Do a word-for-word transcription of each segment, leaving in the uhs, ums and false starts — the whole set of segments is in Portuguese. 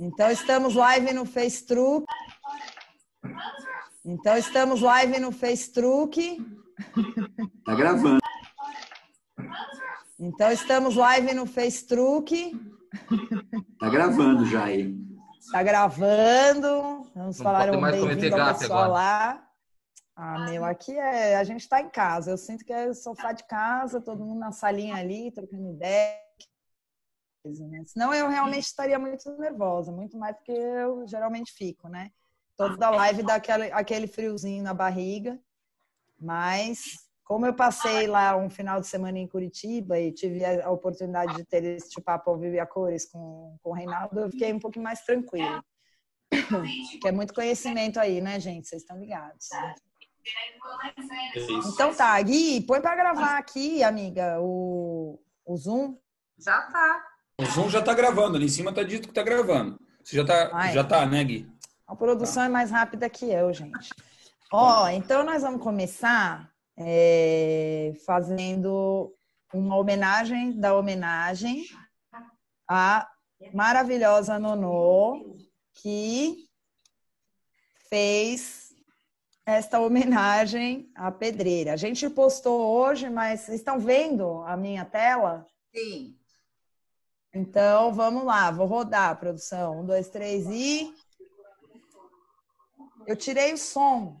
Então estamos live no Face Truque. Então estamos live no Face Truque. Tá gravando. Então estamos live no Face Truque. Tá gravando já aí. Tá gravando. Vamos Não falar um bem-vindo ao pessoal agora. Lá. Ah, meu, aqui é, a gente está em casa. Eu sinto que é sofá de casa, todo mundo na salinha ali, trocando ideia. Né? Senão eu realmente estaria muito nervosa, muito mais do que eu geralmente fico, né? Toda live dá aquele, aquele friozinho na barriga. Mas, como eu passei lá um final de semana em Curitiba e tive a oportunidade de ter esse papo ao vivo e a cores com, com o Reinaldo, eu fiquei um pouquinho mais tranquila. Porque é muito conhecimento aí, né, gente? Vocês estão ligados. Né? Então tá, Gui, põe para gravar aqui, amiga, o, o Zoom. Já tá. O Zoom já tá gravando, ali em cima tá dito que tá gravando. Você já tá, Ai, já tá né, Gui? A produção tá. É mais rápida que eu, gente. Ó, então nós vamos começar é, fazendo uma homenagem da homenagem à maravilhosa Nonô, que fez esta homenagem à Pedreira. A gente postou hoje, mas vocês estão vendo a minha tela? Sim. Então, vamos lá. Vou rodar, produção. Um, dois, três e... Eu tirei o som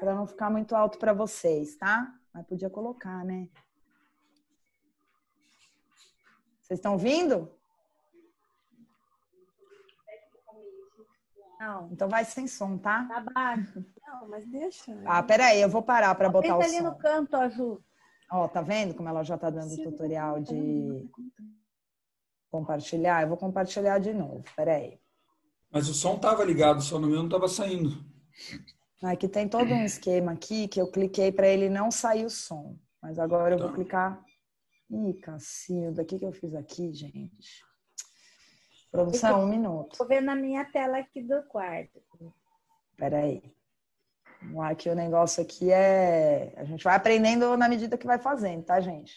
para não ficar muito alto para vocês, tá? Mas podia colocar, né? Vocês estão vindo? Não. Então vai sem som, tá? Tá baixo. Não, mas deixa. Ah, peraí, eu vou parar para botar o som. Pega ali no canto, ó, Ju. Ó, tá vendo como ela já tá dando o tutorial de compartilhar? Eu vou compartilhar de novo, peraí. Mas o som tava ligado, só no meu não tava saindo. É que tem todo um esquema aqui que eu cliquei para ele não sair o som. Mas agora eu vou clicar... Ih, Cassiano, o que que eu fiz aqui, gente? Produção, um minuto. Tô vendo a minha tela aqui do quarto. Peraí. Vamos lá, que o negócio aqui é... A gente vai aprendendo na medida que vai fazendo, tá, gente?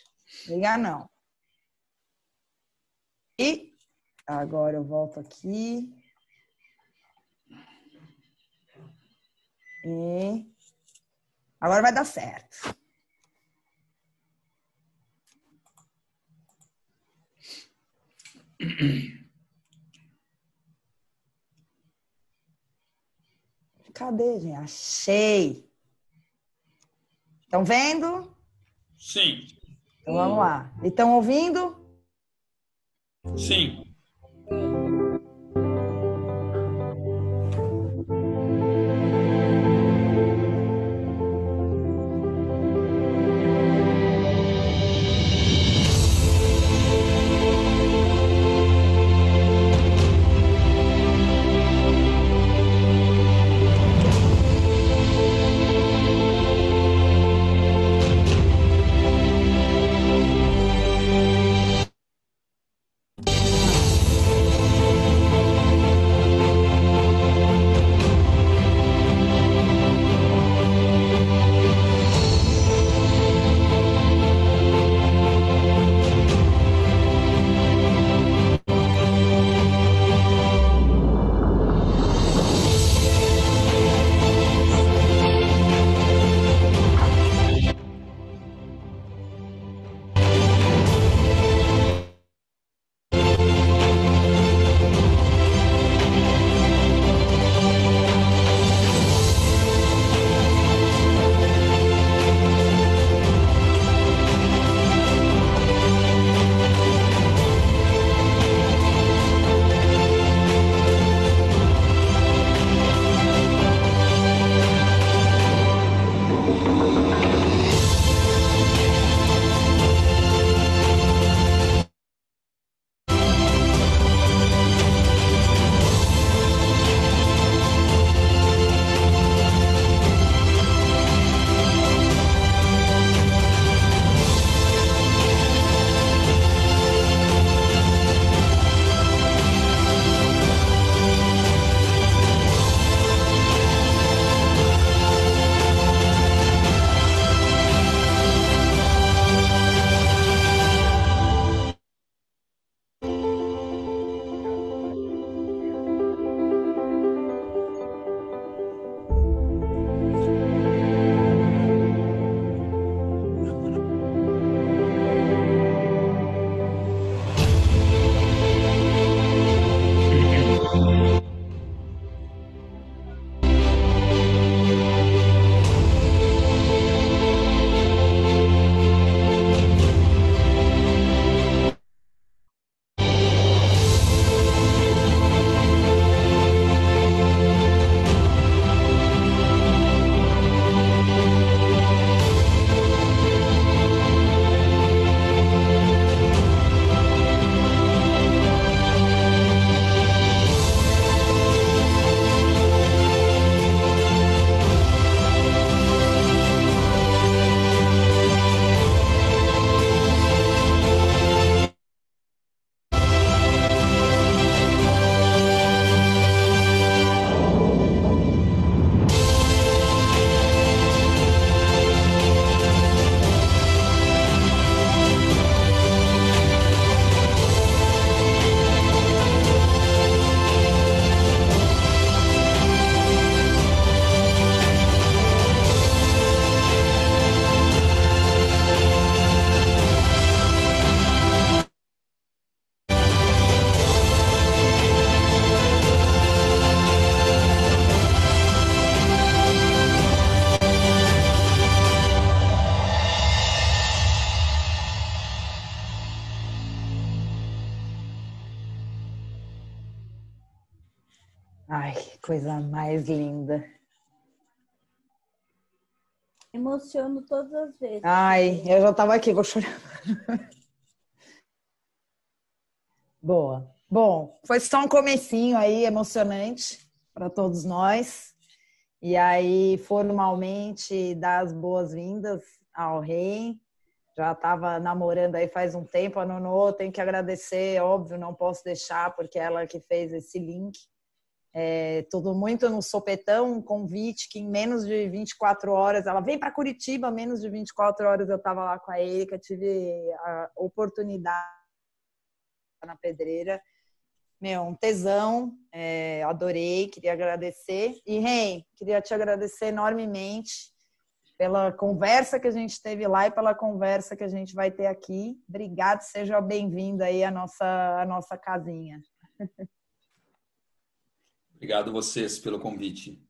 Ligar não. E agora eu volto aqui. E agora vai dar certo. Cadê, gente? Achei! Estão vendo? Sim. Então vamos lá. E estão ouvindo? Sim. Ai, que coisa mais linda. Emociono todas as vezes. Ai, eu já tava aqui, vou chorar. Boa. Bom, foi só um comecinho aí emocionante para todos nós. E aí, formalmente, dar as boas-vindas ao rei. Já estava namorando aí faz um tempo. A Nonô, tenho que agradecer, óbvio, não posso deixar, porque ela que fez esse link. É, tudo muito no sopetão, um convite que em menos de vinte e quatro horas, ela vem para Curitiba, menos de vinte e quatro horas eu estava lá com a Erika, tive a oportunidade na Pedreira, meu, um tesão, é, adorei, queria agradecer. E Rei, queria te agradecer enormemente pela conversa que a gente teve lá e pela conversa que a gente vai ter aqui. Obrigado, seja bem-vindo aí à nossa, à nossa casinha. Obrigado a vocês pelo convite.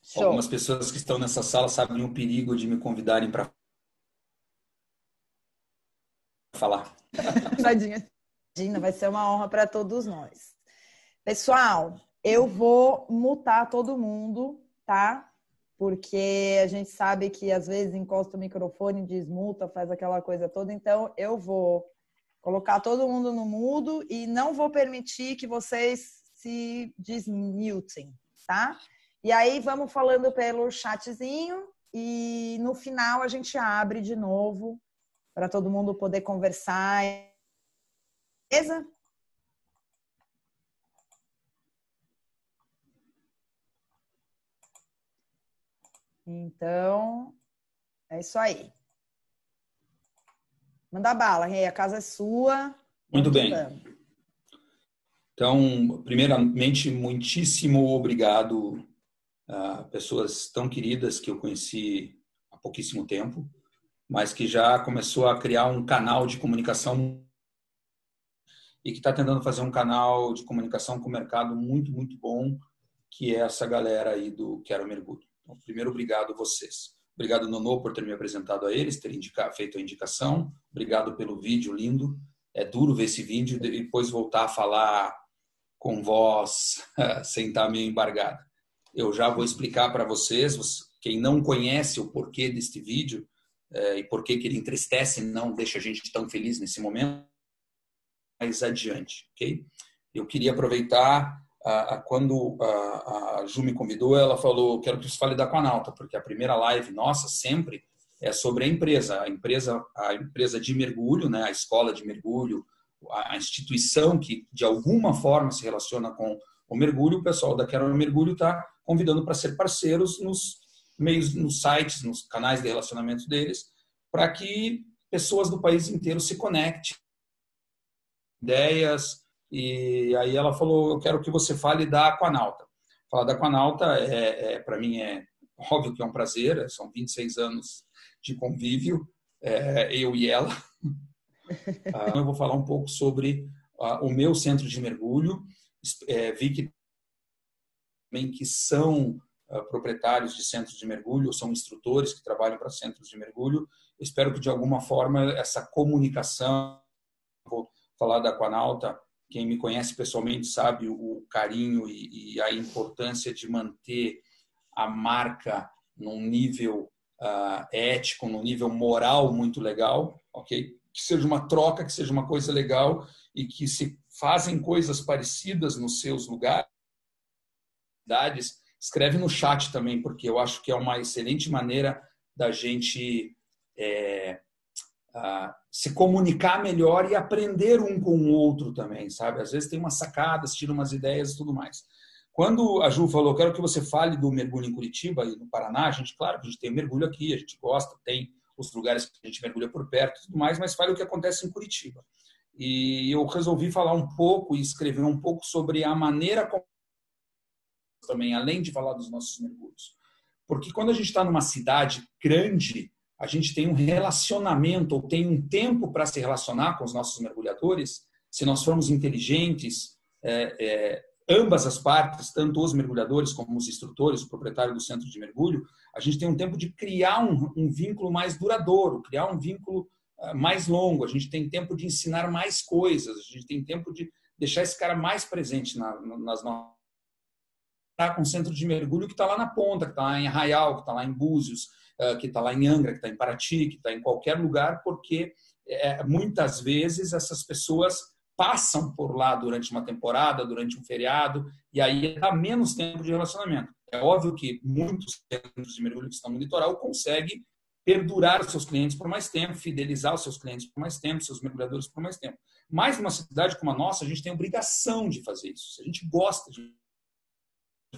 Show. Algumas pessoas que estão nessa sala sabem o perigo de me convidarem para falar. Tadinha. Imagina, vai ser uma honra para todos nós. Pessoal, eu vou mutar todo mundo, tá? Porque a gente sabe que às vezes encosta o microfone, desmuta, faz aquela coisa toda. Então, eu vou colocar todo mundo no mudo e não vou permitir que vocês se desmutem, tá? E aí vamos falando pelo chatzinho e no final a gente abre de novo para todo mundo poder conversar. Beleza? Então, é isso aí. Manda bala, Rei, a casa é sua. Muito bem. Vamos. Então, primeiramente, muitíssimo obrigado a pessoas tão queridas que eu conheci há pouquíssimo tempo, mas que já começou a criar um canal de comunicação e que está tentando fazer um canal de comunicação com o mercado muito, muito bom, que é essa galera aí do Quero Mergulho. Então, primeiro, obrigado a vocês. Obrigado, Nonô, por ter me apresentado a eles, ter indicado, feito a indicação. Obrigado pelo vídeo lindo. É duro ver esse vídeo e depois voltar a falar com voz sem estar meio embargada. Eu já vou explicar para vocês, quem não conhece o porquê deste vídeo é, e porquê que ele entristece e não deixa a gente tão feliz nesse momento, mais adiante, ok? Eu queria aproveitar, a, a, quando a, a Ju me convidou, ela falou, quero que você fale da Acquanauta, porque a primeira live nossa sempre é sobre a empresa, a empresa, a empresa de mergulho, né? A escola de mergulho, a instituição que de alguma forma se relaciona com o mergulho. O pessoal da Quero Mergulho está convidando para ser parceiros nos meios, nos sites, nos canais de relacionamento deles, para que pessoas do país inteiro se conectem, ideias. E aí ela falou, eu quero que você fale da Acquanauta. Falar da Acquanauta, é, é, para mim, é óbvio que é um prazer, são vinte e seis anos de convívio, é, eu e ela. Ah, eu vou falar um pouco sobre ah, o meu centro de mergulho. É, vi que também que são ah, proprietários de centros de mergulho, são instrutores que trabalham para centros de mergulho. Espero que, de alguma forma, essa comunicação... Vou falar da Acquanauta, quem me conhece pessoalmente sabe o carinho e, e a importância de manter a marca num nível Uh, ético, num nível moral muito legal, ok? Que seja uma troca, que seja uma coisa legal e que se fazem coisas parecidas nos seus lugares. Escreve no chat também, porque eu acho que é uma excelente maneira da gente é, uh, se comunicar melhor e aprender um com o outro também, sabe? Às vezes tem umas sacadas, tira umas ideias e tudo mais. Quando a Ju falou, quero que você fale do mergulho em Curitiba e no Paraná, a gente, claro, a gente tem mergulho aqui, a gente gosta, tem os lugares que a gente mergulha por perto e tudo mais, mas fale o que acontece em Curitiba. E eu resolvi falar um pouco e escrever um pouco sobre a maneira como também, além de falar dos nossos mergulhos. Porque quando a gente está numa cidade grande, a gente tem um relacionamento ou tem um tempo para se relacionar com os nossos mergulhadores, se nós formos inteligentes, é, é, ambas as partes, tanto os mergulhadores como os instrutores, o proprietário do centro de mergulho, a gente tem um tempo de criar um, um vínculo mais duradouro, criar um vínculo uh, mais longo. A gente tem tempo de ensinar mais coisas, a gente tem tempo de deixar esse cara mais presente na, na, nas nossas tá? Com o centro de mergulho que está lá na ponta, que está lá em Arraial, que está lá em Búzios, que está lá em Angra, que está em Paraty, que está em qualquer lugar, porque é, muitas vezes essas pessoas passam por lá durante uma temporada, durante um feriado, e aí dá menos tempo de relacionamento. É óbvio que muitos centros de mergulho que estão no litoral conseguem perdurar os seus clientes por mais tempo, fidelizar os seus clientes por mais tempo, seus mergulhadores por mais tempo. Mas numa cidade como a nossa, a gente tem obrigação de fazer isso. Se a gente gosta de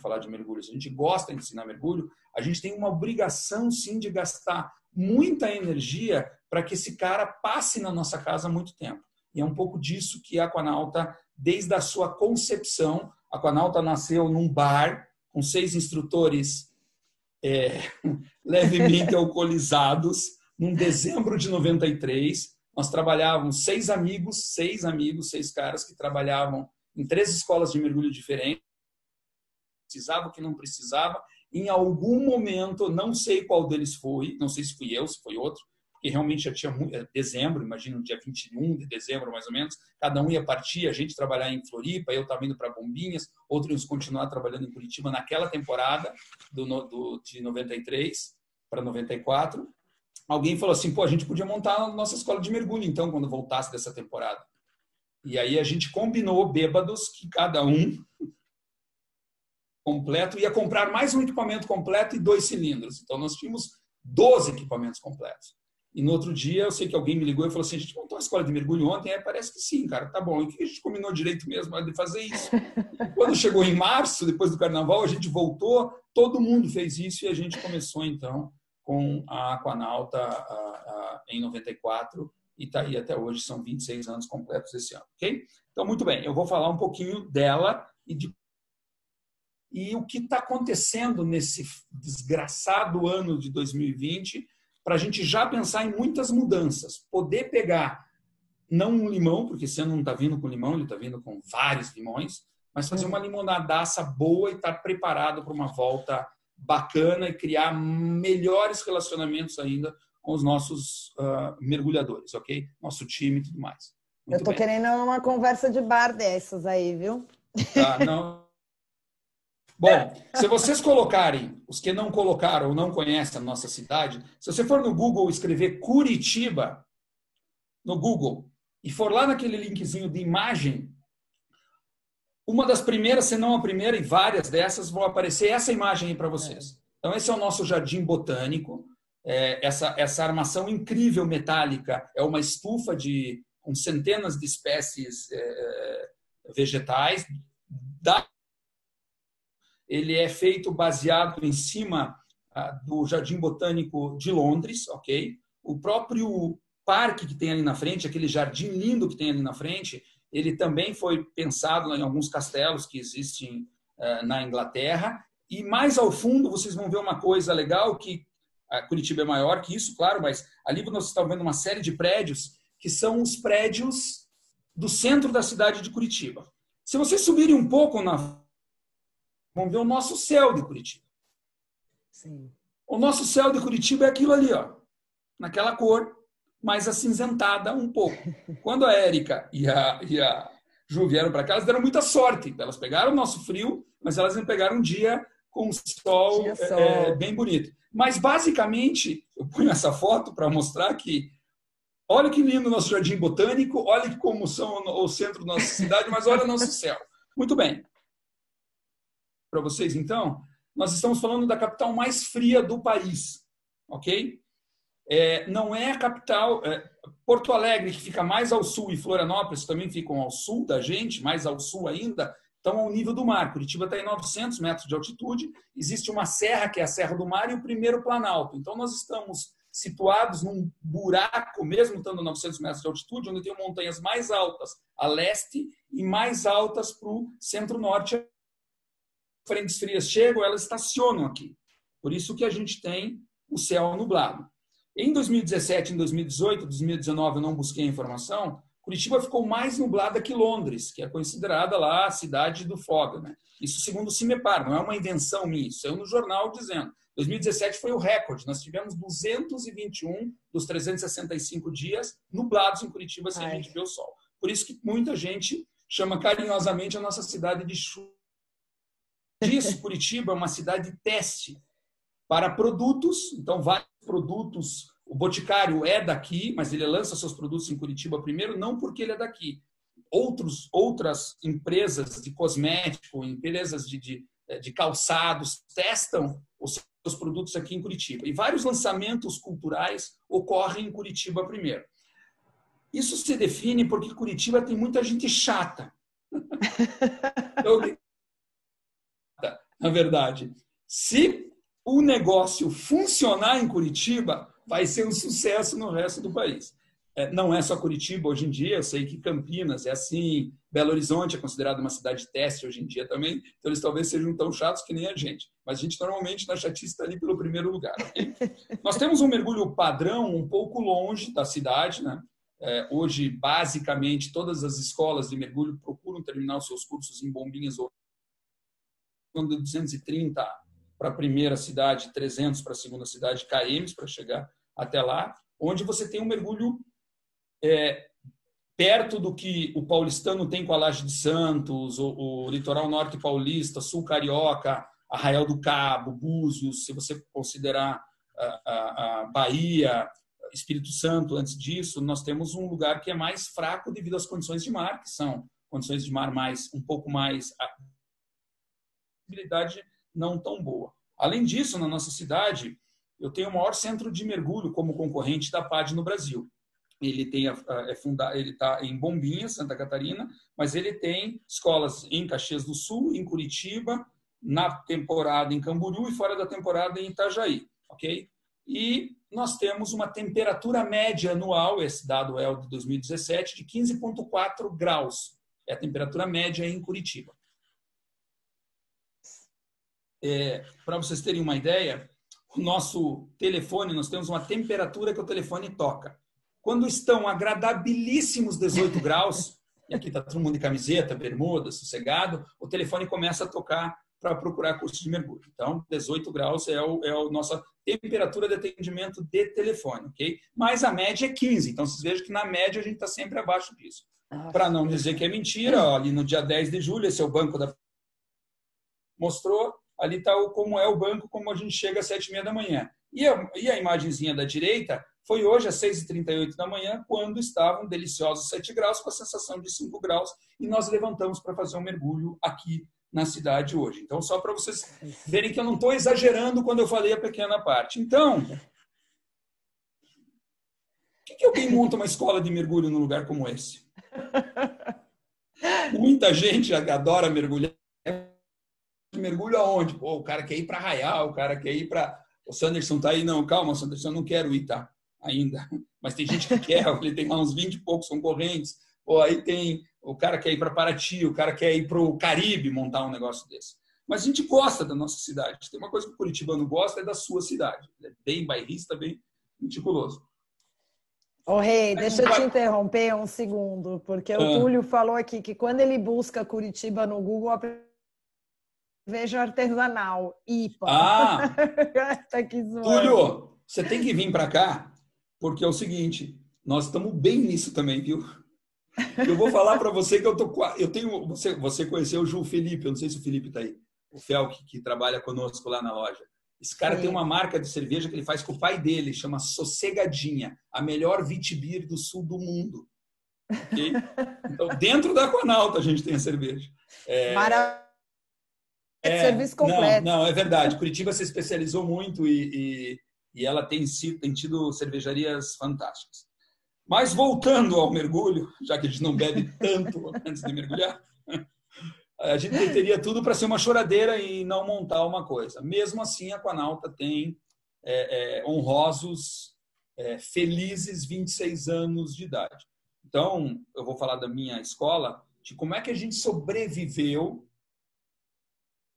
falar de mergulho, se a gente gosta de ensinar mergulho, a gente tem uma obrigação, sim, de gastar muita energia para que esse cara passe na nossa casa há muito tempo. E é um pouco disso que a Acquanauta, desde a sua concepção, a Acquanauta nasceu num bar com seis instrutores é, levemente alcoolizados, num dezembro de noventa e três. Nós trabalhávamos seis amigos, seis amigos, seis caras que trabalhavam em três escolas de mergulho diferentes, precisava o que não precisava. Em algum momento, não sei qual deles foi, não sei se fui eu, se foi outro, que realmente já tinha muito, dezembro, imagina, dia vinte e um de dezembro, mais ou menos, cada um ia partir, a gente trabalhar em Floripa, eu estava indo para Bombinhas, outros continuar trabalhando em Curitiba naquela temporada, do, do, de noventa e três para noventa e quatro. Alguém falou assim, pô, a gente podia montar a nossa escola de mergulho, então, quando voltasse dessa temporada. E aí a gente combinou, bêbados, que cada um completo ia comprar mais um equipamento completo e dois cilindros. Então, nós tínhamos doze equipamentos completos. E no outro dia, eu sei que alguém me ligou e falou assim, a gente montou a escola de mergulho ontem? É, parece que sim, cara, tá bom. E o que a gente combinou direito mesmo de fazer isso? Quando chegou em março, depois do carnaval, a gente voltou, todo mundo fez isso e a gente começou, então, com a Acquanauta a, a, em noventa e quatro e tá aí até hoje, são vinte e seis anos completos esse ano, ok? Então, muito bem, eu vou falar um pouquinho dela e de e o que está acontecendo nesse desgraçado ano de dois mil e vinte, para a gente já pensar em muitas mudanças. Poder pegar, não um limão, porque esse ano não está vindo com limão, ele está vindo com vários limões, mas fazer uma limonadaça boa e estar preparado para uma volta bacana e criar melhores relacionamentos ainda com os nossos uh, mergulhadores, ok? Nosso time e tudo mais. Muito Eu tô bem. Querendo uma conversa de bar dessas aí, viu? Ah, não... Bom, se vocês colocarem, os que não colocaram ou não conhecem a nossa cidade, se você for no Google escrever Curitiba, no Google, e for lá naquele linkzinho de imagem, uma das primeiras, se não a primeira, e várias dessas, vão aparecer essa imagem aí para vocês. Então, esse é o nosso jardim botânico, é, essa, essa armação incrível metálica é uma estufa de, com centenas de espécies é, vegetais, da ele é feito baseado em cima do Jardim Botânico de Londres, ok? O próprio parque que tem ali na frente, aquele jardim lindo que tem ali na frente, ele também foi pensado em alguns castelos que existem na Inglaterra. E mais ao fundo, vocês vão ver uma coisa legal, que Curitiba é maior que isso, claro, mas ali vocês estão vendo uma série de prédios que são os prédios do centro da cidade de Curitiba. Se vocês subirem um pouco na... Vamos ver o nosso céu de Curitiba. Sim. O nosso céu de Curitiba é aquilo ali, ó, naquela cor, mais acinzentada um pouco. Quando a Erika e a, e a Ju vieram para cá, elas deram muita sorte. Elas pegaram o nosso frio, mas elas pegaram um dia com sol, dia sol. É, bem bonito. Mas, basicamente, eu ponho essa foto para mostrar que olha que lindo o nosso jardim botânico, olha como são o centro da nossa cidade, mas olha o nosso céu. Muito bem. Para vocês, então, nós estamos falando da capital mais fria do país, ok? É, não é a capital... É, Porto Alegre, que fica mais ao sul, e Florianópolis também ficam ao sul da gente, mais ao sul ainda, estão ao nível do mar. Curitiba está em novecentos metros de altitude, existe uma serra, que é a Serra do Mar, e o primeiro planalto. Então, nós estamos situados num buraco, mesmo estando a novecentos metros de altitude, onde tem montanhas mais altas a leste e mais altas para o centro-norte. Frentes frias chegam, elas estacionam aqui. Por isso que a gente tem o céu nublado. Em dois mil e dezessete, em dois mil e dezoito, dois mil e dezenove, eu não busquei a informação, Curitiba ficou mais nublada que Londres, que é considerada lá a cidade do fogo, né? Isso segundo o CIMEPAR, não é uma invenção minha, isso saiu no jornal dizendo. dois mil e dezessete foi o recorde, nós tivemos duzentos e vinte e um dos trezentos e sessenta e cinco dias nublados em Curitiba sem Ai. a gente ver o sol. Por isso que muita gente chama carinhosamente a nossa cidade de chuva disso, Curitiba é uma cidade de teste para produtos, então vários produtos, o Boticário é daqui, mas ele lança seus produtos em Curitiba primeiro, não porque ele é daqui. Outros, outras empresas de cosmético, empresas de, de, de calçados, testam os seus produtos aqui em Curitiba. E vários lançamentos culturais ocorrem em Curitiba primeiro. Isso se define porque Curitiba tem muita gente chata. Então, na verdade, se o negócio funcionar em Curitiba, vai ser um sucesso no resto do país. É, não é só Curitiba hoje em dia, eu sei que Campinas é assim, Belo Horizonte é considerado uma cidade teste hoje em dia também, então eles talvez sejam tão chatos que nem a gente. Mas a gente normalmente na chatice está ali pelo primeiro lugar. Okay? Nós temos um mergulho padrão um pouco longe da cidade, né? É, hoje, basicamente, todas as escolas de mergulho procuram terminar os seus cursos em Bombinhas ou de duzentos e trinta para a primeira cidade, trezentos para a segunda cidade, quilômetros para chegar até lá, onde você tem um mergulho é, perto do que o paulistano tem com a Laje de Santos, o, o litoral norte paulista, sul carioca, Arraial do Cabo, Búzios, se você considerar a, a, a Bahia, Espírito Santo, antes disso, nós temos um lugar que é mais fraco devido às condições de mar, que são condições de mar mais um pouco mais... possibilidade não tão boa. Além disso, na nossa cidade, eu tenho o maior centro de mergulho como concorrente da P A D I no Brasil. Ele tem a, a, é funda, ele está em Bombinhas, Santa Catarina, mas ele tem escolas em Caxias do Sul, em Curitiba, na temporada em Camboriú e fora da temporada em Itajaí, ok? E nós temos uma temperatura média anual, esse dado é o de dois mil e dezessete, de quinze vírgula quatro graus. É a temperatura média em Curitiba. É, para vocês terem uma ideia, o nosso telefone, nós temos uma temperatura que o telefone toca. Quando estão agradabilíssimos dezoito graus, e aqui está todo mundo de camiseta, bermuda, sossegado, o telefone começa a tocar para procurar curso de mergulho. Então, dezoito graus é, o, é a nossa temperatura de atendimento de telefone, ok? Mas a média é quinze, então vocês vejam que na média a gente está sempre abaixo disso. Para não dizer que é mentira, ó, ali no dia dez de julho, esse é o banco da... mostrou... ali está o como é o banco, como a gente chega às sete e meia da manhã. E a, e a imagenzinha da direita foi hoje às seis e trinta e oito da manhã, quando estavam deliciosos sete graus, com a sensação de cinco graus, e nós levantamos para fazer um mergulho aqui na cidade hoje. Então, só para vocês verem que eu não estou exagerando quando eu falei a pequena parte. Então, por que, que alguém monta uma escola de mergulho num lugar como esse? Muita gente adora mergulhar. Mergulho aonde? Pô, o cara quer ir para Arraial, o cara quer ir para... O Sanderson tá aí, não, calma, Sanderson, eu não quero ir, tá? Ainda. Mas tem gente que quer, ele tem lá uns vinte e poucos concorrentes. Pô, aí tem... O cara quer ir para Paraty, o cara quer ir para o Caribe montar um negócio desse. Mas a gente gosta da nossa cidade. Tem uma coisa que o curitibano gosta, é da sua cidade. É bem bairrista, bem meticuloso. Ô, Rei, deixa eu te interromper um segundo, porque o ah. Túlio falou aqui que quando ele busca Curitiba no Google... Veja artesanal, I P A. Ah! Tá aqui zoando. Túlio, você tem que vir para cá, porque é o seguinte, nós estamos bem nisso também, viu? Eu vou falar para você que eu tô eu tenho você, você conheceu o Ju Felipe, eu não sei se o Felipe tá aí, o Felk, que trabalha conosco lá na loja. Esse cara Sim. tem uma marca de cerveja que ele faz com o pai dele, chama Sossegadinha, a melhor vitibir do sul do mundo. Okay? Então, dentro da Acquanauta a gente tem a cerveja. É... Maravilha. É, serviço completo. Não, não, é verdade. Curitiba se especializou muito e, e, e ela tem, sido, tem tido cervejarias fantásticas. Mas voltando ao mergulho, já que a gente não bebe tanto antes de mergulhar, a gente teria tudo para ser uma choradeira e não montar uma coisa. Mesmo assim, a Acquanauta tem é, é, honrosos, é, felizes vinte e seis anos de idade. Então, eu vou falar da minha escola, de como é que a gente sobreviveu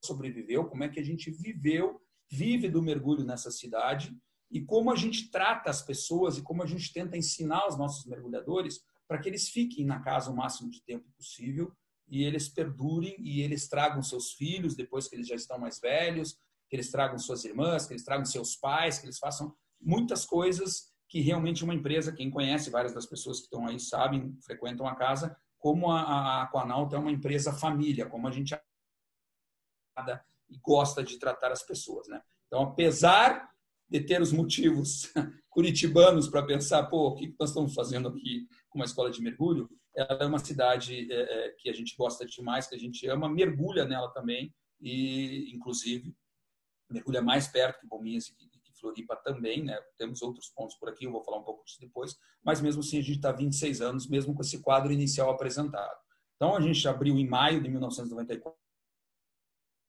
sobreviveu, como é que a gente viveu, vive do mergulho nessa cidade e como a gente trata as pessoas e como a gente tenta ensinar os nossos mergulhadores para que eles fiquem na casa o máximo de tempo possível e eles perdurem e eles tragam seus filhos depois que eles já estão mais velhos, que eles tragam suas irmãs, que eles tragam seus pais, que eles façam muitas coisas que realmente uma empresa, quem conhece, várias das pessoas que estão aí sabem, frequentam a casa, como a Acquanauta é uma empresa família, como a gente e gosta de tratar as pessoas, né? Então, apesar de ter os motivos curitibanos para pensar, pô, o que nós estamos fazendo aqui com uma escola de mergulho, ela é uma cidade é, que a gente gosta demais, que a gente ama, mergulha nela também e, inclusive, mergulha mais perto que Bombinhas e Floripa também, né? Temos outros pontos por aqui, eu vou falar um pouco disso depois, mas mesmo assim a gente está há vinte e seis anos, mesmo com esse quadro inicial apresentado. Então, a gente abriu em maio de mil novecentos e noventa e quatro,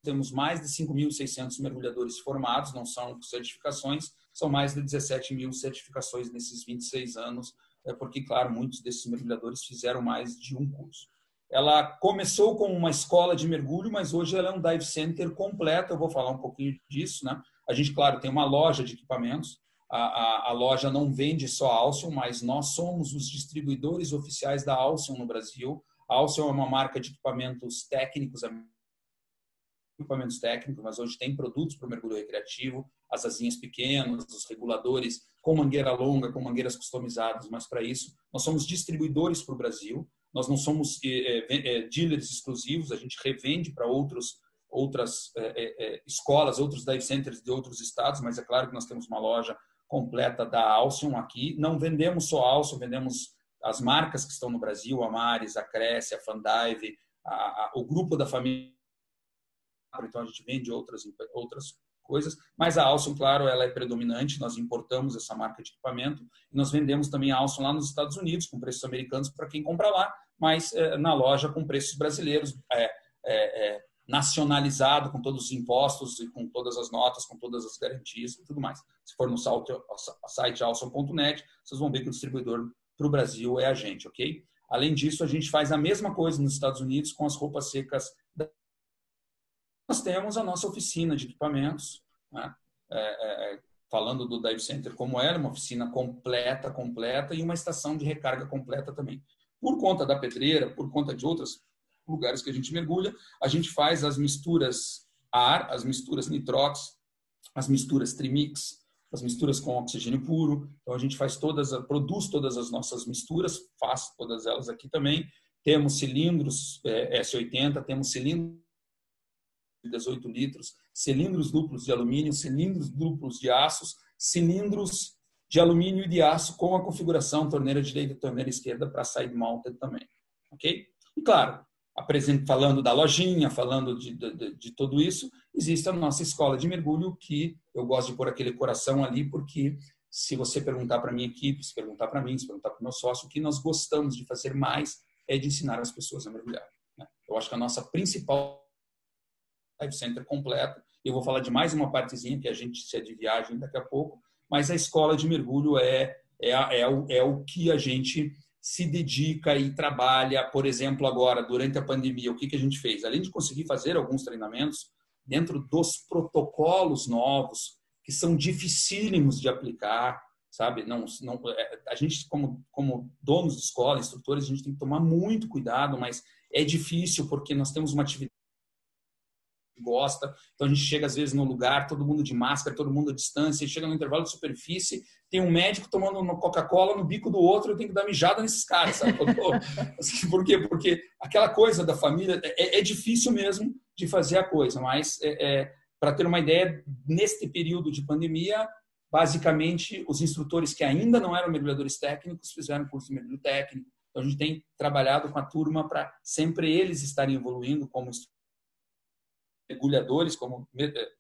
temos mais de cinco mil e seiscentos mergulhadores formados, não são certificações, são mais de dezessete mil certificações nesses vinte e seis anos, porque, claro, muitos desses mergulhadores fizeram mais de um curso. Ela começou com uma escola de mergulho, mas hoje ela é um dive center completo, eu vou falar um pouquinho disso, né? A gente, claro, tem uma loja de equipamentos, a, a, a loja não vende só a Alstom, mas nós somos os distribuidores oficiais da Alstom no Brasil. A Alstom é uma marca de equipamentos técnicos, equipamentos técnicos, mas hoje tem produtos para o mergulho recreativo, as asinhas pequenas, os reguladores com mangueira longa, com mangueiras customizadas, mas para isso nós somos distribuidores para o Brasil, nós não somos é, é, dealers exclusivos, a gente revende para outros, outras é, é, escolas, outros dive centers de outros estados, mas é claro que nós temos uma loja completa da Alstom aqui, não vendemos só a Alstom, vendemos as marcas que estão no Brasil, a Maris, a Cresce, a Fandive, a, a, o grupo da família. Então, a gente vende outras, outras coisas. Mas a Alstom, claro, ela é predominante. Nós importamos essa marca de equipamento. E nós vendemos também a Alstom lá nos Estados Unidos, com preços americanos para quem compra lá, mas é, na loja com preços brasileiros, é, é, é, nacionalizado, com todos os impostos e com todas as notas, com todas as garantias e tudo mais. Se for no site alstom ponto net, vocês vão ver que o distribuidor para o Brasil é a gente, ok? Além disso, a gente faz a mesma coisa nos Estados Unidos com as roupas secas da... Nós temos a nossa oficina de equipamentos, né? é, é, falando do dive center como ela, uma oficina completa, completa e uma estação de recarga completa também. Por conta da Pedreira, por conta de outros lugares que a gente mergulha, a gente faz as misturas ar, as misturas nitrox, as misturas trimix, as misturas com oxigênio puro. Então a gente faz todas, produz todas as nossas misturas, faz todas elas aqui também. Temos cilindros é, S oitenta, temos cilindros dezoito litros, cilindros duplos de alumínio, cilindros duplos de aços, cilindros de alumínio e de aço com a configuração torneira direita e torneira esquerda para side mounted também, ok? E claro, apresento, falando da lojinha, falando de, de, de tudo isso, existe a nossa escola de mergulho que eu gosto de pôr aquele coração ali porque se você perguntar para a minha equipe, se perguntar para mim, se perguntar para o meu sócio, o que nós gostamos de fazer mais é de ensinar as pessoas a mergulhar, né? Eu acho que a nossa principal dive center completo. Eu vou falar de mais uma partezinha que a gente se é de viagem daqui a pouco, mas a escola de mergulho é, é, é, o, é o que a gente se dedica e trabalha. Por exemplo, agora, durante a pandemia, o que, que a gente fez? Além de conseguir fazer alguns treinamentos, dentro dos protocolos novos, que são dificílimos de aplicar, sabe? Não, não, a gente, como, como donos de escola, instrutores, a gente tem que tomar muito cuidado, mas é difícil porque nós temos uma atividade gosta, então a gente chega às vezes no lugar, todo mundo de máscara, todo mundo à distância, chega no intervalo de superfície, tem um médico tomando uma Coca-Cola no bico do outro, eu tenho que dar mijada nesses caras, sabe? Por quê? Porque aquela coisa da família, é, é difícil mesmo de fazer a coisa, mas é, é, para ter uma ideia, neste período de pandemia, basicamente os instrutores que ainda não eram mergulhadores técnicos fizeram curso de mergulho técnico, então a gente tem trabalhado com a turma para sempre eles estarem evoluindo como instrutores, mergulhadores, como,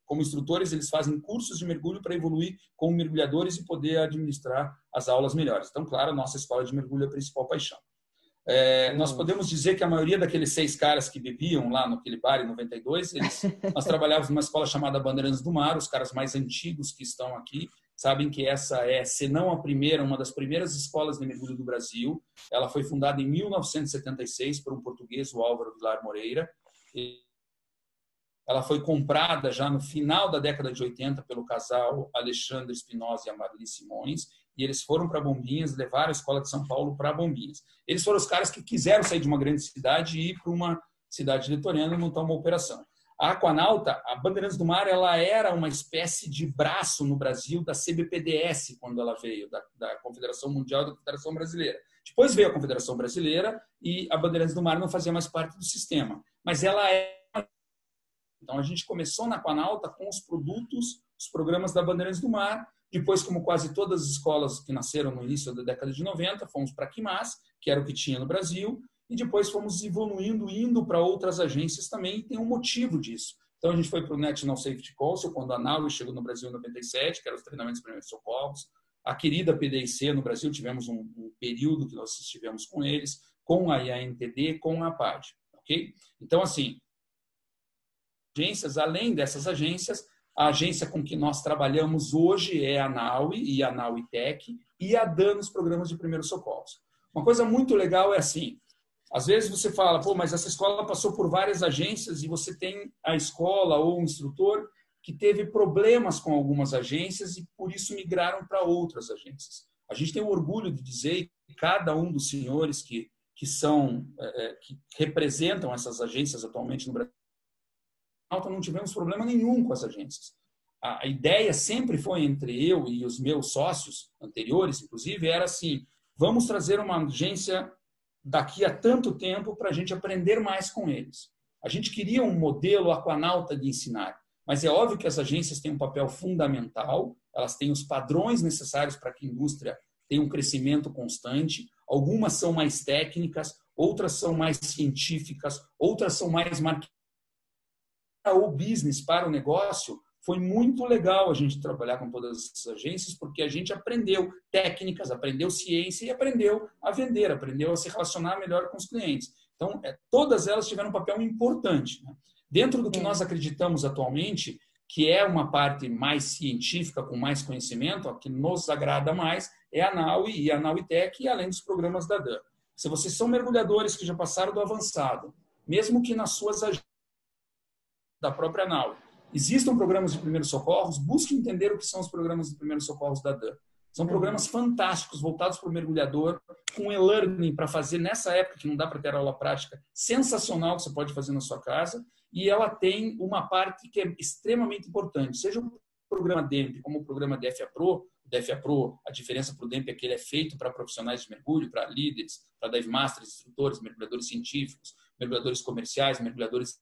como instrutores, eles fazem cursos de mergulho para evoluir como mergulhadores e poder administrar as aulas melhores. Então, claro, a nossa escola de mergulho é a principal paixão. É, nós podemos dizer que a maioria daqueles seis caras que bebiam lá naquele bar em noventa e dois, eles, nós trabalhávamos numa escola chamada Bandeirantes do Mar, os caras mais antigos que estão aqui sabem que essa é, se não a primeira, uma das primeiras escolas de mergulho do Brasil. Ela foi fundada em mil novecentos e setenta e seis por um português, o Álvaro Vilar Moreira, e ela foi comprada já no final da década de oitenta pelo casal Alexandre Espinosa e a Marli Simões, e eles foram para Bombinhas, levaram a escola de São Paulo para Bombinhas. Eles foram os caras que quiseram sair de uma grande cidade e ir para uma cidade litorânea e montar uma operação. A Acquanauta, a Bandeirantes do Mar, ela era uma espécie de braço no Brasil da C B P D S, quando ela veio, da, da Confederação Mundial e da Confederação Brasileira. Depois veio a Confederação Brasileira e a Bandeirantes do Mar não fazia mais parte do sistema, mas ela é Então, a gente começou na Acquanauta com os produtos, os programas da Bandeirantes do Mar. Depois, como quase todas as escolas que nasceram no início da década de noventa, fomos para a Quimás, que era o que tinha no Brasil. E depois fomos evoluindo, indo para outras agências também, e tem um motivo disso. Então, a gente foi para o National Safety Council, quando a Naui chegou no Brasil em noventa e sete, que era os treinamentos de primeiros socorros. A querida P D I C no Brasil, tivemos um, um período que nós estivemos com eles, com a I A N T D, com a P A D I. Okay? Então, assim, agências, além dessas agências, a agência com que nós trabalhamos hoje é a Naui e a Naui Tech e a D A N nos programas de primeiros socorros. Uma coisa muito legal é assim, às vezes você fala, pô, mas essa escola passou por várias agências e você tem a escola ou o instrutor que teve problemas com algumas agências e por isso migraram para outras agências. A gente tem o orgulho de dizer que cada um dos senhores que, que, são, é, que representam essas agências atualmente no Brasil, não tivemos problema nenhum com as agências. A, a ideia sempre foi entre eu e os meus sócios anteriores, inclusive, era assim, vamos trazer uma agência daqui a tanto tempo para a gente aprender mais com eles. A gente queria um modelo Acquanauta de ensinar, mas é óbvio que as agências têm um papel fundamental, elas têm os padrões necessários para que a indústria tenha um crescimento constante, algumas são mais técnicas, outras são mais científicas, outras são mais marketing. O business para o negócio foi muito legal a gente trabalhar com todas as agências, porque a gente aprendeu técnicas, aprendeu ciência e aprendeu a vender, aprendeu a se relacionar melhor com os clientes. Então, é, todas elas tiveram um papel importante, né? Dentro do que nós acreditamos atualmente, que é uma parte mais científica, com mais conhecimento, a que nos agrada mais é a Naui e a Nauitec, e além dos programas da D A N. Se vocês são mergulhadores que já passaram do avançado, mesmo que nas suas agências da própria Naui, existam programas de primeiros socorros, busque entender o que são os programas de primeiros socorros da D A N. São programas fantásticos, voltados para o mergulhador, com e-learning para fazer nessa época que não dá para ter aula prática, sensacional que você pode fazer na sua casa, e ela tem uma parte que é extremamente importante, seja o programa D E M P como o programa D F A Pro, o D F A Pro, a diferença para o D E M P é que ele é feito para profissionais de mergulho, para líderes, para dive masters, instrutores, mergulhadores científicos, mergulhadores comerciais, mergulhadores...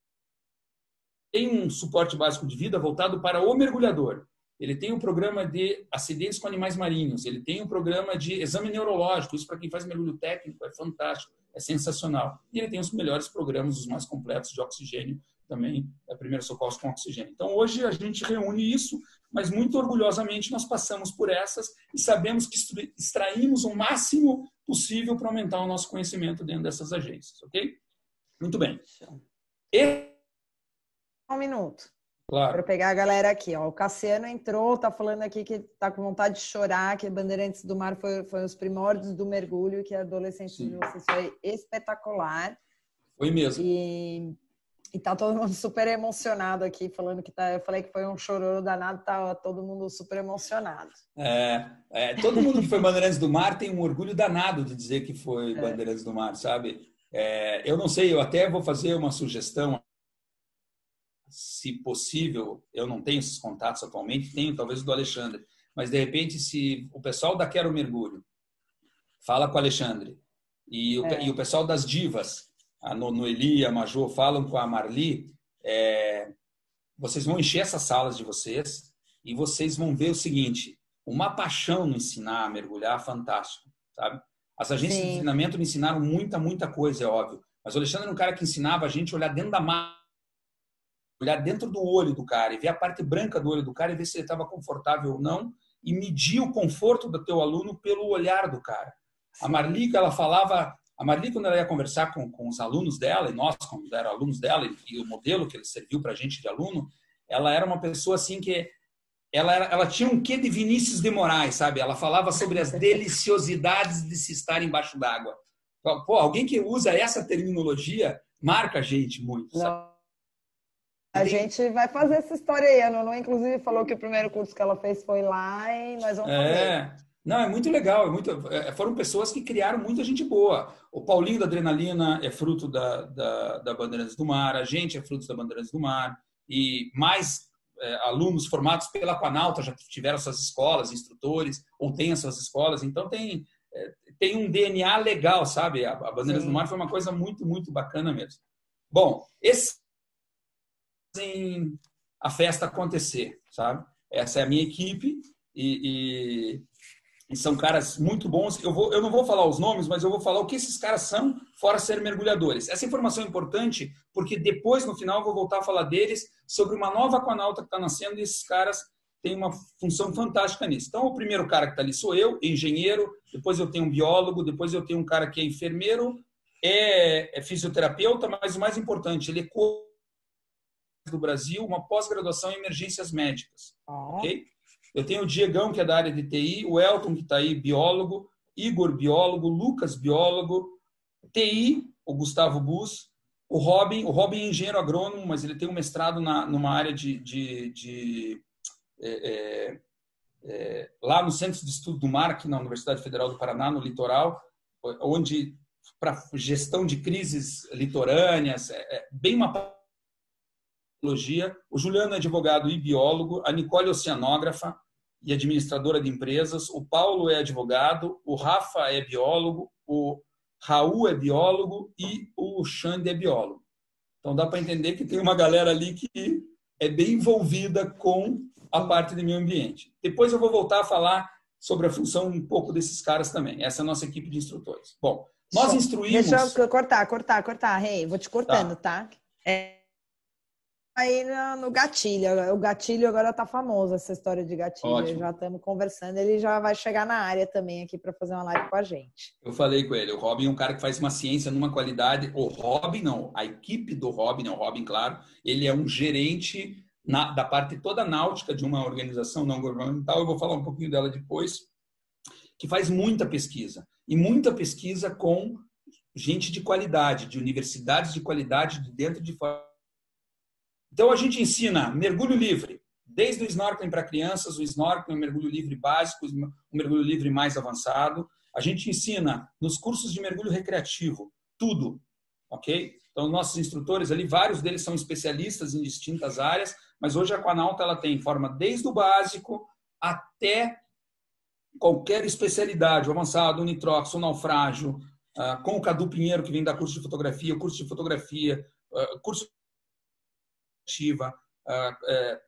Tem um suporte básico de vida voltado para o mergulhador. Ele tem um programa de acidentes com animais marinhos, ele tem um programa de exame neurológico, isso para quem faz mergulho técnico é fantástico, é sensacional. E ele tem os melhores programas, os mais completos de oxigênio, também é primeiro socorro com oxigênio. Então hoje a gente reúne isso, mas muito orgulhosamente nós passamos por essas e sabemos que extraímos o máximo possível para aumentar o nosso conhecimento dentro dessas agências, ok? Muito bem. E... Um minuto. Claro. Para pegar a galera aqui, ó. O Cassiano entrou, tá falando aqui que tá com vontade de chorar, que Bandeirantes do Mar foi, foi os primórdios do mergulho, que a adolescência de vocês foi espetacular. Foi mesmo. E, e tá todo mundo super emocionado aqui, falando que tá. Eu falei que foi um chororô danado, tá todo mundo super emocionado. É, é todo mundo que foi Bandeirantes do Mar tem um orgulho danado de dizer que foi é. Bandeirantes do Mar, sabe? É, eu não sei, eu até vou fazer uma sugestão. Se possível, eu não tenho esses contatos atualmente, tenho talvez o do Alexandre, mas de repente se o pessoal da Quero Mergulho fala com o Alexandre e o, é. e o pessoal das divas, a Noeli, a Majô, falam com a Marli, é, vocês vão encher essas salas de vocês e vocês vão ver o seguinte, uma paixão no ensinar a mergulhar, fantástico, sabe? As agências Sim. de treinamento me ensinaram muita, muita coisa, é óbvio, mas o Alexandre é um cara que ensinava a gente a olhar dentro da máquina, olhar dentro do olho do cara e ver a parte branca do olho do cara e ver se ele estava confortável ou não e medir o conforto do teu aluno pelo olhar do cara. A Marli, ela falava... A Marli, quando ela ia conversar com, com os alunos dela, e nós, quando eram alunos dela, e, e o modelo que ele serviu para a gente de aluno, ela era uma pessoa assim que... Ela, era, ela tinha um quê de Vinícius de Moraes, sabe? Ela falava sobre as deliciosidades de se estar embaixo d'água. Pô, alguém que usa essa terminologia marca a gente muito, sabe? A gente vai fazer essa história aí. A Nonô, inclusive, falou que o primeiro curso que ela fez foi lá e nós vamos é. fazer. Não, é muito legal. É muito, é, foram pessoas que criaram muita gente boa. O Paulinho da Adrenalina é fruto da, da, da Bandeirantes do Mar. A gente é fruto da Bandeirantes do Mar. E mais é, alunos formados pela Acquanauta já tiveram suas escolas, instrutores, ou têm as suas escolas. Então, tem, é, tem um D N A legal, sabe? A, a Bandeirantes Sim. do Mar foi uma coisa muito, muito bacana mesmo. Bom, esse... fazem a festa acontecer, sabe? Essa é a minha equipe e, e, e são caras muito bons. Eu, vou, eu não vou falar os nomes, mas eu vou falar o que esses caras são, fora ser mergulhadores. Essa informação é importante porque depois, no final, eu vou voltar a falar deles sobre uma nova Acquanauta que está nascendo e esses caras têm uma função fantástica nisso. Então, o primeiro cara que está ali sou eu, engenheiro, depois eu tenho um biólogo, depois eu tenho um cara que é enfermeiro, é, é fisioterapeuta, mas o mais importante, ele é co do Brasil, uma pós-graduação em emergências médicas, ah. ok? Eu tenho o Diegão, que é da área de T I, o Elton, que está aí, biólogo, Igor, biólogo, Lucas, biólogo, T I, o Gustavo Bus, o Robin, o Robin é engenheiro agrônomo, mas ele tem um mestrado na, numa área de... de, de é, é, é, lá no Centro de Estudo do Mar, aqui na Universidade Federal do Paraná, no litoral, onde, para gestão de crises litorâneas, é, é bem uma... O Juliano é advogado e biólogo, a Nicole é oceanógrafa e administradora de empresas, o Paulo é advogado, o Rafa é biólogo, o Raul é biólogo e o Xande é biólogo. Então dá para entender que tem uma galera ali que é bem envolvida com a parte do meio ambiente. Depois eu vou voltar a falar sobre a função um pouco desses caras também. Essa é a nossa equipe de instrutores. Bom, nós Só, instruímos... Deixa eu cortar, cortar, cortar. Hey, vou te cortando, tá? tá? É... Aí no gatilho, o gatilho agora tá famoso, essa história de gatilho. Ótimo. Já estamos conversando, ele já vai chegar na área também aqui para fazer uma live com a gente. Eu falei com ele, o Robin é um cara que faz uma ciência numa qualidade, o Robin não, a equipe do Robin, não, o Robin, claro, ele é um gerente na, da parte toda náutica de uma organização não governamental, eu vou falar um pouquinho dela depois, que faz muita pesquisa, e muita pesquisa com gente de qualidade, de universidades de qualidade, de dentro de fora. Então, a gente ensina mergulho livre, desde o snorkeling para crianças, o snorkeling, o mergulho livre básico, o mergulho livre mais avançado. A gente ensina nos cursos de mergulho recreativo, tudo, ok? Então, nossos instrutores ali, vários deles são especialistas em distintas áreas, mas hoje a Acquanauta, ela tem forma desde o básico até qualquer especialidade, o avançado, o nitrox, o naufrágio, com o Cadu Pinheiro, que vem da curso de fotografia, o curso de fotografia, curso ativa,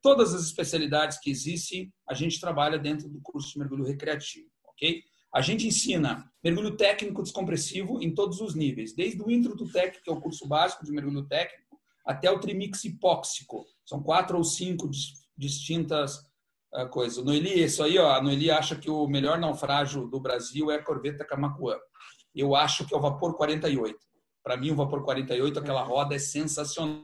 todas as especialidades que existem, a gente trabalha dentro do curso de mergulho recreativo, ok? A gente ensina mergulho técnico descompressivo em todos os níveis, desde o Intro-Tutec, que é o curso básico de mergulho técnico, até o Trimix hipóxico. São quatro ou cinco distintas coisas. Noeli, isso aí, ó, a Noeli acha que o melhor naufrágio do Brasil é a corveta Camacuã. Eu acho que é o Vapor quarenta e oito. Para mim, o Vapor quarenta e oito, aquela roda é sensacional.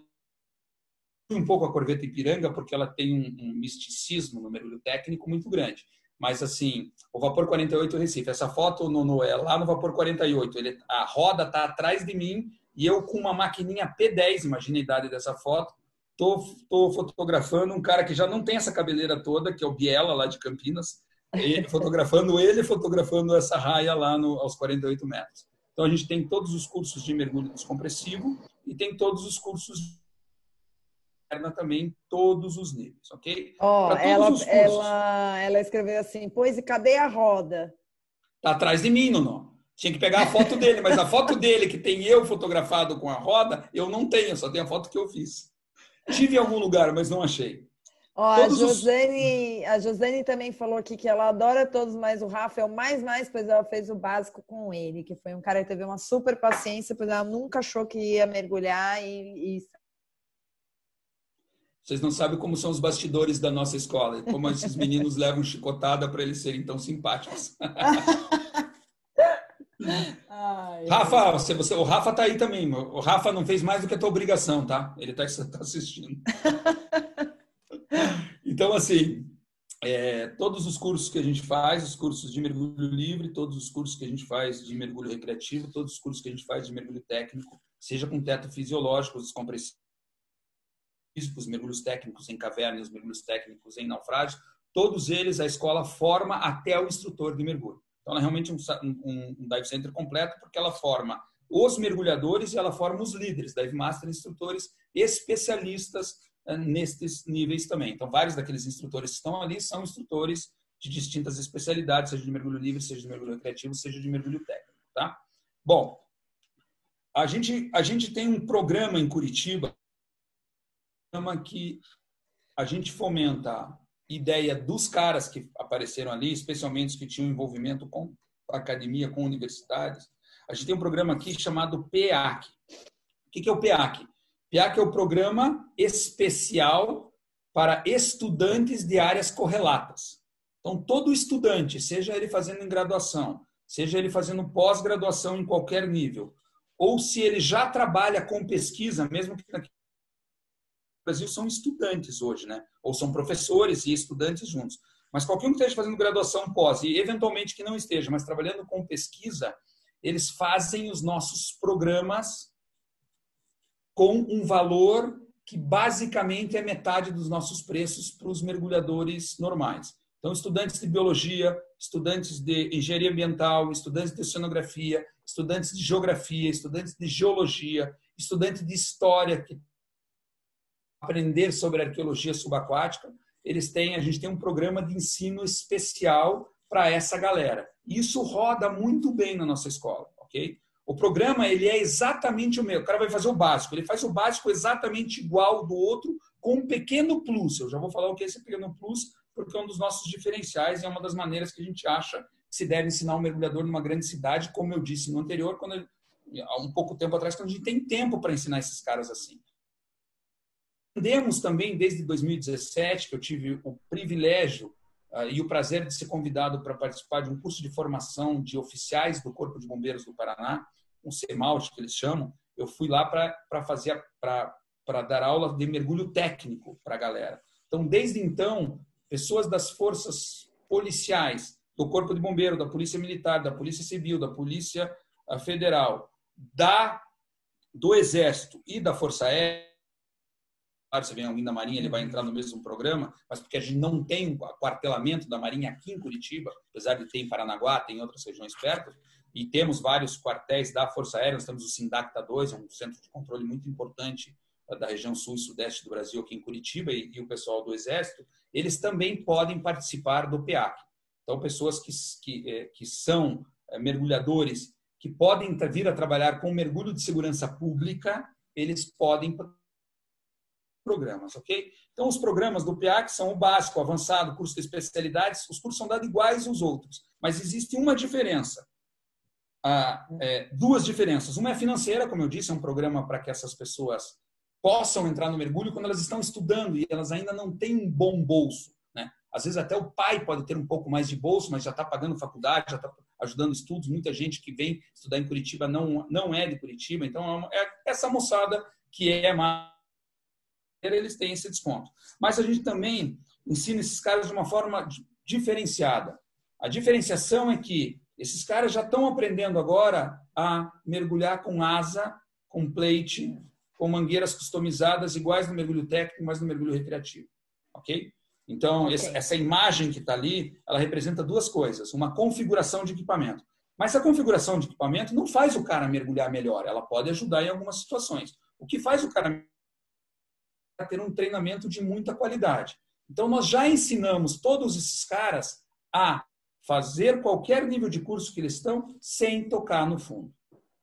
Um pouco a corveta Ipiranga, porque ela tem um, um misticismo no mergulho técnico muito grande. Mas, assim, o Vapor quarenta e oito Recife, essa foto, Nonô, é lá no Vapor quarenta e oito. Ele, a roda está atrás de mim e eu com uma maquininha P dez, imagina a idade dessa foto, tô, tô fotografando um cara que já não tem essa cabeleira toda, que é o Biela, lá de Campinas, ele, fotografando ele, fotografando essa raia lá no, aos quarenta e oito metros. Então, a gente tem todos os cursos de mergulho descompressivo e tem todos os cursos de também em todos os níveis, ok? Oh, todos ela, os ela, ela escreveu assim, pois e cadê a roda? Tá atrás de mim, Nonô. Tinha que pegar a foto dele, mas a foto dele que tem eu fotografado com a roda, eu não tenho, só tenho a foto que eu fiz. Tive em algum lugar, mas não achei. Oh, a, Josane, os... a Josane também falou aqui que ela adora todos, mas o Rafa é o mais mais, pois ela fez o básico com ele, que foi um cara que teve uma super paciência, pois ela nunca achou que ia mergulhar e... e... Vocês não sabem como são os bastidores da nossa escola, como esses meninos levam chicotada para eles serem tão simpáticos. Ai, Rafa, você, você, o Rafa tá aí também. O Rafa não fez mais do que a tua obrigação, tá? Ele tá, tá assistindo. Então, assim, é, todos os cursos que a gente faz, os cursos de mergulho livre, todos os cursos que a gente faz de mergulho recreativo, todos os cursos que a gente faz de mergulho técnico, seja com teto fisiológico, descompressivos, os mergulhos técnicos em cavernas, os mergulhos técnicos em naufrágio, todos eles a escola forma até o instrutor de mergulho. Então, ela é realmente um, um, um dive center completo, porque ela forma os mergulhadores e ela forma os líderes, dive master, instrutores especialistas uh, nestes níveis também. Então, vários daqueles instrutores que estão ali são instrutores de distintas especialidades, seja de mergulho livre, seja de mergulho recreativo, seja de mergulho técnico, tá? Bom, a gente, a gente tem um programa em Curitiba que a gente fomenta ideia dos caras que apareceram ali, especialmente os que tinham envolvimento com a academia, com universidades. A gente tem um programa aqui chamado PEAC. O que é o PEAC? PEAC é o Programa Especial para Estudantes de Áreas Correlatas. Então, todo estudante, seja ele fazendo em graduação, seja ele fazendo pós-graduação em qualquer nível, ou se ele já trabalha com pesquisa, mesmo que naquele Brasil são estudantes hoje, né? Ou são professores e estudantes juntos. Mas qualquer um que esteja fazendo graduação pós e eventualmente que não esteja, mas trabalhando com pesquisa, eles fazem os nossos programas com um valor que basicamente é metade dos nossos preços para os mergulhadores normais. Então, estudantes de biologia, estudantes de engenharia ambiental, estudantes de oceanografia, estudantes de geografia, estudantes de geologia, estudantes de história que aprender sobre arqueologia subaquática, eles têm, a gente tem um programa de ensino especial para essa galera. Isso roda muito bem na nossa escola, ok? O programa, ele é exatamente o mesmo. O cara vai fazer o básico, ele faz o básico exatamente igual do outro, com um pequeno plus. Eu já vou falar o que é esse pequeno plus, porque é um dos nossos diferenciais e é uma das maneiras que a gente acha que se deve ensinar um mergulhador numa grande cidade, como eu disse no anterior, quando ele, há um pouco tempo atrás, quando a gente tem tempo para ensinar esses caras assim. Aprendemos também, desde dois mil e dezessete, que eu tive o privilégio uh, e o prazer de ser convidado para participar de um curso de formação de oficiais do Corpo de Bombeiros do Paraná, um CEMALT, que eles chamam. Eu fui lá para fazer para dar aula de mergulho técnico para a galera. Então, desde então, pessoas das forças policiais, do Corpo de Bombeiro, da Polícia Militar, da Polícia Civil, da Polícia Federal, da, do Exército e da Força Aérea, se vem alguém da Marinha, ele vai entrar no mesmo programa, mas porque a gente não tem um quartelamento da Marinha aqui em Curitiba, apesar de ter em Paranaguá, tem em outras regiões perto, e temos vários quartéis da Força Aérea, nós temos o Sindacta dois, um centro de controle muito importante da região sul e sudeste do Brasil aqui em Curitiba, e, e o pessoal do Exército, eles também podem participar do PEAC. Então, pessoas que, que, que são mergulhadores, que podem vir a trabalhar com mergulho de segurança pública, eles podem programas, ok? Então, os programas do PEAC são o básico, o avançado, curso de especialidades, os cursos são dados iguais aos outros, mas existe uma diferença, ah, é, duas diferenças. Uma é financeira, como eu disse, é um programa para que essas pessoas possam entrar no mergulho quando elas estão estudando e elas ainda não têm um bom bolso, né? Às vezes até o pai pode ter um pouco mais de bolso, mas já está pagando faculdade, já está ajudando estudos, muita gente que vem estudar em Curitiba não, não é de Curitiba, então é essa moçada que é mais eles têm esse desconto. Mas a gente também ensina esses caras de uma forma diferenciada. A diferenciação é que esses caras já estão aprendendo agora a mergulhar com asa, com plate, com mangueiras customizadas, iguais no mergulho técnico, mas no mergulho recreativo. Ok? Então, okay. Essa imagem que está ali, ela representa duas coisas. Uma configuração de equipamento. Mas a configuração de equipamento não faz o cara mergulhar melhor. Ela pode ajudar em algumas situações. O que faz o cara a ter um treinamento de muita qualidade. Então, nós já ensinamos todos esses caras a fazer qualquer nível de curso que eles estão sem tocar no fundo.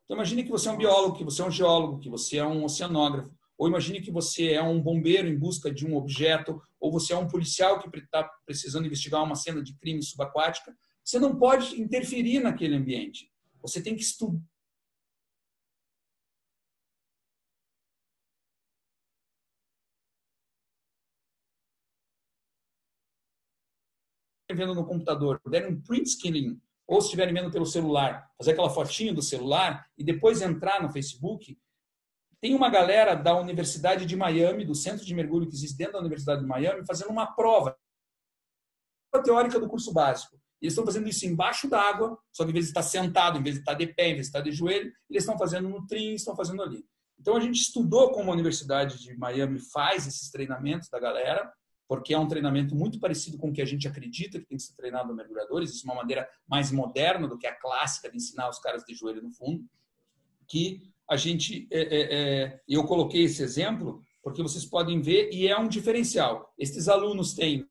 Então, imagine que você é um biólogo, que você é um geólogo, que você é um oceanógrafo, ou imagine que você é um bombeiro em busca de um objeto, ou você é um policial que está precisando investigar uma cena de crime subaquática. Você não pode interferir naquele ambiente. Você tem que estudar vendo no computador, der um print screen, ou se estiverem vendo pelo celular, fazer aquela fotinha do celular e depois entrar no Facebook. Tem uma galera da Universidade de Miami, do centro de mergulho que existe dentro da Universidade de Miami, fazendo uma prova teórica do curso básico. Eles estão fazendo isso embaixo d'água, só que em vez de estar sentado, em vez de estar de pé, em vez de estar de joelho, eles estão fazendo no trim, estão fazendo ali. Então, a gente estudou como a Universidade de Miami faz esses treinamentos da galera, porque é um treinamento muito parecido com o que a gente acredita que tem que ser treinado a mergulhadores. Isso é uma maneira mais moderna do que a clássica de ensinar os caras de joelho no fundo. Que a gente, é, é, é, eu coloquei esse exemplo porque vocês podem ver e é um diferencial. Estes alunos têm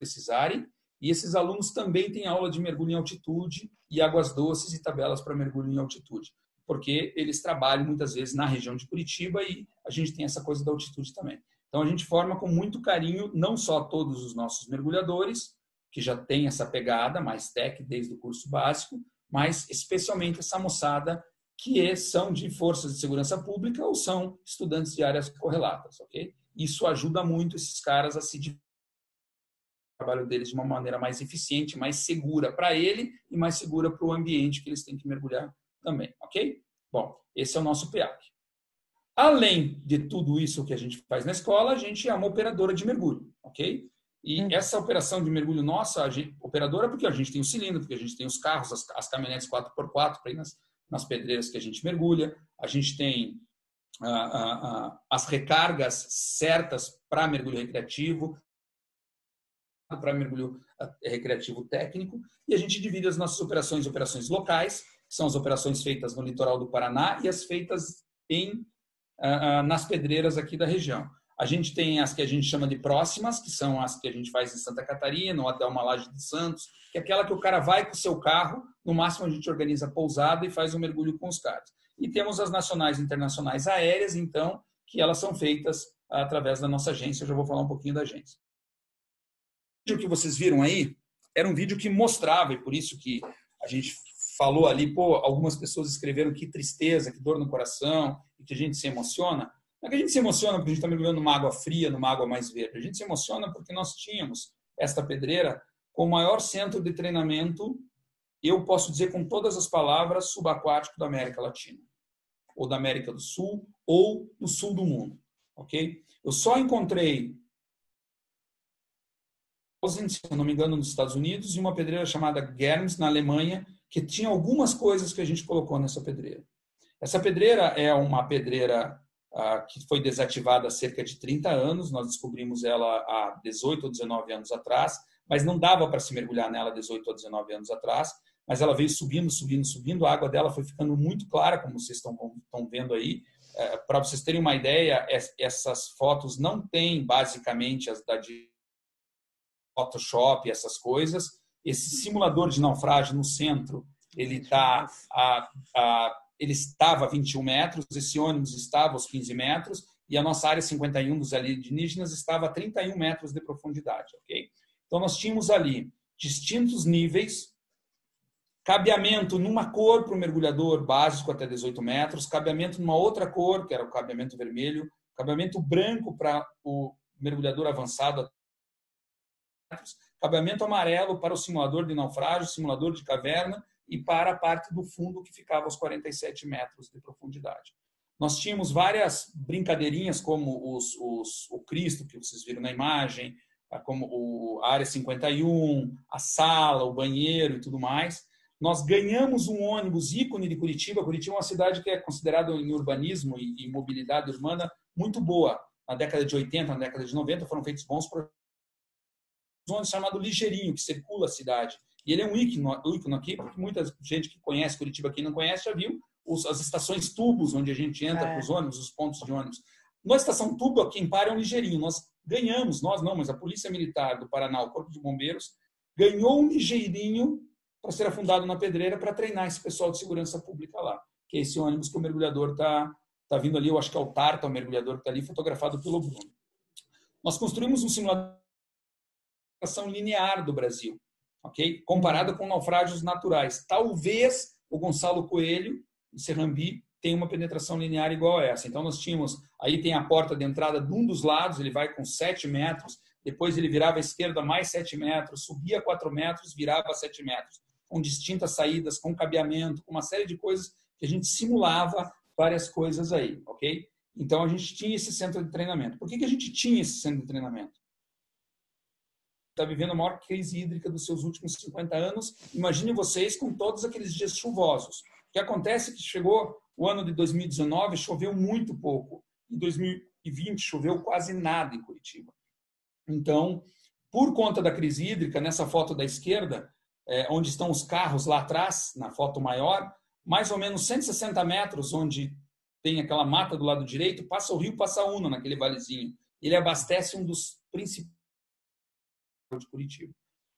precisarem e esses alunos também têm aula de mergulho em altitude e águas doces e tabelas para mergulho em altitude. porque eles trabalham muitas vezes na região de Curitiba e a gente tem essa coisa da altitude também. Então, a gente forma com muito carinho não só todos os nossos mergulhadores, que já tem essa pegada mais tech desde o curso básico, mas especialmente essa moçada que são de forças de segurança pública ou são estudantes de áreas correlatas, ok? Isso ajuda muito esses caras a se divertir o trabalho deles de uma maneira mais eficiente, mais segura para ele e mais segura para o ambiente que eles têm que mergulhar também, ok? Bom, esse é o nosso P I A C. Além de tudo isso que a gente faz na escola, a gente é uma operadora de mergulho, ok? E essa operação de mergulho nossa, a gente, operadora, porque a gente tem o cilindro, porque a gente tem os carros, as, as caminhonetes quatro por quatro para ir nas, nas pedreiras que a gente mergulha, a gente tem ah, ah, ah, as recargas certas para mergulho recreativo, para mergulho recreativo técnico, e a gente divide as nossas operações em operações locais, que são as operações feitas no litoral do Paraná e as feitas em, ah, ah, nas pedreiras aqui da região. A gente tem as que a gente chama de próximas, que são as que a gente faz em Santa Catarina, no Hotel Malage de Santos, que é aquela que o cara vai com o seu carro, no máximo a gente organiza pousada e faz um mergulho com os caras. E temos as nacionais e internacionais aéreas, então, que elas são feitas através da nossa agência. Eu já vou falar um pouquinho da agência. O vídeo que vocês viram aí era um vídeo que mostrava, e por isso que a gente falou ali, pô, algumas pessoas escreveram que tristeza, que dor no coração, e que a gente se emociona. Não é que a gente se emociona porque a gente está mergulhando numa água fria, numa água mais verde. A gente se emociona porque nós tínhamos esta pedreira com o maior centro de treinamento, eu posso dizer com todas as palavras, subaquático da América Latina. Ou da América do Sul, ou do sul do mundo. Ok? Eu só encontrei, se eu não me engano, nos Estados Unidos, e uma pedreira chamada Germs, na Alemanha, que tinha algumas coisas que a gente colocou nessa pedreira. Essa pedreira é uma pedreira que foi desativada há cerca de trinta anos, nós descobrimos ela há dezoito ou dezenove anos atrás, mas não dava para se mergulhar nela dezoito ou dezenove anos atrás, mas ela veio subindo, subindo, subindo, a água dela foi ficando muito clara, como vocês estão, estão vendo aí. É, para vocês terem uma ideia, essas fotos não têm basicamente as da de Photoshop, essas coisas. Esse simulador de naufrágio no centro, ele está a, a Ele estava a vinte e um metros, esse ônibus estava aos quinze metros e a nossa área cinquenta e um dos alienígenas estava a trinta e um metros de profundidade, ok? Então, nós tínhamos ali distintos níveis, cabeamento numa cor para o mergulhador básico até dezoito metros, cabeamento numa outra cor, que era o cabeamento vermelho, cabeamento branco para o mergulhador avançado até dezoito metros, cabeamento amarelo para o simulador de naufrágio, simulador de caverna, e para a parte do fundo que ficava aos quarenta e sete metros de profundidade. Nós tínhamos várias brincadeirinhas, como os, os, o Cristo, que vocês viram na imagem, como o, a área cinquenta e um, a sala, o banheiro e tudo mais. Nós ganhamos um ônibus ícone de Curitiba. Curitiba é uma cidade que é considerada em urbanismo e em mobilidade urbana muito boa. Na década de oitenta, na década de noventa, foram feitos bons projetos. Um ônibus chamado Ligeirinho, que circula a cidade. E ele é um ícone aqui, porque muita gente que conhece Curitiba, quem não conhece, já viu os, as estações tubos, onde a gente entra é. com os ônibus, os pontos de ônibus. Na estação tubo, quem para é um ligeirinho. Nós ganhamos, nós não, mas a Polícia Militar do Paraná, o Corpo de Bombeiros, ganhou um ligeirinho para ser afundado na pedreira para treinar esse pessoal de segurança pública lá. Que é esse ônibus que o mergulhador está tá vindo ali, eu acho que é o Tarta, o mergulhador que está ali, fotografado pelo Bruno. Nós construímos um simulador de ação linear do Brasil. Okay? Comparado com naufrágios naturais. Talvez o Gonçalo Coelho, em Serrambi, tenha uma penetração linear igual a essa. Então, nós tínhamos, aí tem a porta de entrada de um dos lados, ele vai com sete metros, depois ele virava à esquerda mais sete metros, subia quatro metros, virava sete metros, com distintas saídas, com cabeamento, com uma série de coisas que a gente simulava várias coisas aí, ok? Então, a gente tinha esse centro de treinamento. Por que que a gente tinha esse centro de treinamento? Está vivendo a maior crise hídrica dos seus últimos cinquenta anos. Imaginem vocês com todos aqueles dias chuvosos. O que acontece é que chegou o ano de dois mil e dezenove, choveu muito pouco. Em dois mil e vinte, choveu quase nada em Curitiba. Então, por conta da crise hídrica, nessa foto da esquerda, é, onde estão os carros lá atrás, na foto maior, mais ou menos cento e sessenta metros, onde tem aquela mata do lado direito, passa o rio Passaúna, naquele valezinho. Ele abastece um dos principais de Curitiba.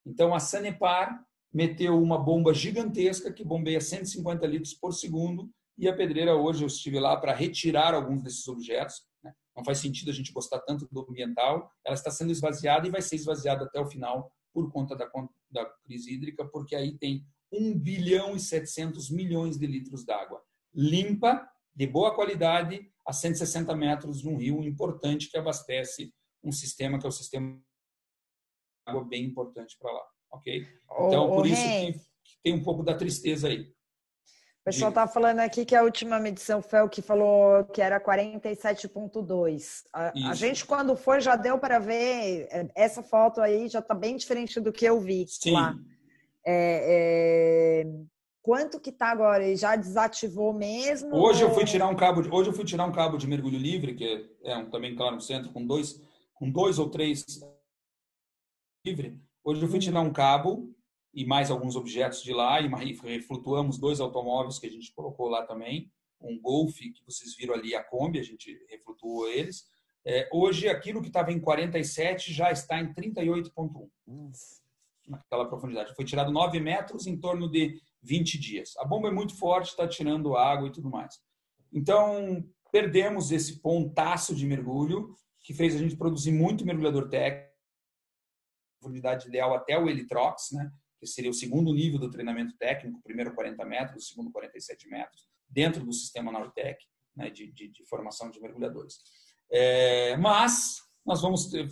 Então, a Sanepar meteu uma bomba gigantesca que bombeia cento e cinquenta litros por segundo E a Pedreira, hoje, eu estive lá para retirar alguns desses objetos. Né? Não faz sentido a gente gostar tanto do ambiental. Ela está sendo esvaziada e vai ser esvaziada até o final por conta da, da crise hídrica, porque aí tem um bilhão e setecentos milhões de litros d'água limpa, de boa qualidade, a cento e sessenta metros de um rio importante que abastece um sistema que é o sistema de água bem importante para lá. Ok? Então, oh, por oh, isso hey. que, que tem um pouco da tristeza aí. O pessoal está falando aqui que a última medição foi o que falou que era quarenta e sete ponto dois. A, a gente, quando foi, já deu para ver. Essa foto aí já está bem diferente do que eu vi. Sim. Lá. É, é... Quanto que está agora? E já desativou mesmo? Hoje ou... eu fui tirar um cabo de, hoje eu fui tirar um cabo de mergulho livre, que é, é um, também, claro, um centro com dois, com dois ou três livre. Hoje eu fui tirar um cabo e mais alguns objetos de lá, e flutuamos dois automóveis que a gente colocou lá também, um Golf, que vocês viram ali, a Kombi, a gente reflutuou eles. É, hoje, aquilo que estava em quarenta e sete já está em trinta e oito ponto um, naquela profundidade. Foi tirado nove metros em torno de vinte dias. A bomba é muito forte, está tirando água e tudo mais. Então, perdemos esse pontaço de mergulho, que fez a gente produzir muito mergulhador técnico, profundidade ideal até o Elitrox, né? Que seria o segundo nível do treinamento técnico, o primeiro quarenta metros, o segundo quarenta e sete metros, dentro do sistema Nautec, né, de, de, de formação de mergulhadores. É, mas nós vamos, ter,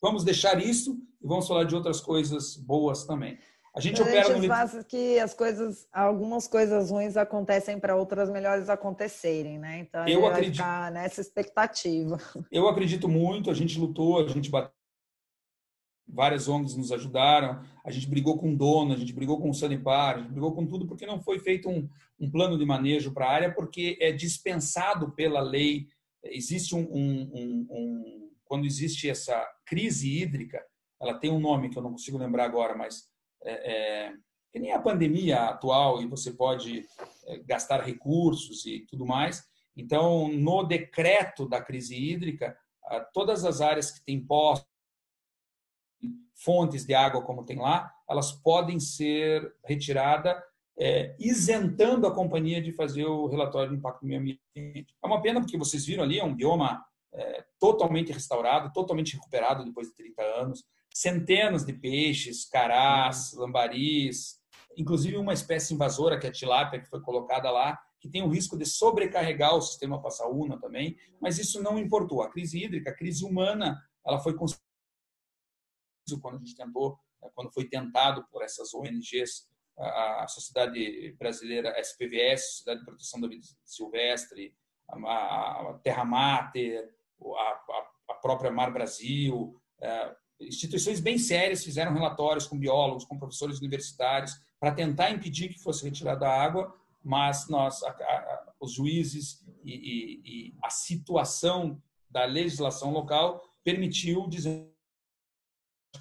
vamos deixar isso e vamos falar de outras coisas boas também. A gente Mas opera... A gente faz que as coisas, algumas coisas ruins acontecem para outras melhores acontecerem, né? Então, eu vai acredito... ficar nessa expectativa. Eu acredito muito, a gente lutou, a gente bateu. Várias O N Gs nos ajudaram, a gente brigou com o dono, a gente brigou com o Sanepar, a gente brigou com tudo, porque não foi feito um, um plano de manejo para a área, porque é dispensado pela lei. Existe um, um, um, um... Quando existe essa crise hídrica, ela tem um nome que eu não consigo lembrar agora, mas é, é... que nem a pandemia atual, e você pode é, gastar recursos e tudo mais. Então, no decreto da crise hídrica, todas as áreas que têm postos, fontes de água como tem lá, elas podem ser retiradas, é, isentando a companhia de fazer o relatório de impacto no meio ambiente. É uma pena porque vocês viram ali, é um bioma é, totalmente restaurado, totalmente recuperado depois de trinta anos, centenas de peixes, carás, lambaris, inclusive uma espécie invasora, que é a tilápia, que foi colocada lá, que tem o risco de sobrecarregar o sistema Passaúna também, mas isso não importou. A crise hídrica, a crise humana, ela foi construída quando a gente tentou, quando foi tentado por essas O N Gs, a Sociedade Brasileira S P V S, Sociedade de Proteção da Vida Silvestre, a Terra Mater, a própria Mar Brasil, instituições bem sérias fizeram relatórios com biólogos, com professores universitários, para tentar impedir que fosse retirada a água, mas nós, a, a, os juízes e, e, e a situação da legislação local permitiu dizer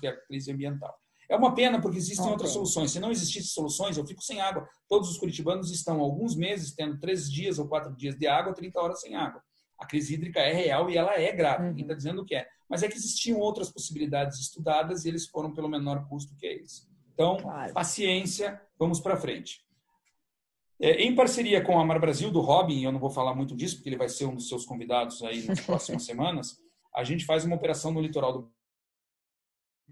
que é a crise ambiental. É uma pena porque existem okay. outras soluções. Se não existissem soluções, eu fico sem água. Todos os curitibanos estão alguns meses tendo três dias ou quatro dias de água, trinta horas sem água. A crise hídrica é real e ela é grave. Uhum. Quem está dizendo que é. Mas é que existiam outras possibilidades estudadas e eles foram pelo menor custo que é isso. Então, claro. Paciência, vamos para frente. É, em parceria com a Mar Brasil, do Robin, eu não vou falar muito disso porque ele vai ser um dos seus convidados aí nas próximas semanas, a gente faz uma operação no litoral do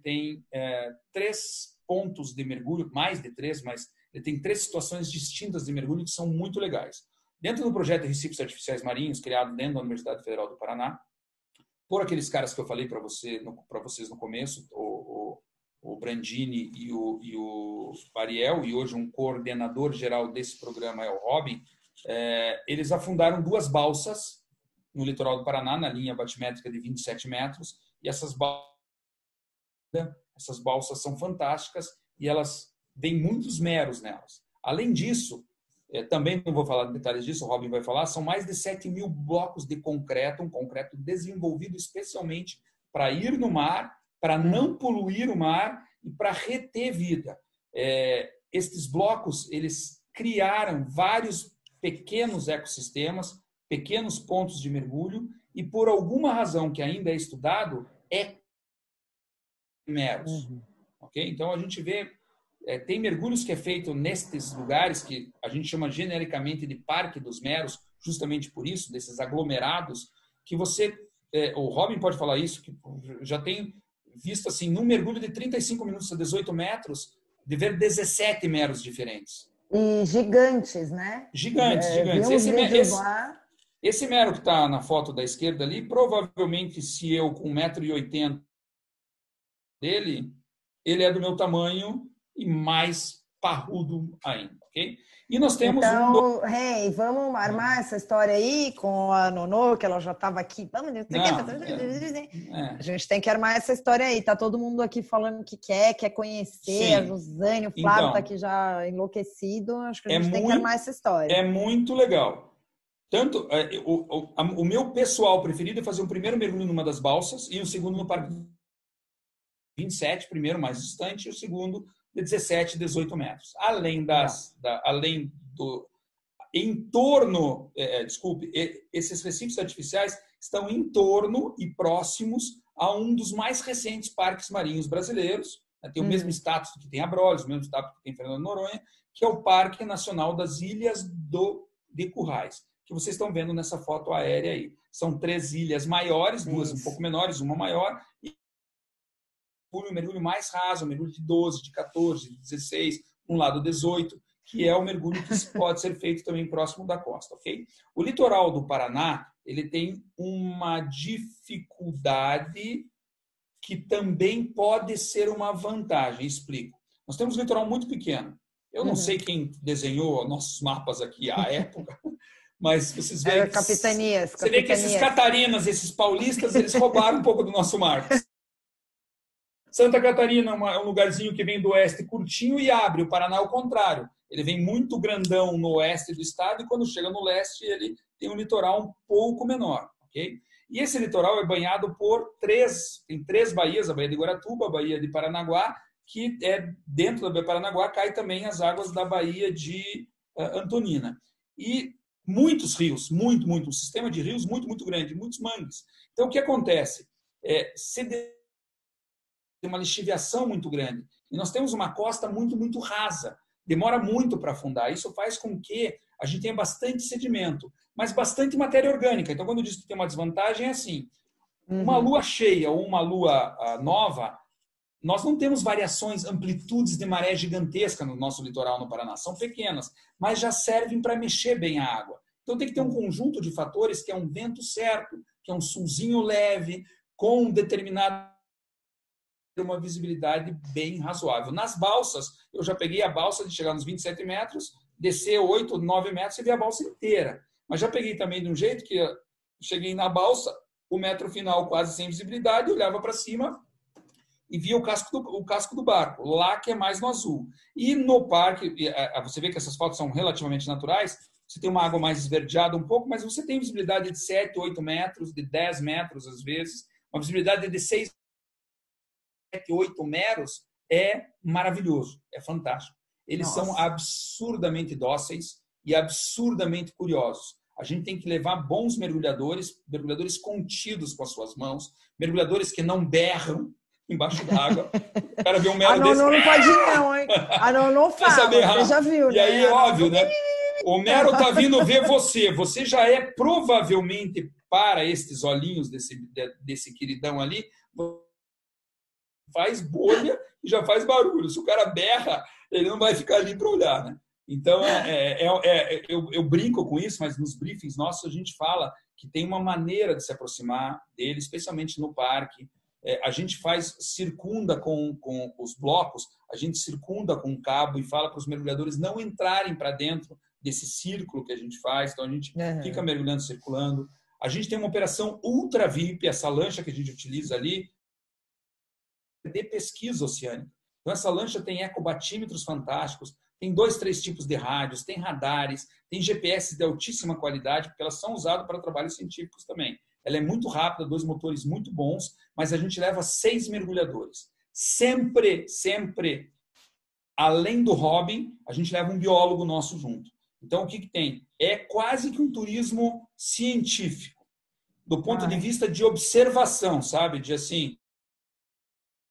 tem é, três pontos de mergulho, mais de três, mas ele tem três situações distintas de mergulho que são muito legais. Dentro do projeto Recifes Artificiais Marinhos, criado dentro da Universidade Federal do Paraná, por aqueles caras que eu falei para você, para vocês no começo, o, o, o Brandini e o, e o Ariel, e hoje um coordenador geral desse programa é o Robin, é, eles afundaram duas balsas no litoral do Paraná, na linha batimétrica de vinte e sete metros, e essas balsas Essas balsas são fantásticas e elas têm muitos meros nelas. Além disso, também não vou falar de detalhes disso, o Robin vai falar, são mais de sete mil blocos de concreto, um concreto desenvolvido especialmente para ir no mar, para não poluir o mar e para reter vida. É, estes blocos, eles criaram vários pequenos ecossistemas, pequenos pontos de mergulho e por alguma razão que ainda é estudado, é meros. Uhum. Okay? Então, a gente vê É, tem mergulhos que é feito nestes lugares que a gente chama genericamente de Parque dos Meros, justamente por isso, desses aglomerados, que você, é, o Robin pode falar isso, que já tem visto assim, num mergulho de trinta e cinco minutos a dezoito metros, de ver dezessete meros diferentes. E gigantes, né? Gigantes, é, gigantes. Esse, esse, esse mero que está na foto da esquerda ali, provavelmente se eu com um metro e oitenta dele, ele é do meu tamanho e mais parrudo ainda, ok? E nós temos... Então, um... Rei, vamos armar essa história aí com a Nonô, que ela já estava aqui. Vamos, não, é, é. A gente tem que armar essa história aí. Tá todo mundo aqui falando que quer, quer conhecer. Sim. A Josane, o Flávio então, tá aqui já enlouquecido. Acho que a gente é tem muito, que armar essa história. É muito legal. Tanto, é, o, o, a, o meu pessoal preferido é fazer um primeiro mergulho numa das balsas e o segundo no Parque vinte e sete, primeiro mais distante, e o segundo... de dezessete, dezoito metros. Além das... Da, além do... Em torno... É, desculpe, esses recifes artificiais estão em torno e próximos a um dos mais recentes parques marinhos brasileiros. Né? Tem o hum. mesmo status que tem Abrolhos, o mesmo status que tem Fernando Noronha, que é o Parque Nacional das Ilhas do, de Currais, que vocês estão vendo nessa foto aérea aí. São três ilhas maiores, duas Isso. um pouco menores, uma maior... E o mergulho mais raso, o mergulho de doze, de quatorze, de dezesseis, um lado dezoito, que é o mergulho que pode ser feito também próximo da costa, ok? O litoral do Paraná, ele tem uma dificuldade que também pode ser uma vantagem, explico. Nós temos um litoral muito pequeno. Eu não uhum. sei quem desenhou nossos mapas aqui à época, mas vocês veem é, que, capitanias, você capitanias. vê que esses catarinas, esses paulistas, eles roubaram um pouco do nosso mar. Santa Catarina é um lugarzinho que vem do oeste curtinho e abre. O Paraná é o contrário. Ele vem muito grandão no oeste do estado e quando chega no leste ele tem um litoral um pouco menor. Okay? E esse litoral é banhado por três, tem três baías, a Baía de Guaratuba, a Baía de Paranaguá, que é dentro da Baía de Paranaguá cai também as águas da Baía de Antonina. E muitos rios, muito, muito, um sistema de rios muito, muito grande, muitos mangues. Então o que acontece? É, se de... tem uma lixiviação muito grande. E nós temos uma costa muito, muito rasa. Demora muito para afundar. Isso faz com que a gente tenha bastante sedimento, mas bastante matéria orgânica. Então, quando eu disse que tem uma desvantagem, é assim. Uhum. Uma lua cheia ou uma lua nova, nós não temos variações, amplitudes de maré gigantesca no nosso litoral no Paraná. São pequenas, mas já servem para mexer bem a água. Então, tem que ter um conjunto de fatores que é um vento certo, que é um solzinho leve, com um determinado... uma visibilidade bem razoável. Nas balsas, eu já peguei a balsa de chegar nos vinte e sete metros, descer oito, nove metros e ver a balsa inteira. Mas já peguei também de um jeito que eu cheguei na balsa, o metro final quase sem visibilidade, olhava para cima e via o casco, do, o casco do barco, lá que é mais no azul. E no parque, você vê que essas fotos são relativamente naturais, você tem uma água mais esverdeada um pouco, mas você tem visibilidade de sete, oito metros, de dez metros às vezes, uma visibilidade de seis, sete, oito meros é maravilhoso, é fantástico. Eles Nossa. são absurdamente dóceis e absurdamente curiosos. A gente tem que levar bons mergulhadores, mergulhadores contidos com as suas mãos, mergulhadores que não berram embaixo d'água. O cara vê um mero desse... A Nonô não pode não, hein? A Nonô fala, saber, você já viu, e né? E aí, óbvio, né? O mero tá vindo ver você. Você já é provavelmente, para estes olhinhos desse, desse queridão ali... faz bolha e já faz barulho. Se o cara berra, ele não vai ficar ali para olhar, né? Então, é, é, é, eu, eu brinco com isso, mas nos briefings nossos a gente fala que tem uma maneira de se aproximar dele, especialmente no parque. É, a gente faz, circunda com, com os blocos, a gente circunda com o cabo e fala para os mergulhadores não entrarem para dentro desse círculo que a gente faz. Então, a gente uhum. fica mergulhando, circulando. A gente tem uma operação ultra V I P, essa lancha que a gente utiliza ali, de pesquisa oceânica. Então, essa lancha tem ecobatímetros fantásticos, tem dois, três tipos de rádios, tem radares, tem G P S de altíssima qualidade, porque elas são usadas para trabalhos científicos também. Ela é muito rápida, dois motores muito bons, mas a gente leva seis mergulhadores. Sempre, sempre, além do Robin, a gente leva um biólogo nosso junto. Então, o que, que tem? É quase que um turismo científico, do ponto Ai. de vista de observação, sabe? De assim...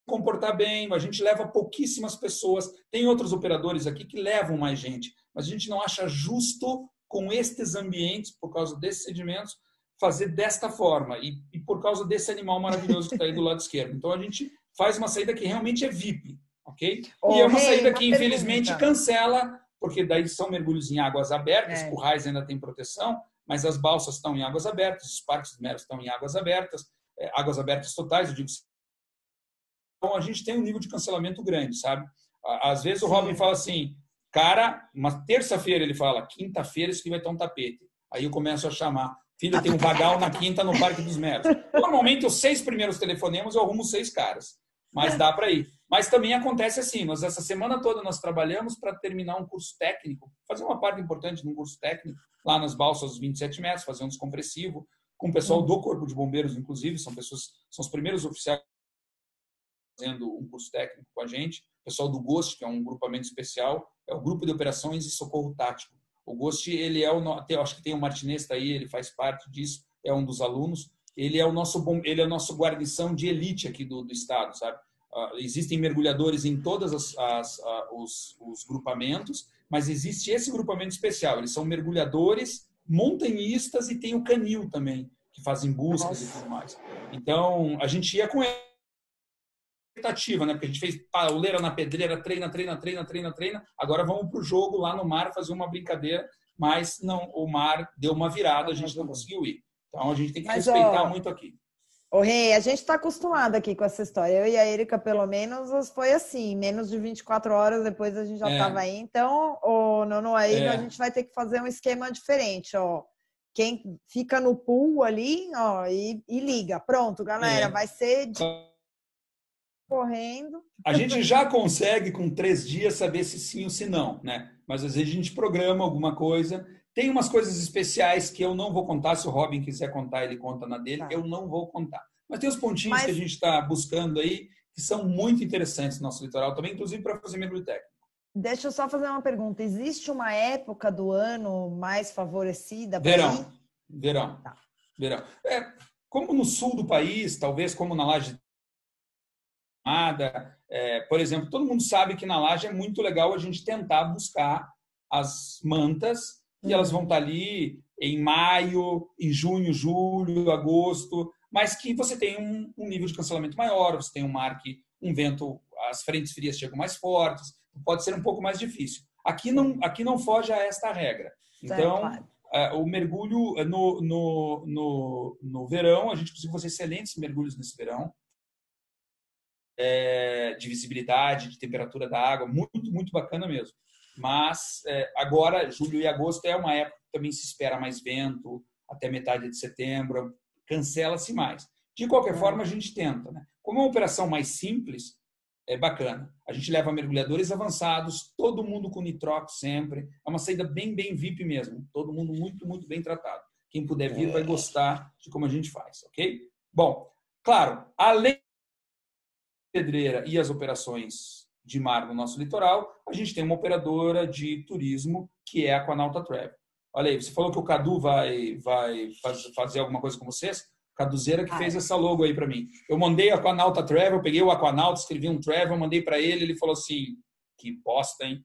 comportar bem, a gente leva pouquíssimas pessoas. Tem outros operadores aqui que levam mais gente, mas a gente não acha justo com estes ambientes, por causa desses sedimentos, fazer desta forma e, e por causa desse animal maravilhoso que está aí do lado esquerdo. Então, a gente faz uma saída que realmente é V I P, ok? Oh, e é uma hey, saída que, infelizmente, pergunta. cancela, porque daí são mergulhos em águas abertas, é. currais ainda tem proteção, mas as balsas estão em águas abertas, os parques meros estão em águas abertas, é, águas abertas totais, eu digo. Então, a gente tem um nível de cancelamento grande, sabe? Às vezes o Sim. Robin fala assim, cara, uma terça-feira ele fala, quinta-feira isso aqui vai ter um tapete. Aí eu começo a chamar, filho, tem um vagal na quinta no Parque dos Meros. Normalmente, os seis primeiros telefonemas eu arrumo seis caras, mas dá para ir. Mas também acontece assim, nós, essa semana toda nós trabalhamos para terminar um curso técnico, fazer uma parte importante de um curso técnico, lá nas balsas dos vinte e sete metros, fazer um descompressivo, com o pessoal do Corpo de Bombeiros, inclusive, são pessoas, são os primeiros oficiais fazendo um curso técnico com a gente, o pessoal do GOST, que é um grupamento especial, é o Grupo de Operações e Socorro Tático. O GOST, ele é o nosso, acho que tem o Martinez tá aí, ele faz parte disso, é um dos alunos, ele é o nosso, ele é o nosso guarnição de elite aqui do, do estado, sabe? Uh, existem mergulhadores em todas as, as uh, os, os grupamentos, mas existe esse grupamento especial, eles são mergulhadores, montanhistas e tem o canil também, que fazem buscas Nossa. e tudo mais. Então, a gente ia com ele. Expectativa, né? Porque a gente fez pauleira na pedreira, treina, treina, treina, treina, treina. Agora vamos para o jogo lá no mar fazer uma brincadeira, mas não, o mar deu uma virada, a gente não conseguiu ir. Então a gente tem que mas, respeitar ó, muito aqui. Ô Rei, a gente está acostumado aqui com essa história. Eu e a Erika, pelo menos, foi assim, menos de vinte e quatro horas depois a gente já estava é. aí. Então, ô, Nonô, aí é. a gente vai ter que fazer um esquema diferente, ó. Quem fica no pool ali, ó, e, e liga. Pronto, galera, é. vai ser... De... correndo. A gente já consegue com três dias saber se sim ou se não, né? Mas às vezes a gente programa alguma coisa. Tem umas coisas especiais que eu não vou contar. Se o Robin quiser contar, ele conta na dele. Tá. Eu não vou contar. Mas tem os pontinhos Mas... que a gente está buscando aí que são muito interessantes no nosso litoral também, inclusive para fazer mergulho técnico. Deixa eu só fazer uma pergunta. Existe uma época do ano mais favorecida? Verão. Ir? Verão. Tá. Verão. É, como no sul do país, talvez como na Laje É, por exemplo, todo mundo sabe que na laje é muito legal a gente tentar buscar as mantas e elas vão estar ali em maio, em junho, julho, agosto, mas que você tem um, um nível de cancelamento maior, você tem um mar que um vento, as frentes frias chegam mais fortes, pode ser um pouco mais difícil. Aqui não, aqui não foge a esta regra. Então, é, claro. O mergulho no, no, no, no verão, a gente conseguiu fazer excelentes mergulhos nesse verão. É, de visibilidade, de temperatura da água, muito, muito bacana mesmo. Mas é, agora, julho e agosto é uma época que também se espera mais vento, até metade de setembro, cancela-se mais. De qualquer forma, a gente tenta, né? Como é uma operação mais simples, é bacana. A gente leva mergulhadores avançados, todo mundo com nitrox sempre. É uma saída bem, bem V I P mesmo. Todo mundo muito, muito bem tratado. Quem puder vir vai gostar de como a gente faz, ok? Bom, claro, além Pedreira e as operações de mar no nosso litoral, a gente tem uma operadora de turismo que é a Acquanauta Travel. Olha aí, você falou que o Cadu vai, vai faz, fazer alguma coisa com vocês? Caduzeira que ah, fez essa logo aí para mim. Eu mandei a Acquanauta Travel, peguei o Acquanauta, escrevi um travel, mandei para ele, ele falou assim, que bosta, hein?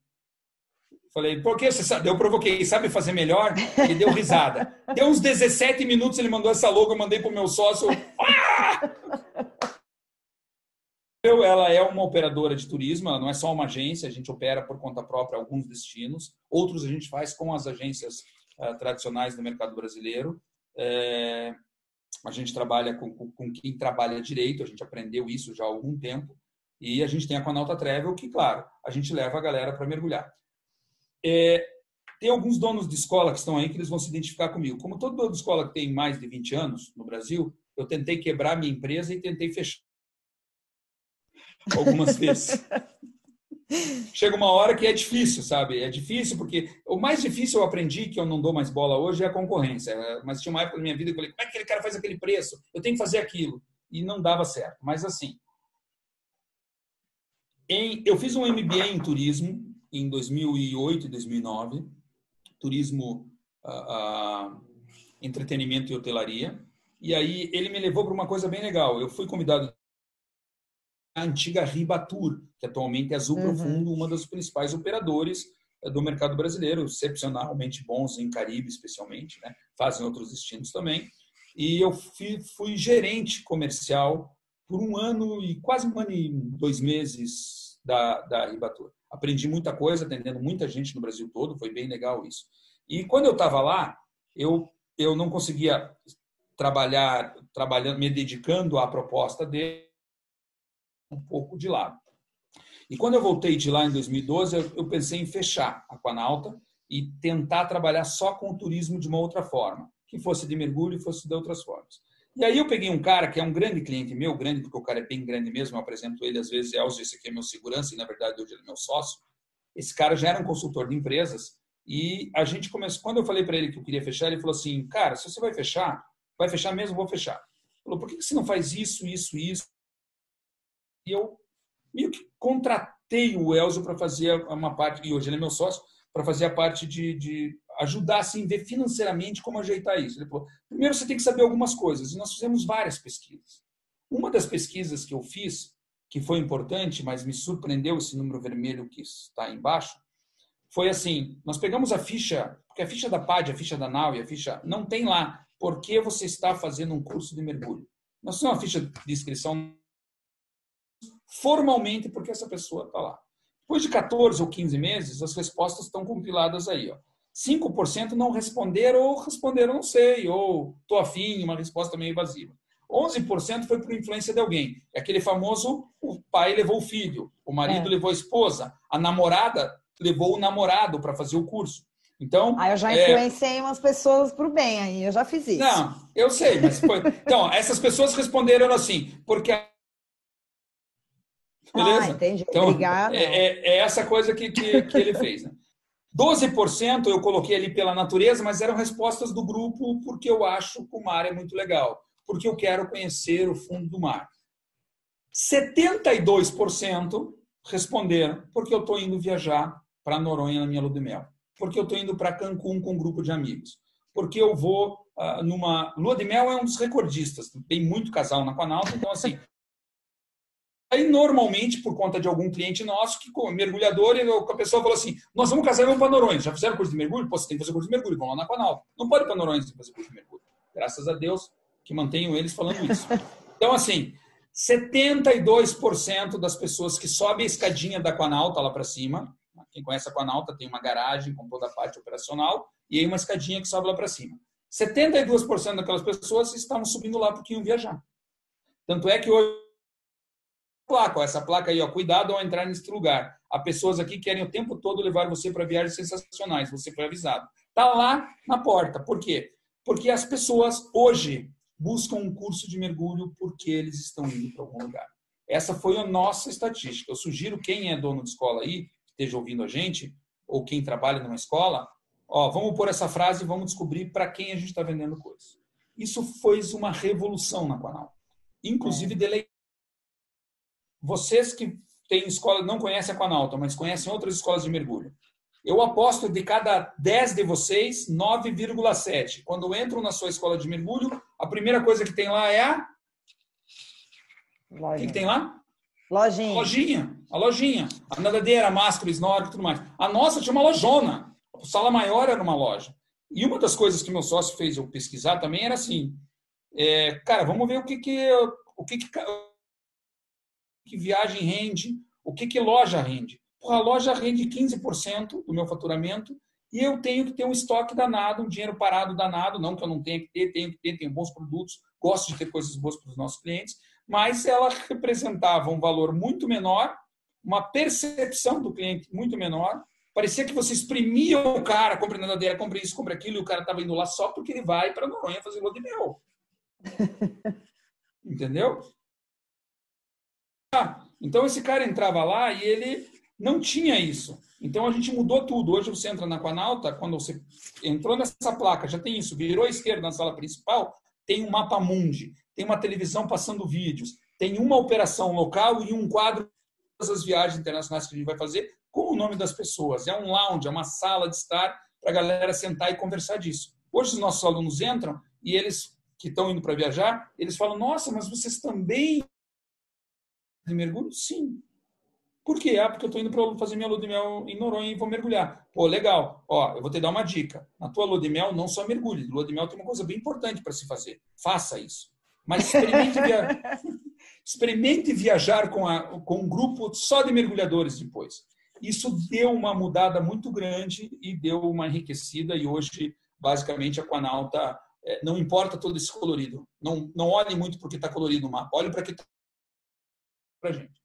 Falei, por que você sabe? Eu provoquei, sabe fazer melhor? Ele deu risada. Deu uns dezessete minutos, ele mandou essa logo, eu mandei pro meu sócio. Ah! Ela é uma operadora de turismo, ela não é só uma agência, a gente opera por conta própria alguns destinos, outros a gente faz com as agências uh, tradicionais do mercado brasileiro. É, a gente trabalha com, com, com quem trabalha direito, a gente aprendeu isso já há algum tempo, e a gente tem a Acquanauta Travel, que, claro, a gente leva a galera para mergulhar. É, tem alguns donos de escola que estão aí que eles vão se identificar comigo. Como todo dono de escola que tem mais de vinte anos no Brasil, eu tentei quebrar minha empresa e tentei fechar algumas vezes. Chega uma hora que é difícil, sabe? É difícil porque o mais difícil eu aprendi, que eu não dou mais bola hoje, é a concorrência. Mas tinha uma época da minha vida que eu falei, como é que aquele cara faz aquele preço? Eu tenho que fazer aquilo. E não dava certo. Mas assim, em, eu fiz um M B A em turismo em dois mil e oito e dois mil e nove. Turismo, uh, uh, entretenimento e hotelaria. E aí ele me levou para uma coisa bem legal. Eu fui convidado a antiga Ribatur, que atualmente é Azul uhum. Profundo, uma das principais operadoras do mercado brasileiro, excepcionalmente bons em Caribe, especialmente, né? Fazem outros destinos também. E eu fui, fui gerente comercial por um ano e quase um ano e dois meses da, da Ribatur. Aprendi muita coisa, atendendo muita gente no Brasil todo, foi bem legal isso. E quando eu estava lá, eu, eu não conseguia trabalhar, trabalhando, me dedicando à proposta dele, um pouco de lado. E quando eu voltei de lá em dois mil e doze, eu, eu pensei em fechar a Acquanauta e tentar trabalhar só com o turismo de uma outra forma, que fosse de mergulho e fosse de outras formas. E aí eu peguei um cara que é um grande cliente meu, grande, porque o cara é bem grande mesmo, eu apresento ele às vezes, Elcio, esse aqui é meu segurança e na verdade hoje ele é meu sócio. Esse cara já era um consultor de empresas e a gente começou, quando eu falei para ele que eu queria fechar, ele falou assim, cara, se você vai fechar, vai fechar mesmo, vou fechar. Ele falou, por que você não faz isso, isso, isso? E eu meio que contratei o Elzo para fazer uma parte, e hoje ele é meu sócio, para fazer a parte de, de ajudar assim, ver financeiramente como ajeitar isso. Ele falou, primeiro você tem que saber algumas coisas, e nós fizemos várias pesquisas. Uma das pesquisas que eu fiz, que foi importante, mas me surpreendeu esse número vermelho que está aí embaixo, foi assim, nós pegamos a ficha, porque a ficha da P A D I, a ficha da Naui, a ficha não tem lá, por que você está fazendo um curso de mergulho? Nós fizemos uma ficha de inscrição formalmente porque essa pessoa está lá. Depois de quatorze ou quinze meses, as respostas estão compiladas aí. Ó. cinco por cento não responderam ou responderam não sei, ou estou afim, uma resposta meio evasiva. onze por cento foi por influência de alguém. É aquele famoso, o pai levou o filho, o marido é. levou a esposa, a namorada levou o namorado para fazer o curso. Então, ah, eu já influenciei é... umas pessoas para o bem aí, eu já fiz isso. Não, eu sei, mas foi... Então, essas pessoas responderam assim, porque... Beleza? Ah, entendi. Então, obrigada. É, é, é essa coisa que, que, que ele fez. Né? doze por cento eu coloquei ali pela natureza, mas eram respostas do grupo porque eu acho que o mar é muito legal, porque eu quero conhecer o fundo do mar. setenta e dois por cento responderam porque eu estou indo viajar para Noronha na minha lua de mel, porque eu estou indo para Cancún com um grupo de amigos, porque eu vou uh, numa... Lua de mel é um dos recordistas, tem muito casal na Acquanauta, então assim... Aí, normalmente, por conta de algum cliente nosso, que mergulhador, e a pessoa falou assim, nós vamos casar e vamos para Noronha. Já fizeram curso de mergulho? Pô, você tem que fazer curso de mergulho, vão lá na Acquanauta. Não pode ir para Noronha sem fazer curso de mergulho. Graças a Deus que mantenho eles falando isso. Então, assim, setenta e dois por cento das pessoas que sobem a escadinha da Acquanauta lá para cima, quem conhece a Acquanauta tem uma garagem com toda a parte operacional, e aí uma escadinha que sobe lá para cima. setenta e dois por cento daquelas pessoas estavam subindo lá porque iam viajar. Tanto é que hoje... Placa, ó, essa placa aí, ó, cuidado ao entrar neste lugar. Há pessoas aqui que querem o tempo todo levar você para viagens sensacionais, você foi avisado. Está lá na porta. Por quê? Porque as pessoas hoje buscam um curso de mergulho porque eles estão indo para algum lugar. Essa foi a nossa estatística. Eu sugiro quem é dono de escola aí, que esteja ouvindo a gente, ou quem trabalha numa escola, ó, vamos pôr essa frase e vamos descobrir para quem a gente está vendendo coisa. Isso foi uma revolução na Acquanauta. Inclusive, é. dele... Vocês que têm escola, não conhecem a Acquanauta, mas conhecem outras escolas de mergulho. Eu aposto de cada dez de vocês, nove vírgula sete. Quando entram na sua escola de mergulho, a primeira coisa que tem lá é a... Lojinha. O que, que tem lá? Lojinha. Lojinha. A lojinha. A nadadeira, a máscara, snorkel, tudo mais. A nossa tinha uma lojona. A sala maior era uma loja. E uma das coisas que meu sócio fez eu pesquisar também era assim, é, cara, vamos ver o que que... O que, que que viagem rende, o que que loja rende. Porra, a loja rende quinze por cento do meu faturamento e eu tenho que ter um estoque danado, um dinheiro parado danado, não que eu não tenha que ter, tenho que ter, tenho bons produtos, gosto de ter coisas boas para os nossos clientes, mas ela representava um valor muito menor, uma percepção do cliente muito menor, parecia que você exprimia o cara, compre nadadeira, compre isso, compre aquilo, e o cara estava indo lá só porque ele vai para Noronha fazer lua de mel. Entendeu? Ah, então esse cara entrava lá e ele não tinha isso. Então a gente mudou tudo. Hoje você entra na Acquanauta, quando você entrou nessa placa, já tem isso, virou à esquerda na sala principal, tem um mapa mundi, tem uma televisão passando vídeos, tem uma operação local e um quadro de todas as viagens internacionais que a gente vai fazer com o nome das pessoas. É um lounge, é uma sala de estar para a galera sentar e conversar disso. Hoje os nossos alunos entram e eles que estão indo para viajar, eles falam, nossa, mas vocês também fazer mergulho? Sim. Por quê? Ah, porque eu estou indo para fazer minha lua de mel em Noronha e vou mergulhar. Pô, legal. Ó, eu vou te dar uma dica. Na tua lua de mel, não só mergulhe. Lua de mel tem uma coisa bem importante para se fazer. Faça isso. Mas experimente, via... experimente viajar com, a... com um grupo só de mergulhadores depois. Isso deu uma mudada muito grande e deu uma enriquecida. E hoje, basicamente, a Acquanauta, não importa todo esse colorido. Não, não olhe muito porque está colorido o mapa. Olhe para que está para a gente.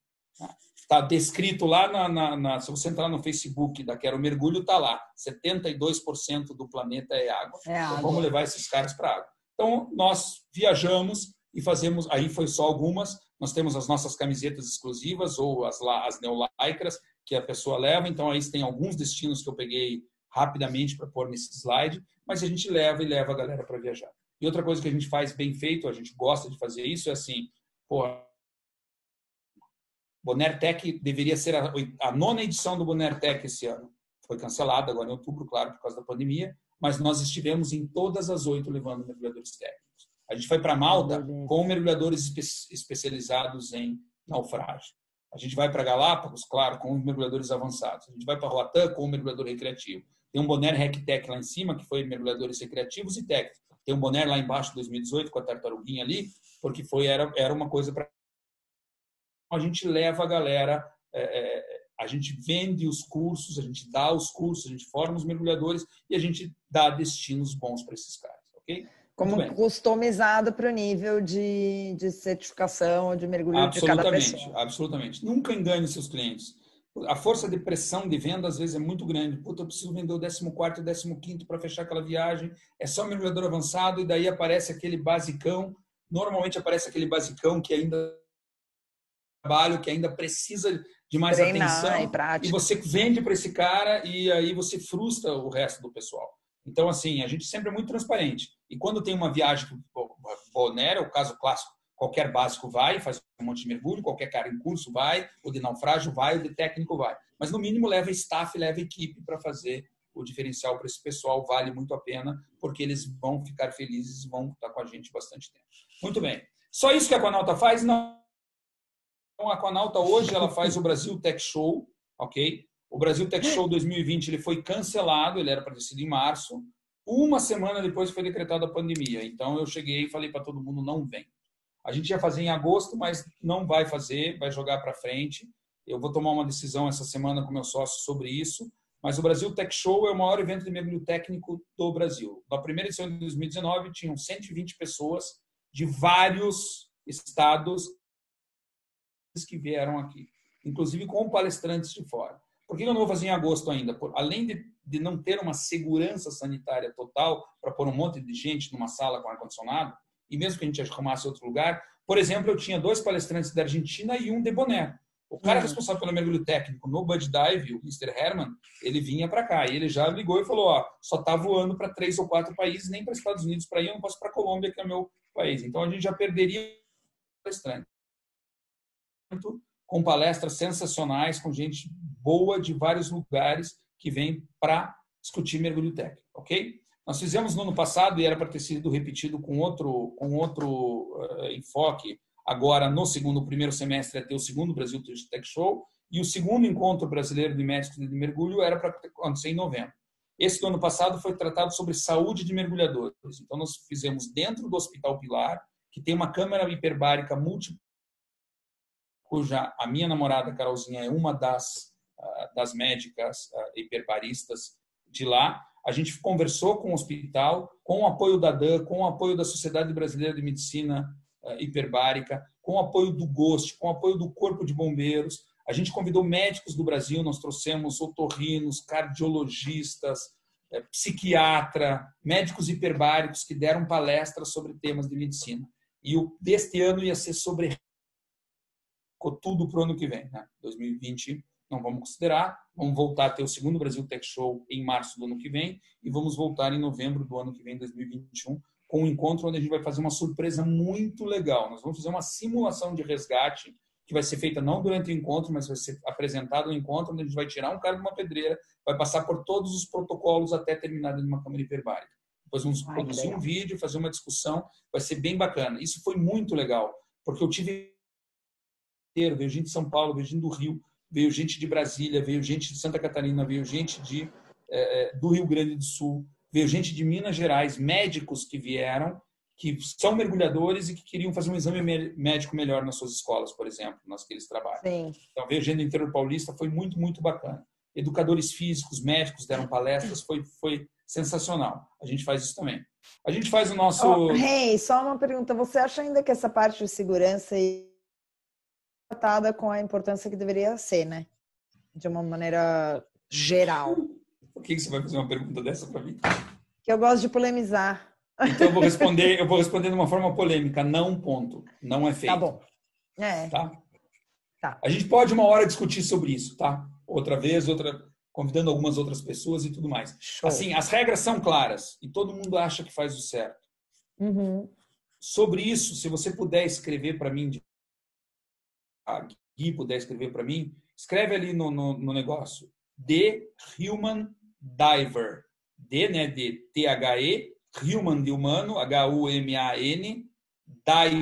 Está descrito lá, na, na, na, se você entrar no Facebook da Quero Mergulho, está lá. setenta e dois por cento do planeta é água. É água. Então, vamos levar esses caras para a água. Então, nós viajamos e fazemos... Aí foi só algumas. Nós temos as nossas camisetas exclusivas ou as, as neolaicras que a pessoa leva. Então, aí tem alguns destinos que eu peguei rapidamente para pôr nesse slide. Mas a gente leva e leva a galera para viajar. E outra coisa que a gente faz bem feito, a gente gosta de fazer isso, é assim... Porra, Bonairtec deveria ser a, a nona edição do Bonairtec esse ano. Foi cancelada agora em outubro, claro, por causa da pandemia, mas nós estivemos em todas as oito levando mergulhadores técnicos. A gente foi para Malta com mergulhadores espe especializados em naufrágio. A gente vai para Galápagos, claro, com mergulhadores avançados. A gente vai para Roatán com um mergulhador recreativo. Tem um Bonair RecTech lá em cima, que foi mergulhadores recreativos e técnicos. Tem um Bonair lá embaixo, dois mil e dezoito, com a tartaruguinha ali, porque foi, era, era uma coisa para... A gente leva a galera, é, é, a gente vende os cursos, a gente dá os cursos, a gente forma os mergulhadores e a gente dá destinos bons para esses caras, ok? Como customizado para o nível de, de certificação, de mergulho de cada pessoa. Absolutamente. Nunca engane seus clientes. A força de pressão de venda, às vezes, é muito grande. Puta, eu preciso vender o décimo quarto e o décimo quinto para fechar aquela viagem. É só mergulhador avançado e daí aparece aquele basicão. Normalmente aparece aquele basicão que ainda... trabalho que ainda precisa de mais Treinar, atenção e, e você vende para esse cara e aí você frustra o resto do pessoal. Então, assim, a gente sempre é muito transparente. E quando tem uma viagem que Bonaire, o caso clássico, qualquer básico vai, faz um monte de mergulho, qualquer cara em curso vai, o de naufrágio vai, o de técnico vai. Mas, no mínimo, leva staff, leva equipe para fazer o diferencial para esse pessoal. Vale muito a pena, porque eles vão ficar felizes e vão estar com a gente bastante tempo. Muito bem. Só isso que a Acquanauta faz? Não. Então, a Acquanauta hoje ela faz o Brasil Tech Show, ok? O Brasil Tech Show dois mil e vinte ele foi cancelado, ele era para ter sido em março. Uma semana depois foi decretada a pandemia. Então, eu cheguei e falei para todo mundo, não vem. A gente ia fazer em agosto, mas não vai fazer, vai jogar para frente. Eu vou tomar uma decisão essa semana com meu sócio sobre isso. Mas o Brasil Tech Show é o maior evento de mergulho técnico do Brasil. Na primeira edição de dois mil e dezenove, tinham cento e vinte pessoas de vários estados que vieram aqui, inclusive com palestrantes de fora. Por que eu não vou fazer em agosto ainda? Por, além de, de não ter uma segurança sanitária total para pôr um monte de gente numa sala com ar-condicionado, e mesmo que a gente arrumasse outro lugar, por exemplo, eu tinha dois palestrantes da Argentina e um de Bonaire. O cara uhum. responsável pelo mergulho técnico no Bud Dive, o mister Herman, ele vinha para cá e ele já ligou e falou, ó, só tá voando para três ou quatro países, nem para Estados Unidos para ir, eu não posso para Colômbia, que é o meu país. Então a gente já perderia palestrante. Com palestras sensacionais, com gente boa de vários lugares que vem para discutir mergulho técnico, ok? Nós fizemos no ano passado e era para ter sido repetido com outro, com outro uh, enfoque. Agora, no segundo, o primeiro semestre, é ter o segundo Brasil Tech Show e o segundo encontro brasileiro de médicos de mergulho era para acontecer em novembro. Esse do ano passado foi tratado sobre saúde de mergulhadores. Então, nós fizemos dentro do Hospital Pilar, que tem uma câmara hiperbárica múltipla, cuja a minha namorada, Carolzinha, é uma das, uh, das médicas uh, hiperbaristas de lá. A gente conversou com o hospital, com o apoio da D A N, com o apoio da Sociedade Brasileira de Medicina uh, Hiperbárica, com o apoio do GOST, com o apoio do Corpo de Bombeiros. A gente convidou médicos do Brasil, nós trouxemos otorrinos, cardiologistas, uh, psiquiatra, médicos hiperbáricos que deram palestras sobre temas de medicina. E o deste ano ia ser sobre... Ficou tudo para o ano que vem, né? dois mil e vinte não vamos considerar, vamos voltar a ter o segundo Brasil Tech Show em março do ano que vem e vamos voltar em novembro do ano que vem, dois mil e vinte e um, com um encontro onde a gente vai fazer uma surpresa muito legal. Nós vamos fazer uma simulação de resgate que vai ser feita não durante o encontro, mas vai ser apresentado no encontro onde a gente vai tirar um cara de uma pedreira, vai passar por todos os protocolos até terminar de uma câmara hiperbárica. Depois vamos Ai, produzir legal. um vídeo, fazer uma discussão, vai ser bem bacana. Isso foi muito legal, porque eu tive inteiro, veio gente de São Paulo, veio gente do Rio, veio gente de Brasília, veio gente de Santa Catarina, veio gente de, é, do Rio Grande do Sul, veio gente de Minas Gerais, médicos que vieram, que são mergulhadores e que queriam fazer um exame médico melhor nas suas escolas, por exemplo, nas que eles trabalham. Sim. Então, veio gente do interior paulista, foi muito, muito bacana. Educadores físicos, médicos deram palestras, foi, foi sensacional. A gente faz isso também. A gente faz o nosso... Oh, hey, só uma pergunta. Você acha ainda que essa parte de segurança é tratada com a importância que deveria ser, né? De uma maneira geral. Por que você vai fazer uma pergunta dessa para mim? Que eu gosto de polemizar. Então eu vou responder, eu vou responder de uma forma polêmica. Não, ponto. Não é feito. Tá bom. É. Tá? Tá. A gente pode uma hora discutir sobre isso, tá? Outra vez, outra, convidando algumas outras pessoas e tudo mais. Show. Assim, as regras são claras e todo mundo acha que faz o certo. Uhum. Sobre isso, se você puder escrever para mim, a Gui puder escrever para mim, escreve ali no, no, no negócio. The Human Diver. D, né? De T H E. Human de humano, H U M A N,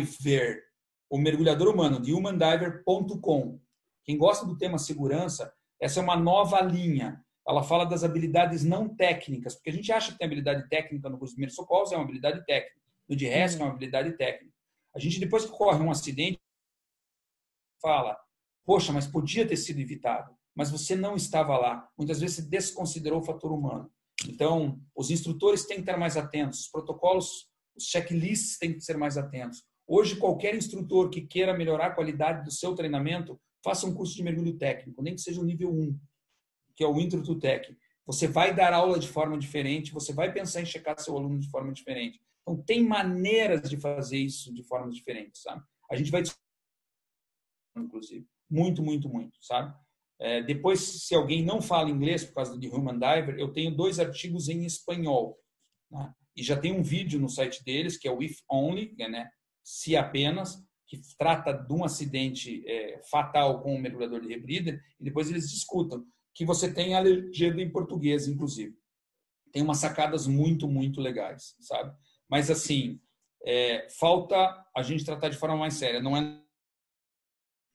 Diver, o mergulhador humano, de human diver ponto com. Quem gosta do tema segurança, essa é uma nova linha. Ela fala das habilidades não técnicas, porque a gente acha que tem habilidade técnica no curso de primeiros socorros, é uma habilidade técnica. No de resgate é uma habilidade técnica. A gente, depois que ocorre um acidente, fala, poxa, mas podia ter sido evitado, mas você não estava lá. Muitas vezes você desconsiderou o fator humano. Então, os instrutores têm que estar mais atentos, os protocolos, os checklists têm que ser mais atentos. Hoje, qualquer instrutor que queira melhorar a qualidade do seu treinamento, faça um curso de mergulho técnico, nem que seja o nível um, que é o Introtec. Você vai dar aula de forma diferente, você vai pensar em checar seu aluno de forma diferente. Então, tem maneiras de fazer isso de formas diferentes, sabe? A gente vai discutir, inclusive, muito, muito, muito, sabe? É, depois, se alguém não fala inglês por causa do Human Diver, eu tenho dois artigos em espanhol. Né? E já tem um vídeo no site deles, que é o If Only, né? Se apenas, que trata de um acidente é, fatal com um mergulhador de rebrida, e depois eles discutam, que você tem a legenda em português, inclusive. Tem umas sacadas muito, muito legais, sabe? Mas, assim, é, falta a gente tratar de forma mais séria. Não é...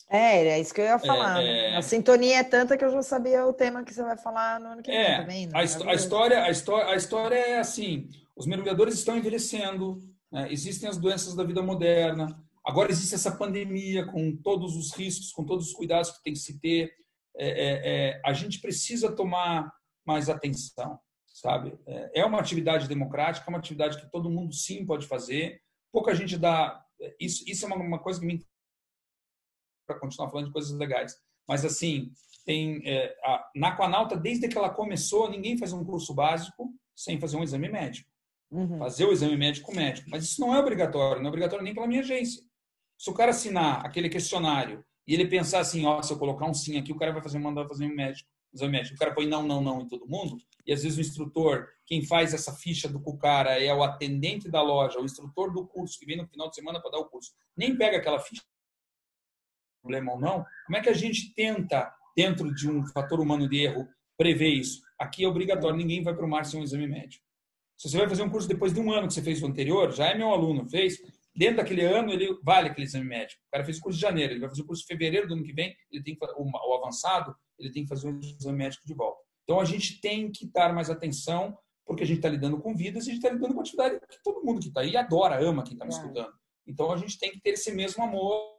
É, é isso que eu ia falar. É, é... A sintonia é tanta que eu já sabia o tema que você vai falar no ano que vem é, também. Né? A, a, história, a, história, a história é assim, os mergulhadores estão envelhecendo, né? Existem as doenças da vida moderna, agora existe essa pandemia com todos os riscos, com todos os cuidados que tem que se ter. É, é, é, a gente precisa tomar mais atenção, sabe? É uma atividade democrática, é uma atividade que todo mundo sim pode fazer. Pouca gente dá... Isso, isso é uma, uma coisa que me para continuar falando de coisas legais. Mas, assim, tem, é, a, na Acquanauta, desde que ela começou, ninguém faz um curso básico sem fazer um exame médico. Uhum. Fazer o exame médico médico. Mas isso não é obrigatório. Não é obrigatório nem pela minha agência. Se o cara assinar aquele questionário e ele pensar assim, ó, se eu colocar um sim aqui, o cara vai fazer, mandar fazer um médico, exame médico. O cara põe não, não, não em todo mundo. E, às vezes, o instrutor, quem faz essa ficha do cara é o atendente da loja, o instrutor do curso que vem no final de semana para dar o curso. Nem pega aquela ficha. Problema ou não, como é que a gente tenta, dentro de um fator humano de erro, prever isso? Aqui é obrigatório, ninguém vai para o mar sem um exame médico. Se você vai fazer um curso depois de um ano que você fez o anterior, já é meu aluno, fez, dentro daquele ano ele vale aquele exame médico. O cara fez o curso de janeiro, ele vai fazer o curso de fevereiro do ano que vem, ele tem que, o avançado, ele tem que fazer um exame médico de volta. Então a gente tem que dar mais atenção, porque a gente está lidando com vidas e a gente está lidando com atividade que todo mundo que está aí adora, ama quem está me escutando. Então a gente tem que ter esse mesmo amor.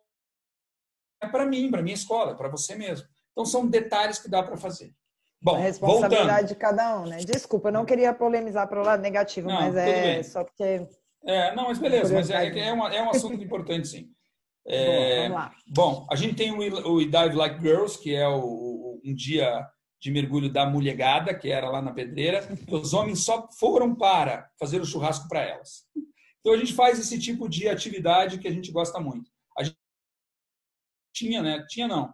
É para mim, para minha escola, para você mesmo. Então, são detalhes que dá para fazer. Bom, a responsabilidade voltando. De cada um, né? Desculpa, eu não queria polemizar para o lado negativo, não, mas é bem. Só porque... É, não, mas beleza, mas é, é, uma, é um assunto importante, sim. É, bom, vamos lá. Bom, a gente tem o, o Dive Like Girls, que é o, o, um dia de mergulho da mulherada, que era lá na Pedreira, que os homens só foram para fazer o churrasco para elas. Então, a gente faz esse tipo de atividade que a gente gosta muito. A gente Tinha, né? Tinha não.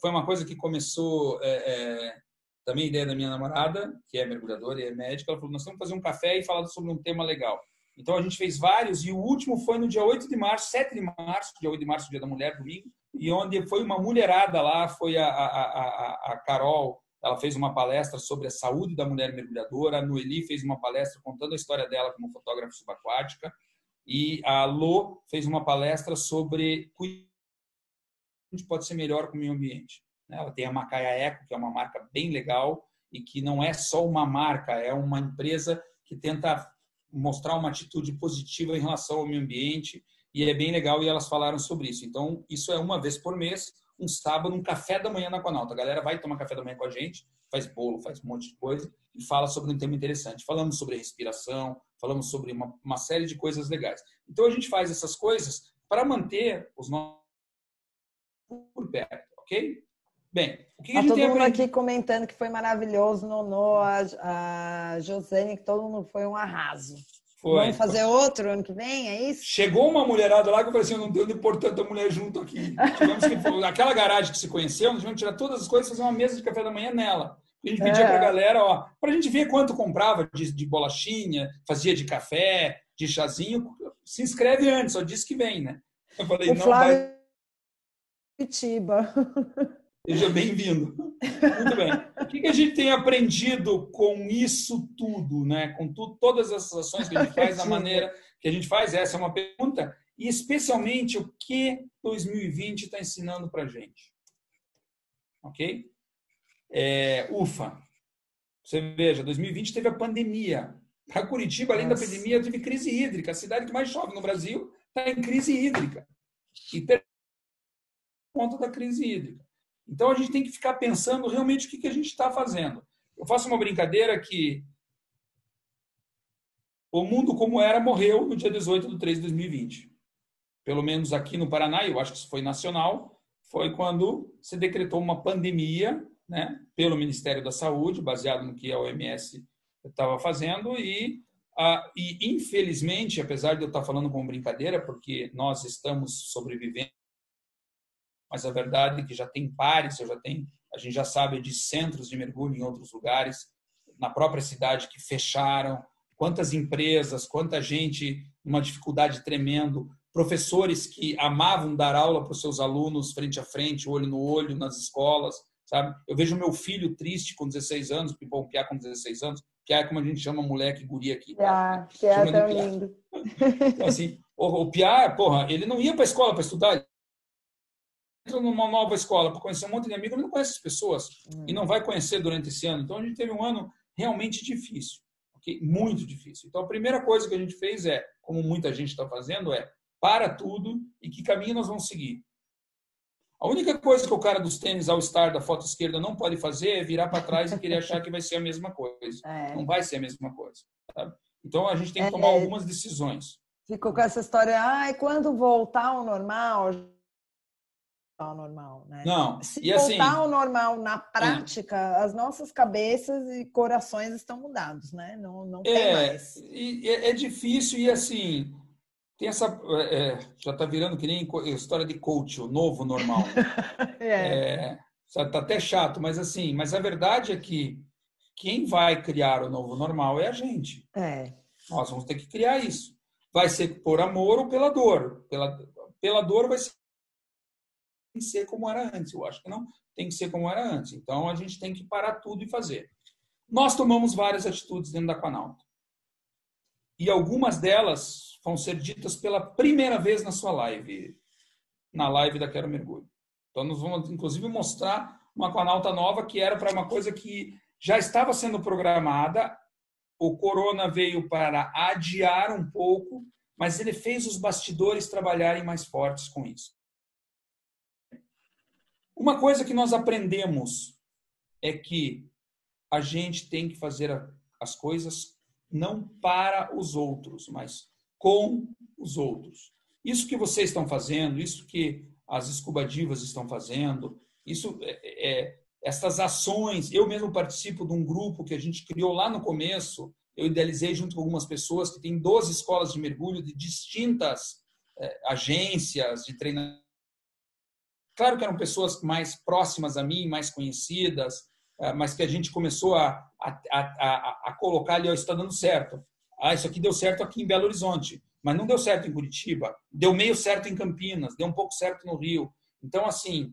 Foi uma coisa que começou é, é, também ideia da minha namorada, que é mergulhadora e é médica. Ela falou, nós temos que fazer um café e falar sobre um tema legal. Então, a gente fez vários e o último foi no dia oito de março, sete de março, dia oito de março, Dia da Mulher, domingo, e onde foi uma mulherada lá, foi a, a, a, a Carol, ela fez uma palestra sobre a saúde da mulher mergulhadora, a Noeli fez uma palestra contando a história dela como fotógrafa subaquática, e a Lô fez uma palestra sobre a gente pode ser melhor com o meio ambiente. Ela tem a Macaia Eco, que é uma marca bem legal e que não é só uma marca, é uma empresa que tenta mostrar uma atitude positiva em relação ao meio ambiente e é bem legal e elas falaram sobre isso. Então, isso é uma vez por mês, um sábado, um café da manhã na Acquanauta. A galera vai tomar café da manhã com a gente, faz bolo, faz um monte de coisa e fala sobre um tema interessante. Falamos sobre respiração, falamos sobre uma, uma série de coisas legais. Então, a gente faz essas coisas para manter os nossos por perto, ok? Bem, o que a gente todo tem mundo aqui comentando que foi maravilhoso, Nonô, a, a Josene, que todo mundo foi um arraso. Foi. Vamos fazer outro ano que vem, é isso? Chegou uma mulherada lá que eu falei assim, eu não tenho de pôr tanta mulher junto aqui. Tivemos que, aquela garagem que se conheceu, nós tivemos que tirar todas as coisas e fazer uma mesa de café da manhã nela. A gente pedia é. para a galera, ó, para a gente ver quanto comprava de, de bolachinha, fazia de café, de chazinho. Se inscreve antes, só diz que vem, né? Eu falei, o não Flávio... vai... Curitiba. Seja bem-vindo. Muito bem. O que a gente tem aprendido com isso tudo, né? Com tu, todas essas ações que a gente faz, da maneira que a gente faz? Essa é uma pergunta. E especialmente o que dois mil e vinte está ensinando para a gente. Ok? É, ufa. Você veja, dois mil e vinte teve a pandemia. Para Curitiba, além Nossa. da pandemia, teve crise hídrica. A cidade que mais chove no Brasil está em crise hídrica. E por conta da crise hídrica. Então, a gente tem que ficar pensando realmente o que a gente está fazendo. Eu faço uma brincadeira que o mundo como era morreu no dia dezoito de três de dois mil e vinte. Pelo menos aqui no Paraná, e eu acho que isso foi nacional, foi quando se decretou uma pandemia, né, pelo Ministério da Saúde, baseado no que a O M S estava fazendo. E, a, e, infelizmente, apesar de eu estar falando com brincadeira, porque nós estamos sobrevivendo, mas a verdade é que já tem pares, já tem, a gente já sabe de centros de mergulho em outros lugares, na própria cidade que fecharam, quantas empresas, quanta gente, uma dificuldade tremendo, professores que amavam dar aula para os seus alunos frente a frente, olho no olho, nas escolas, sabe? Eu vejo meu filho triste com dezesseis anos, Pipão Piá com dezesseis anos, Piá é como a gente chama moleque guri aqui. Piá, Piá é tão lindo. Então, assim, o, o Piá, porra, ele não ia para a escola para estudar, entra numa nova escola para conhecer um monte de amigos, não conhece as pessoas hum. e não vai conhecer durante esse ano. Então, a gente teve um ano realmente difícil, okay? Muito difícil. Então, a primeira coisa que a gente fez é, como muita gente está fazendo, é para tudo e que caminho nós vamos seguir. A única coisa que o cara dos tênis All-Star da foto esquerda não pode fazer é virar para trás e querer achar que vai ser a mesma coisa. É. Não vai ser a mesma coisa. Sabe? Então, a gente tem que tomar é, algumas decisões. Ficou com essa história, ah, e quando voltar ao normal... ao normal, né? Não. Se e voltar assim, ao normal na prática, é. as nossas cabeças e corações estão mudados, né? Não, não tem é, mais. E, é, é difícil e assim, tem essa é, já está virando que nem história de coach, o novo normal. é. É, tá até chato, mas assim, mas a verdade é que quem vai criar o novo normal é a gente. É. Nós vamos ter que criar isso. Vai ser por amor ou pela dor. Pela, pela dor vai ser tem que ser como era antes, eu acho que não tem que ser como era antes, então a gente tem que parar tudo e fazer. Nós tomamos várias atitudes dentro da Acquanauta e algumas delas vão ser ditas pela primeira vez na sua live, na live da Quero Mergulho. Então nós vamos inclusive mostrar uma Acquanauta nova que era para uma coisa que já estava sendo programada, o corona veio para adiar um pouco, mas ele fez os bastidores trabalharem mais fortes com isso. Uma coisa que nós aprendemos é que a gente tem que fazer as coisas não para os outros, mas com os outros. Isso que vocês estão fazendo, isso que as escubadivas estão fazendo, isso, é, é, essas ações, eu mesmo participo de um grupo que a gente criou lá no começo, eu idealizei junto com algumas pessoas que tem doze escolas de mergulho de distintas é, agências de treinamento. Claro que eram pessoas mais próximas a mim, mais conhecidas, mas que a gente começou a, a, a, a colocar ali, ó, isso está dando certo. Ah, isso aqui deu certo aqui em Belo Horizonte, mas não deu certo em Curitiba, deu meio certo em Campinas, deu um pouco certo no Rio. Então, assim,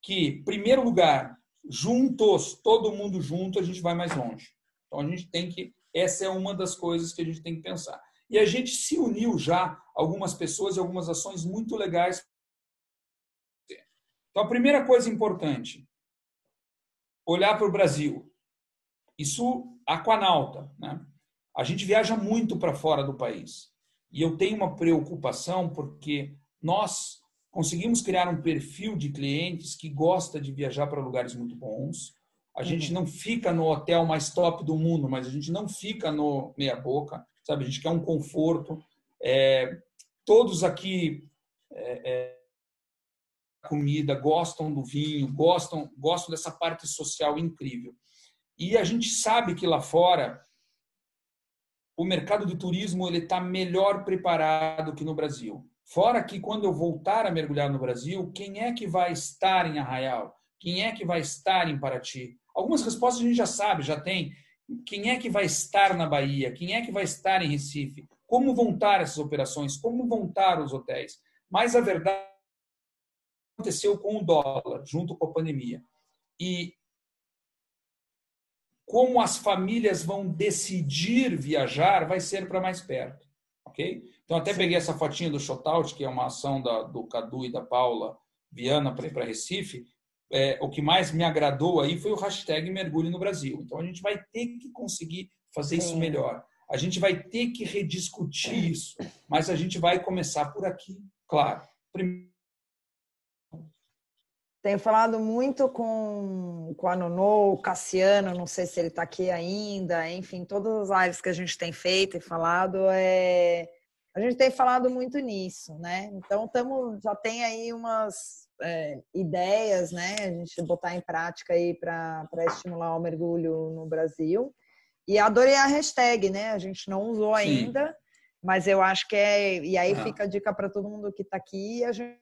que, em primeiro lugar, juntos, todo mundo junto, a gente vai mais longe. Então, a gente tem que... Essa é uma das coisas que a gente tem que pensar. E a gente se uniu já algumas pessoas e algumas ações muito legais. Então, a primeira coisa importante, olhar para o Brasil. Isso, Acquanauta, né? A gente viaja muito para fora do país. E eu tenho uma preocupação porque nós conseguimos criar um perfil de clientes que gosta de viajar para lugares muito bons. A gente uhum. não fica no hotel mais top do mundo, mas a gente não fica no meia boca, sabe? A gente quer um conforto. É, todos aqui... É, é, comida, gostam do vinho, gostam, gostam dessa parte social incrível. E a gente sabe que lá fora o mercado do turismo ele está melhor preparado que no Brasil. Fora que quando eu voltar a mergulhar no Brasil, quem é que vai estar em Arraial? Quem é que vai estar em Paraty? Algumas respostas a gente já sabe, já tem. Quem é que vai estar na Bahia? Quem é que vai estar em Recife? Como vão estar essas operações? Como vão estar os hotéis? Mas a verdade aconteceu com o dólar, junto com a pandemia. E como as famílias vão decidir viajar, vai ser para mais perto, ok? Então, até peguei essa fotinha do Shotout, que é uma ação da, do Cadu e da Paula Viana para ir para Recife. É, o que mais me agradou aí foi o hashtag Mergulho no Brasil. Então, a gente vai ter que conseguir fazer isso melhor. A gente vai ter que rediscutir isso, mas a gente vai começar por aqui, claro. Primeiro, tenho falado muito com, com a Nonô, o Cassiano, não sei se ele está aqui ainda, enfim, todas as lives que a gente tem feito e falado, é... a gente tem falado muito nisso, né? Então, tamo, já tem aí umas é, ideias, né? A gente botar em prática aí para estimular o mergulho no Brasil. E adorei a hashtag, né? A gente não usou ainda, sim, mas eu acho que é... E aí ah. fica a dica para todo mundo que está aqui, a gente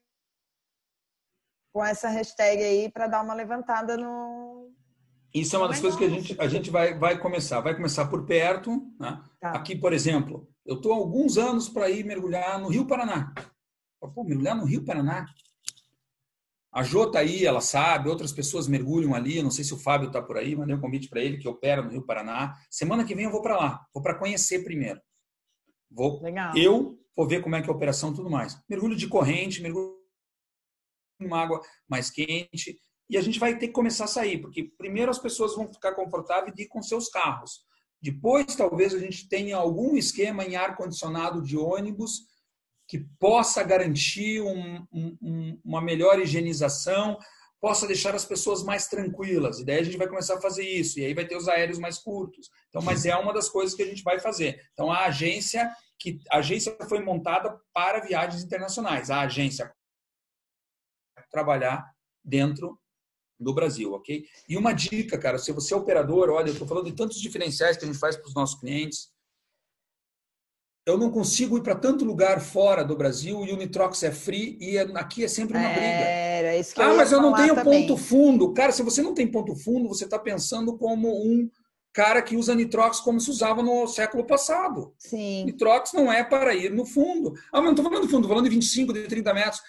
com essa hashtag aí para dar uma levantada no... Isso é uma das coisas que a gente, a gente vai, vai começar. Vai começar por perto, né? Tá. Aqui, por exemplo, eu estou há alguns anos para ir mergulhar no Rio Paraná. Pô, mergulhar no Rio Paraná? A Jô está aí, ela sabe, outras pessoas mergulham ali, não sei se o Fábio está por aí, mandei um convite para ele que opera no Rio Paraná. Semana que vem eu vou para lá, vou para conhecer primeiro. Vou, legal. Eu vou ver como é que é a operação e tudo mais. Mergulho de corrente, mergulho uma água mais quente, e a gente vai ter que começar a sair, porque primeiro as pessoas vão ficar confortáveis de ir com seus carros. Depois, talvez, a gente tenha algum esquema em ar-condicionado de ônibus que possa garantir um, um, uma melhor higienização, possa deixar as pessoas mais tranquilas. E daí a gente vai começar a fazer isso, e aí vai ter os aéreos mais curtos. Então, mas é uma das coisas que a gente vai fazer. Então, a agência, que, a agência foi montada para viagens internacionais. A agência trabalhar dentro do Brasil, ok? E uma dica, cara, se você é operador, olha, eu estou falando de tantos diferenciais que a gente faz para os nossos clientes, eu não consigo ir para tanto lugar fora do Brasil e o Nitrox é free e é, aqui é sempre uma é, briga. Era isso que eu ah, mas eu não tenho também. Ponto fundo. Cara, se você não tem ponto fundo, você está pensando como um cara que usa Nitrox como se usava no século passado. Sim. Nitrox não é para ir no fundo. Ah, mas não estou falando de fundo, estou falando de vinte e cinco, de trinta metros.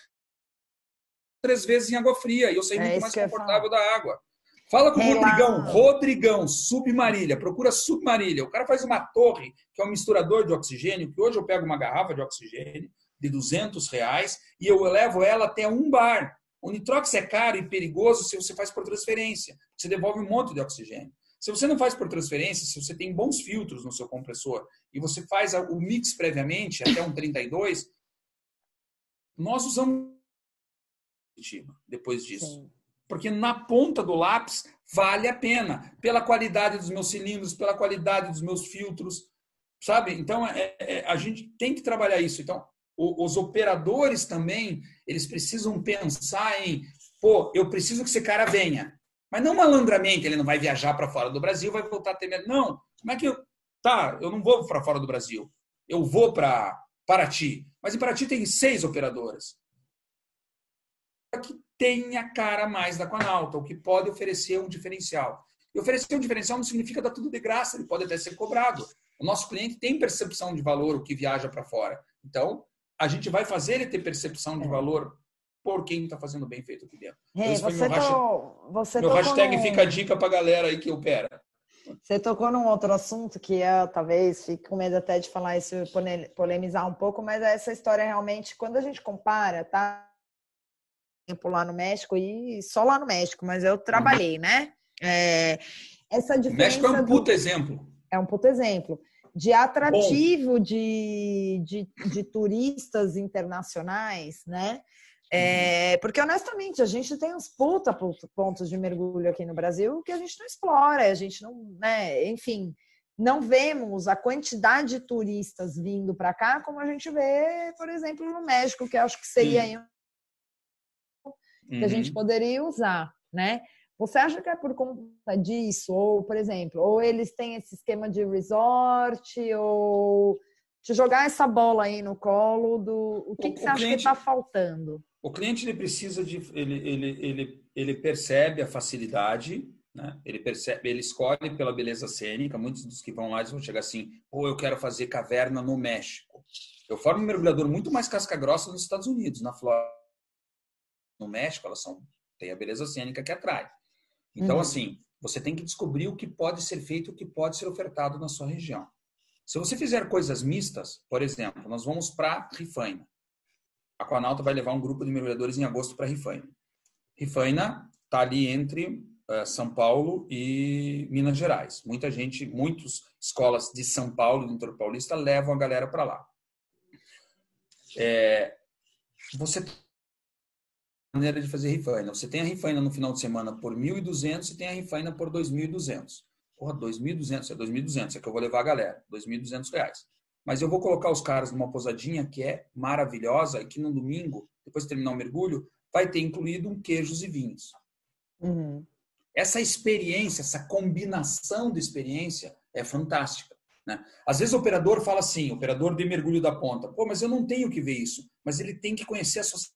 Três vezes em água fria, e eu saí é muito mais confortável da água. Fala com o Rodrigão, Rodrigão, Submarília, procura Submarília. O cara faz uma torre, que é um misturador de oxigênio, que hoje eu pego uma garrafa de oxigênio de duzentos reais e eu levo ela até um bar. O Nitrox é caro e perigoso se você faz por transferência, você devolve um monte de oxigênio. Se você não faz por transferência, se você tem bons filtros no seu compressor e você faz o mix previamente, até um trinta e dois, nós usamos depois disso. Sim. Porque na ponta do lápis vale a pena, pela qualidade dos meus cilindros, pela qualidade dos meus filtros, sabe? Então, é, é, a gente tem que trabalhar isso. Então, o, os operadores também, eles precisam pensar em, pô, eu preciso que esse cara venha. Mas não malandramente, ele não vai viajar para fora do Brasil, vai voltar a ter medo. Não, como é que eu... Tá, eu não vou para fora do Brasil. Eu vou para Paraty. Mas em Paraty tem seis operadoras. Que tenha cara mais da Acquanauta, o que pode oferecer um diferencial. E oferecer um diferencial não significa dar tudo de graça, ele pode até ser cobrado. O nosso cliente tem percepção de valor, o que viaja para fora. Então, a gente vai fazer ele ter percepção de valor por quem está fazendo bem feito aqui dentro. Hey, você meu hashtag, tô, você meu hashtag no... fica a dica para a galera aí que opera. Você tocou num outro assunto que eu talvez fique com medo até de falar isso, polemizar um pouco, mas essa história realmente, quando a gente compara, tá? tempo lá no México, e só lá no México, mas eu trabalhei, né? É, essa diferença o México é um puto do... exemplo. É um puto exemplo. De atrativo de, de, de turistas internacionais, né? É, porque, honestamente, a gente tem uns puta pontos de mergulho aqui no Brasil que a gente não explora, a gente não, né? Enfim, não vemos a quantidade de turistas vindo para cá como a gente vê, por exemplo, no México, que eu acho que seria aí um... que a gente poderia usar, né? Você acha que é por conta disso? Ou, por exemplo, ou eles têm esse esquema de resort, ou te jogar essa bola aí no colo do... O que, o, que você acha cliente, que está faltando? O cliente, ele precisa de... Ele, ele, ele, ele percebe a facilidade, né? Ele percebe, ele escolhe pela beleza cênica. Muitos dos que vão lá vão chegar assim, ou eu quero fazer caverna no México. Eu formo um mergulhador muito mais casca grossa nos Estados Unidos, na Flórida. No México, elas são, tem a beleza cênica que atrai. Então, uhum. assim, você tem que descobrir o que pode ser feito, o que pode ser ofertado na sua região. Se você fizer coisas mistas, por exemplo, nós vamos para Rifaina. A Acquanauta vai levar um grupo de mergulhadores em agosto para Rifaina. Rifaina está ali entre uh, São Paulo e Minas Gerais. Muita gente, muitas escolas de São Paulo, do interior paulista, levam a galera para lá. É, você maneira de fazer Rifaina. Você tem a Rifaina no final de semana por mil e duzentos e tem a Rifaina por dois mil e duzentos. Porra, dois mil e duzentos, é dois mil e duzentos, é que eu vou levar a galera, dois mil e duzentos reais. Mas eu vou colocar os caras numa pousadinha que é maravilhosa e que no domingo, depois de terminar o mergulho, vai ter incluído um queijos e vinhos. Uhum. Essa experiência, essa combinação de experiência é fantástica, né? Às vezes o operador fala assim, operador de mergulho da ponta, pô, mas eu não tenho que ver isso. Mas ele tem que conhecer a sociedade.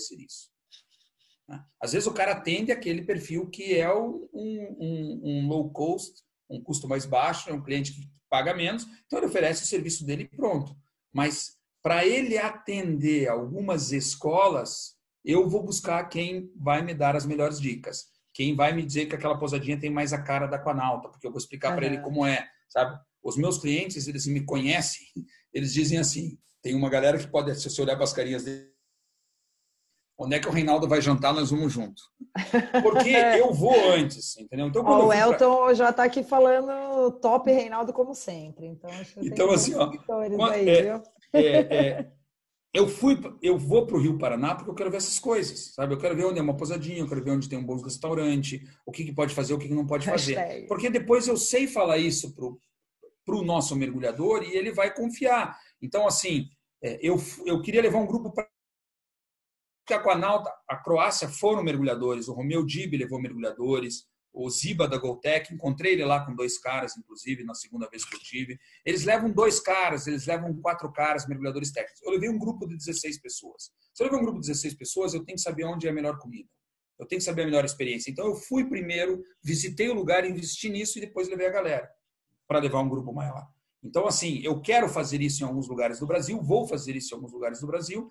Isso. Às vezes o cara atende aquele perfil que é um, um, um low cost, um custo mais baixo, é um cliente que paga menos, então ele oferece o serviço dele e pronto. Mas para ele atender algumas escolas, eu vou buscar quem vai me dar as melhores dicas, quem vai me dizer que aquela pousadinha tem mais a cara da Acquanauta, porque eu vou explicar para ele como é, sabe? Os meus clientes, eles me conhecem, eles dizem assim, tem uma galera que pode, se você olhar para as carinhas dele, onde é que o Reinaldo vai jantar, nós vamos junto. Porque eu vou antes, entendeu? Então, quando oh, o Elton pra... já está aqui falando top Reinaldo como sempre. Então, acho que então assim, ó, aí, é, viu? É, é, eu, fui, eu vou para o Rio Paraná porque eu quero ver essas coisas, sabe? Eu quero ver onde é uma pousadinha, eu quero ver onde tem um bom restaurante, o que, que pode fazer, o que, que não pode fazer. Hashtag. Porque depois eu sei falar isso para o nosso mergulhador e ele vai confiar. Então, assim, é, eu, eu queria levar um grupo para... Porque a Acquanauta, a Croácia foram mergulhadores, o Romeu Dibi levou mergulhadores, o Ziba da Goltec, encontrei ele lá com dois caras, inclusive, na segunda vez que eu tive. Eles levam dois caras, eles levam quatro caras, mergulhadores técnicos. Eu levei um grupo de dezesseis pessoas. Se eu levei um grupo de dezesseis pessoas, eu tenho que saber onde é a melhor comida. Eu tenho que saber a melhor experiência. Então eu fui primeiro, visitei o lugar, investi nisso e depois levei a galera para levar um grupo maior. Então assim, eu quero fazer isso em alguns lugares do Brasil, vou fazer isso em alguns lugares do Brasil,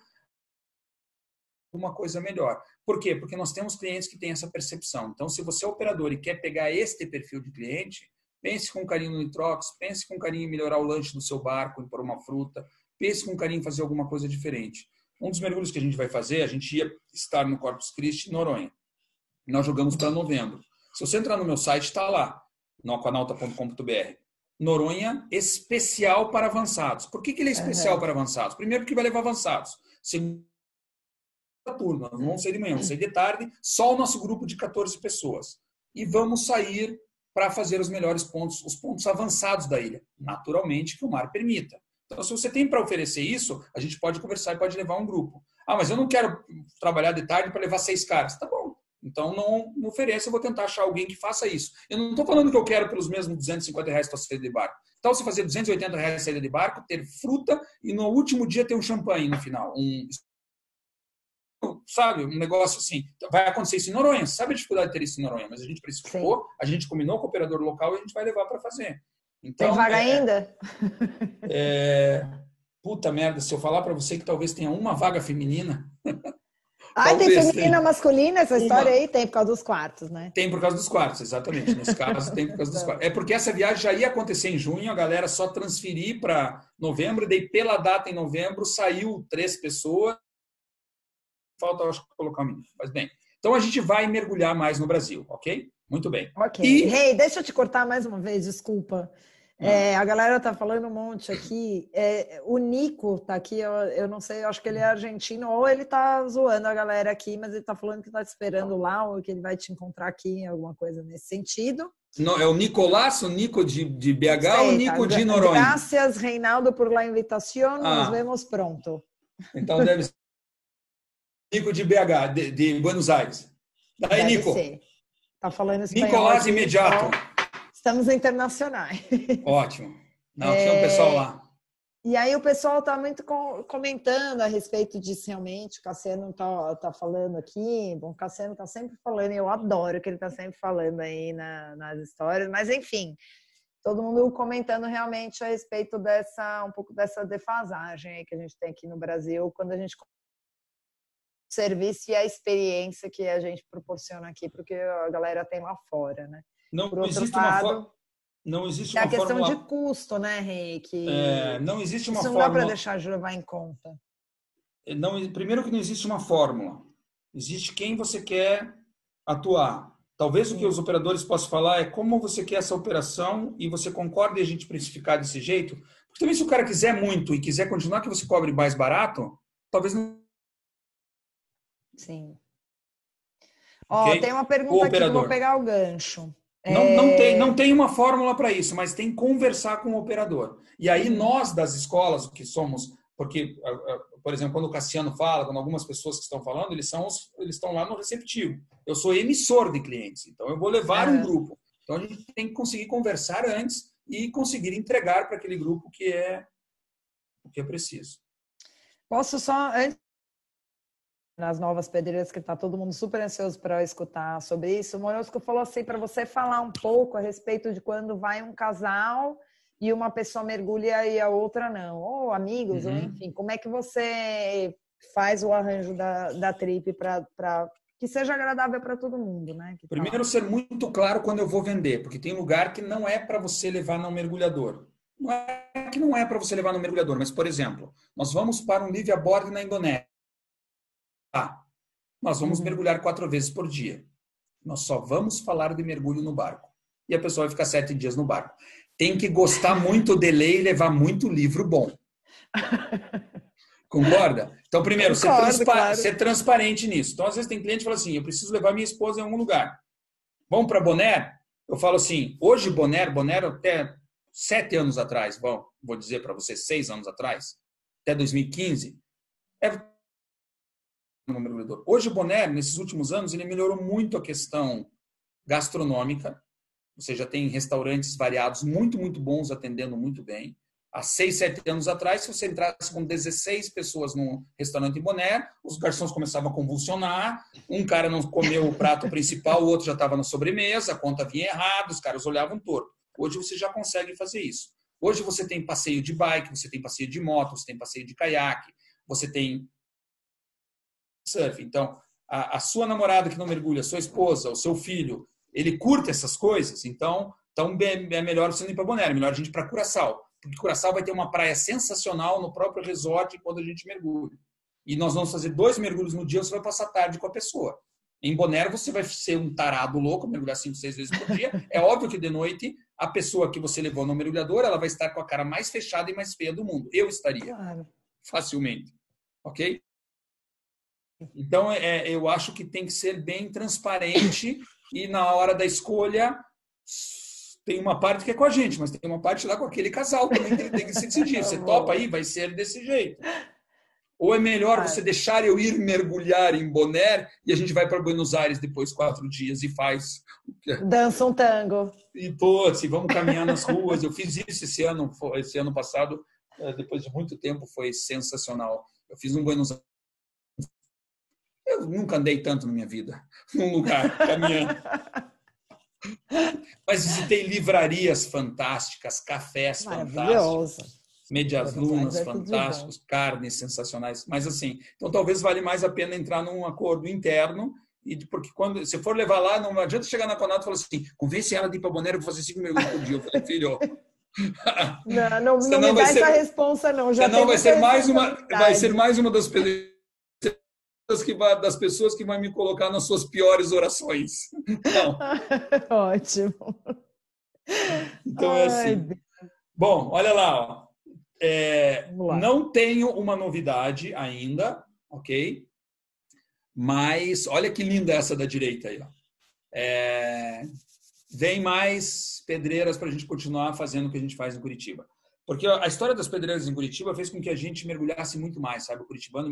uma coisa melhor. Por quê? Porque nós temos clientes que têm essa percepção. Então, se você é operador e quer pegar este perfil de cliente, pense com carinho no nitrox, pense com carinho em melhorar o lanche do seu barco, em pôr uma fruta, pense com carinho em fazer alguma coisa diferente. Um dos mergulhos que a gente vai fazer, a gente ia estar no Corpus Christi, Noronha. Nós jogamos para novembro. Se você entrar no meu site, está lá, no acquanauta ponto com ponto b r. Noronha especial para avançados. Por que, que ele é especial uhum. para avançados? Primeiro, porque vai levar avançados. Segundo, turma, não vamos sair de manhã, vamos sair de tarde, só o nosso grupo de quatorze pessoas. E vamos sair para fazer os melhores pontos, os pontos avançados da ilha, naturalmente que o mar permita. Então, se você tem para oferecer isso, a gente pode conversar e pode levar um grupo. Ah, mas eu não quero trabalhar de tarde para levar seis caras. Tá bom, então não, não ofereça, eu vou tentar achar alguém que faça isso. Eu não estou falando que eu quero pelos mesmos duzentos e cinquenta reais para saída de barco. Então, se fazer duzentos e oitenta reais saída de barco, ter fruta e no último dia ter um champanhe no final, um... Sabe, um negócio assim, vai acontecer isso em Noronha, sabe a dificuldade de ter isso em Noronha, mas a gente precificou, a gente combinou com o operador local e a gente vai levar para fazer. Então, tem vaga é, ainda? É, puta merda, se eu falar para você que talvez tenha uma vaga feminina. Ah, tem feminina tenha. Masculina essa história uma. Aí? Tem por causa dos quartos, né? Tem por causa dos quartos, exatamente. Nesse caso, tem por causa dos quartos. É porque essa viagem já ia acontecer em junho, a galera só transferir para novembro, e daí pela data em novembro saiu três pessoas. falta, acho, colocar um minuto. Mas bem, então a gente vai mergulhar mais no Brasil, ok? Muito bem. Ok. E... Hey, deixa eu te cortar mais uma vez, desculpa. É, a galera tá falando um monte aqui. É, o Nico tá aqui, eu, eu não sei, eu acho que ele é argentino ou ele tá zoando a galera aqui, mas ele tá falando que tá te esperando lá ou que ele vai te encontrar aqui, alguma coisa nesse sentido. Não, é o Nicolás, o Nico de, de B H sei, ou o Nico tá, de Noronha? Graças, Reinaldo, por la invitación. Ah. Nos vemos pronto. Então deve ser Nico de B H, de, de Buenos Aires. Daí, deve Nico. Ser. Tá falando espanhol. Nicolás aqui, imediato. Então... Estamos internacionais. Ótimo. Não, tinha um pessoal lá. E aí o pessoal está muito comentando a respeito disso realmente. O Cassiano está tá falando aqui. Bom, o Cassiano está sempre falando. Eu adoro que ele está sempre falando aí na, nas histórias. Mas enfim, todo mundo comentando realmente a respeito dessa, um pouco dessa defasagem aí que a gente tem aqui no Brasil quando a gente o serviço e a experiência que a gente proporciona aqui, porque a galera tem lá fora, né? Não existe, lado, uma for... não existe uma fórmula... É a questão fórmula... de custo, né, Henrique? É, não existe uma Isso não fórmula... dá para deixar de levar em conta. Não, primeiro que não existe uma fórmula. Existe quem você quer atuar. Talvez Sim. o que os operadores possam falar é como você quer essa operação e você concorda em a gente precificar desse jeito. Porque também se o cara quiser muito e quiser continuar que você cobre mais barato, talvez não... Sim. Ó, okay? Tem uma pergunta aqui que eu vou pegar o gancho. Não, não, tem, não tem uma fórmula para isso, mas tem conversar com o operador. E aí nós das escolas que somos, porque, por exemplo, quando o Cassiano fala, quando algumas pessoas que estão falando, eles são os, eles estão lá no receptivo. Eu sou emissor de clientes, então eu vou levar é. um grupo. Então a gente tem que conseguir conversar antes e conseguir entregar para aquele grupo que é o que é preciso. Posso só... nas novas pedreiras, que está todo mundo super ansioso para escutar sobre isso. O Morosco falou assim, para você falar um pouco a respeito de quando vai um casal e uma pessoa mergulha e a outra não. Ou amigos, uhum. ou enfim. Como é que você faz o arranjo da, da trip para que seja agradável para todo mundo, né? Que Primeiro, tá ser muito claro quando eu vou vender. Porque tem lugar que não é para você levar no mergulhador. Não é que não é para você levar no mergulhador. Mas, por exemplo, nós vamos para um livre a bordo na Indonésia. Ah, nós vamos uhum. mergulhar quatro vezes por dia. Nós só vamos falar de mergulho no barco. E a pessoa vai ficar sete dias no barco. Tem que gostar muito de ler e levar muito livro bom. Concorda? Então, primeiro, Concordo, ser, transpa claro. ser transparente nisso. Então, às vezes tem cliente que fala assim, eu preciso levar minha esposa em algum lugar. Vamos para Bonaire? Eu falo assim, hoje Bonaire, Bonaire até sete anos atrás, bom, vou dizer para você, seis anos atrás, até dois mil e quinze, é... no mergulhador. Hoje o Bonaire, nesses últimos anos, ele melhorou muito a questão gastronômica, ou seja, tem restaurantes variados muito, muito bons, atendendo muito bem. Há seis, sete anos atrás, se você entrasse com dezesseis pessoas num restaurante em Bonaire, os garçons começavam a convulsionar, um cara não comeu o prato principal, o outro já estava na sobremesa, a conta vinha errada, os caras olhavam torto. Hoje você já consegue fazer isso. Hoje você tem passeio de bike, você tem passeio de moto, você tem passeio de caiaque, você tem surf. Então, a, a sua namorada que não mergulha, a sua esposa, o seu filho, ele curta essas coisas, então, então é, é melhor você não ir para Bonaire, é melhor a gente ir para Curaçao. Porque Curaçao vai ter uma praia sensacional no próprio resort quando a gente mergulha. E nós vamos fazer dois mergulhos no dia, você vai passar tarde com a pessoa. Em Bonaire você vai ser um tarado louco, mergulhar cinco, seis vezes por dia. É óbvio que de noite a pessoa que você levou no mergulhador, ela vai estar com a cara mais fechada e mais feia do mundo. Eu estaria. Claro. Facilmente. Ok? Então, é, eu acho que tem que ser bem transparente e na hora da escolha tem uma parte que é com a gente, mas tem uma parte lá com aquele casal também que ele tem que se decidir. Você topa aí? Vai ser desse jeito. Ou é melhor você deixar eu ir mergulhar em Bonaire e a gente vai para Buenos Aires depois quatro dias e faz... Dança um tango. E, pô, assim, vamos caminhar nas ruas. Eu fiz isso esse ano, esse ano passado, depois de muito tempo, foi sensacional. Eu fiz um Buenos Aires. Eu nunca andei tanto na minha vida, num lugar, caminhando. Mas visitei livrarias fantásticas, cafés fantásticos, medias lunas fantásticos, carnes sensacionais. Mas assim, então talvez vale mais a pena entrar num acordo interno, e porque quando você for levar lá, não adianta chegar na Acquanauta e falar assim, convence ela de ir para Bonaire e vou fazer cinco minutos por dia. Eu falei, filho... Não, não, não, não me dá ser, essa responsa não. Já não vai ser, mais uma, vai ser mais uma das pessoas que vai, das pessoas que vai me colocar nas suas piores orações. Não. Ótimo. Então é assim. Ai, bom, olha lá. Ó. É, lá. Não tenho uma novidade ainda, ok? Mas olha que linda essa da direita aí. Ó. É, vem mais pedreiras para a gente continuar fazendo o que a gente faz em Curitiba. Porque a história das pedreiras em Curitiba fez com que a gente mergulhasse muito mais, sabe? O curitibano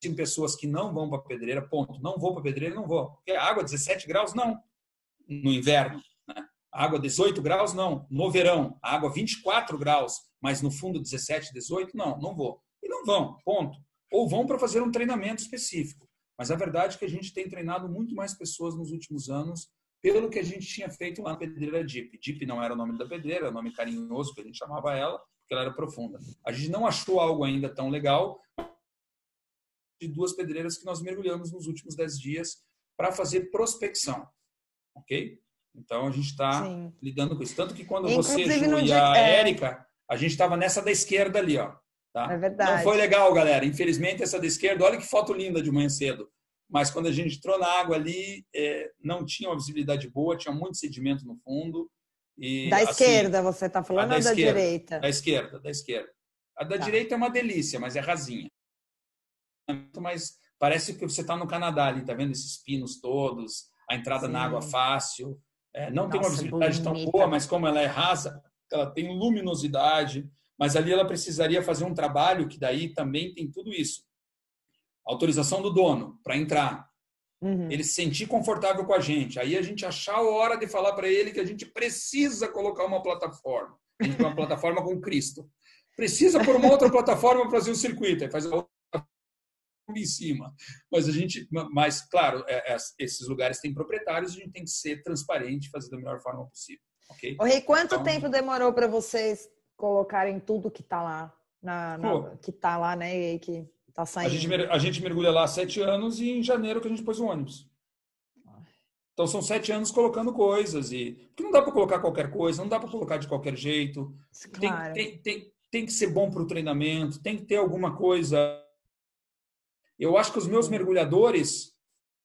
tem pessoas que não vão para a pedreira, ponto. Não vou para a pedreira, não vou. Porque a água dezessete graus, não. No inverno. Né? A água dezoito graus, não. No verão, a água vinte e quatro graus, mas no fundo dezessete, dezoito, não. Não vou. E não vão, ponto. Ou vão para fazer um treinamento específico. Mas a verdade é que a gente tem treinado muito mais pessoas nos últimos anos pelo que a gente tinha feito lá na pedreira Deep. Deep não era o nome da pedreira, era o nome carinhoso que a gente chamava ela, porque ela era profunda. A gente não achou algo ainda tão legal de duas pedreiras que nós mergulhamos nos últimos dez dias para fazer prospecção, ok? Então, a gente está lidando com isso. Tanto que quando inclusive, você, Ju, e a é... Erika, a gente estava nessa da esquerda ali, ó. Tá? É verdade. Não foi legal, galera. Infelizmente, essa da esquerda, olha que foto linda de manhã cedo. Mas quando a gente entrou na água ali, é, não tinha uma visibilidade boa, tinha muito sedimento no fundo. E, da assim, esquerda você está falando da ou da esquerda, direita? Da esquerda, da esquerda. A da tá. direita é uma delícia, mas é rasinha. Mas parece que você está no Canadá ali, tá vendo esses pinos todos, a entrada Sim. na água fácil. É, não Nossa, tem uma visibilidade bonita. Tão boa, mas como ela é rasa, ela tem luminosidade. Mas ali ela precisaria fazer um trabalho que daí também tem tudo isso. Autorização do dono para entrar. Uhum. Ele se sentir confortável com a gente. Aí a gente achar a hora de falar para ele que a gente precisa colocar uma plataforma. A gente tem uma plataforma com Cristo. Precisa pôr uma outra plataforma para fazer o circuito. Aí faz a outra em cima. Mas a gente, mas claro, é, é, esses lugares têm proprietários, a gente tem que ser transparente, fazer da melhor forma possível. Ok? Ô, Rei, quanto então, tempo demorou para vocês colocarem tudo que está lá, na, na, que está lá, né, e que tá saindo. A gente, a gente mergulha lá há sete anos e em janeiro que a gente pôs o ônibus. Então são sete anos colocando coisas. E, porque não dá para colocar qualquer coisa, não dá para colocar de qualquer jeito. Claro. Tem, tem, tem, tem que ser bom para o treinamento, tem que ter alguma coisa. Eu acho que os meus mergulhadores,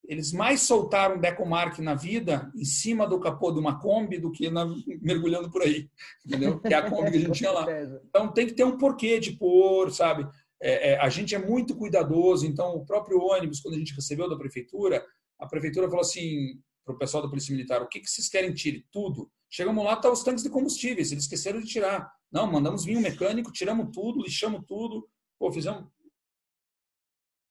eles mais soltaram decomark na vida em cima do capô de uma Kombi do que na, mergulhando por aí. Entendeu? Que é a Kombi que a gente tinha lá. Então tem que ter um porquê de pôr, sabe? É, é, a gente é muito cuidadoso, então o próprio ônibus, quando a gente recebeu da prefeitura, a prefeitura falou assim para o pessoal da Polícia Militar, o que, que vocês querem tirar? Tudo. Chegamos lá, tá os tanques de combustíveis, eles esqueceram de tirar. Não, mandamos vir um mecânico, tiramos tudo, lixamos tudo, pô, fizemos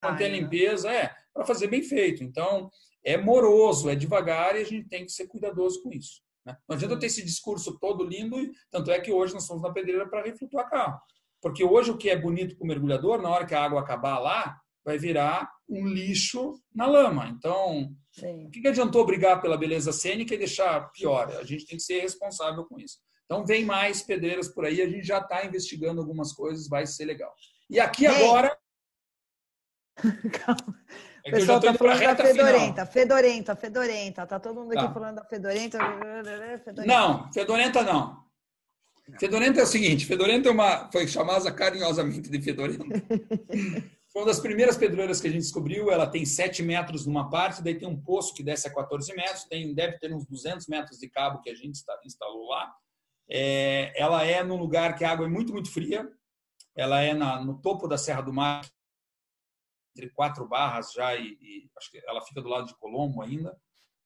manter a limpeza, é, para fazer bem feito. Então, é moroso, é devagar e a gente tem que ser cuidadoso com isso. Né? Não adianta ter esse discurso todo lindo, tanto é que hoje nós somos na pedreira para reflutuar carro. Porque hoje o que é bonito para o mergulhador, na hora que a água acabar lá, vai virar um lixo na lama. Então, Sim. o que adiantou brigar pela beleza cênica e deixar pior? A gente tem que ser responsável com isso. Então, vem mais pedreiras por aí, a gente já está investigando algumas coisas, vai ser legal. E aqui Ei. agora... Calma. É o pessoal está falando da Fedorenta, Fedorenta, Fedorenta. Está todo mundo aqui tá. falando da Fedorenta. Fedorenta. Não, Fedorenta não. Fedorenta é o seguinte, Fedorenta é uma, foi chamada carinhosamente de Fedorenta. Foi uma das primeiras pedreiras que a gente descobriu, ela tem sete metros numa parte, daí tem um poço que desce a quatorze metros, tem, deve ter uns duzentos metros de cabo que a gente instalou lá. É, ela é num lugar que a água é muito, muito fria, ela é na, no topo da Serra do Mar, entre quatro barras já, e, e acho que ela fica do lado de Colombo ainda.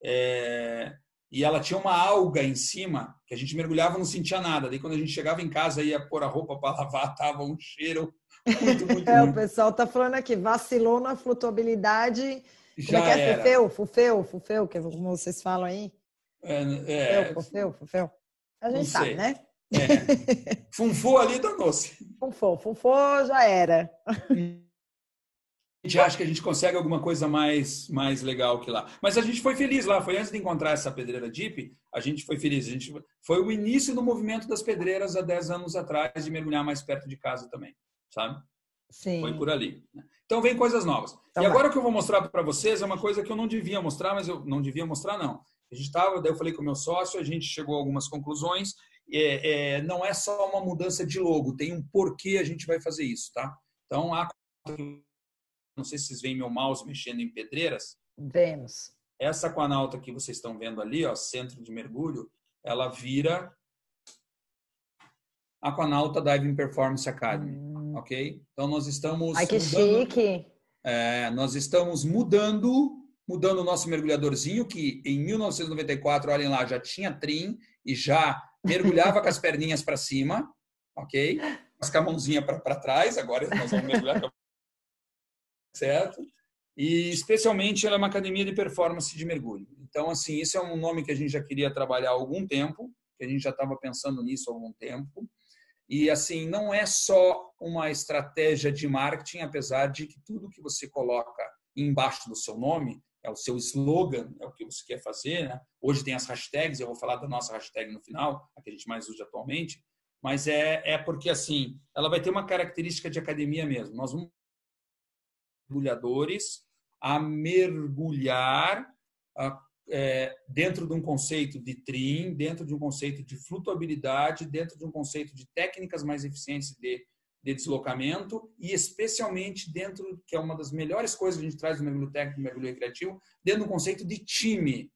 É... E ela tinha uma alga em cima, que a gente mergulhava e não sentia nada. Daí, quando a gente chegava em casa e ia pôr a roupa para lavar, tava um cheiro muito, muito É, ruim. O pessoal tá falando aqui, vacilou na flutuabilidade. Já Como é que é? Era. Fufeu, fufeu, fufeu, que como vocês falam aí. É, é... Fufeu, fufeu, fufeu. A gente sabe, né? É. Funfou ali, danou-se. Funfou, funfou, já era. A gente acha que a gente consegue alguma coisa mais, mais legal que lá. Mas a gente foi feliz lá. Foi antes de encontrar essa pedreira Deep, a gente foi feliz. A gente foi o início do movimento das pedreiras há dez anos atrás de mergulhar mais perto de casa também, sabe? Sim. Foi por ali. Então, vem coisas novas. Então, e agora vai. O que eu vou mostrar para vocês é uma coisa que eu não devia mostrar, mas eu não devia mostrar, não. A gente estava, daí eu falei com o meu sócio, a gente chegou a algumas conclusões. É, é, não é só uma mudança de logo, tem um porquê a gente vai fazer isso, tá? Então, há não sei se vocês veem meu mouse mexendo em pedreiras. Vemos. Essa Acquanauta que vocês estão vendo ali, ó, centro de mergulho, ela vira Acquanauta Diving Performance Academy, hum. ok? Então nós estamos... Ai, que mudando, chique! É, nós estamos mudando, mudando o nosso mergulhadorzinho, que em mil novecentos e noventa e quatro, olhem lá, já tinha trim e já mergulhava com as perninhas para cima, ok? Mas com a mãozinha para trás, agora nós vamos mergulhar com a... Certo? E especialmente ela é uma academia de performance de mergulho. Então, assim, isso é um nome que a gente já queria trabalhar há algum tempo, que a gente já estava pensando nisso há algum tempo. E, assim, não é só uma estratégia de marketing, apesar de que tudo que você coloca embaixo do seu nome, é o seu slogan, é o que você quer fazer, né? Hoje tem as hashtags, eu vou falar da nossa hashtag no final, a que a gente mais usa atualmente, mas é, é porque, assim, ela vai ter uma característica de academia mesmo. Nós vamos mergulhadores a mergulhar a, é, dentro de um conceito de trim, dentro de um conceito de flutuabilidade, dentro de um conceito de técnicas mais eficientes de, de deslocamento e especialmente dentro, que é uma das melhores coisas que a gente traz do mergulho técnico, do mergulho recreativo, dentro do conceito de time,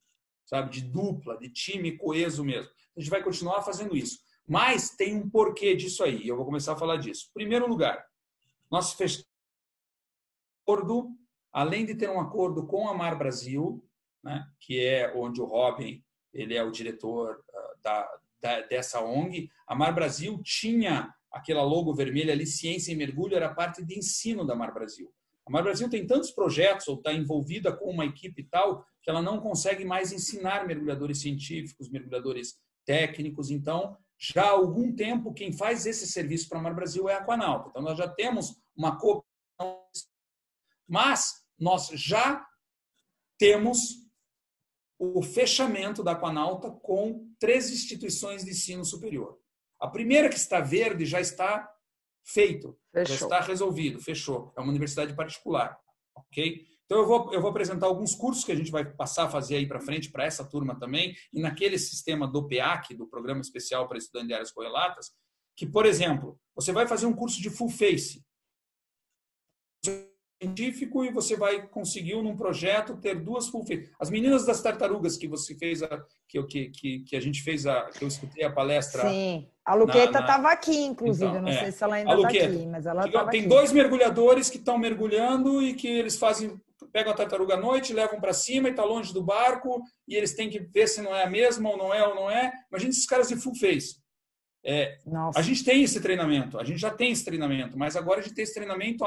sabe? De dupla, de time coeso mesmo. A gente vai continuar fazendo isso. Mas tem um porquê disso aí, eu vou começar a falar disso. Primeiro lugar, nós fechamos acordo, além de ter um acordo com a Mar Brasil, né, que é onde o Robin, ele é o diretor uh, da, da, dessa O N G, a Mar Brasil tinha aquela logo vermelha ali, Ciência e Mergulho, era parte de ensino da Mar Brasil. A Mar Brasil tem tantos projetos, ou está envolvida com uma equipe e tal, que ela não consegue mais ensinar mergulhadores científicos, mergulhadores técnicos, então... Já há algum tempo, quem faz esse serviço para a Mar Brasil é a Acquanauta. Então, nós já temos uma cooperação, mas nós já temos o fechamento da Acquanauta com três instituições de ensino superior. A primeira, que está verde, já está feito, fechou. Já está resolvido, fechou. É uma universidade particular, ok? Então, eu vou, eu vou apresentar alguns cursos que a gente vai passar a fazer aí para frente, para essa turma também, e naquele sistema do PEAC, do Programa Especial para Estudantes de Áreas Correlatas, que, por exemplo, você vai fazer um curso de full face científico e você vai conseguir, num projeto, ter duas full face. As meninas das tartarugas que você fez, a, que, que, que, que a gente fez, a, que eu escutei a palestra... Sim, a Luqueta estava aqui, inclusive, então, não é. sei se ela ainda está aqui, mas ela estava aqui. Tem dois mergulhadores que estão mergulhando e que eles fazem... Pegam a tartaruga à noite, levam para cima e está longe do barco e eles têm que ver se não é a mesma ou não é ou não é. Imagina esses caras de full face. É, a gente tem esse treinamento, a gente já tem esse treinamento, mas agora a gente tem esse treinamento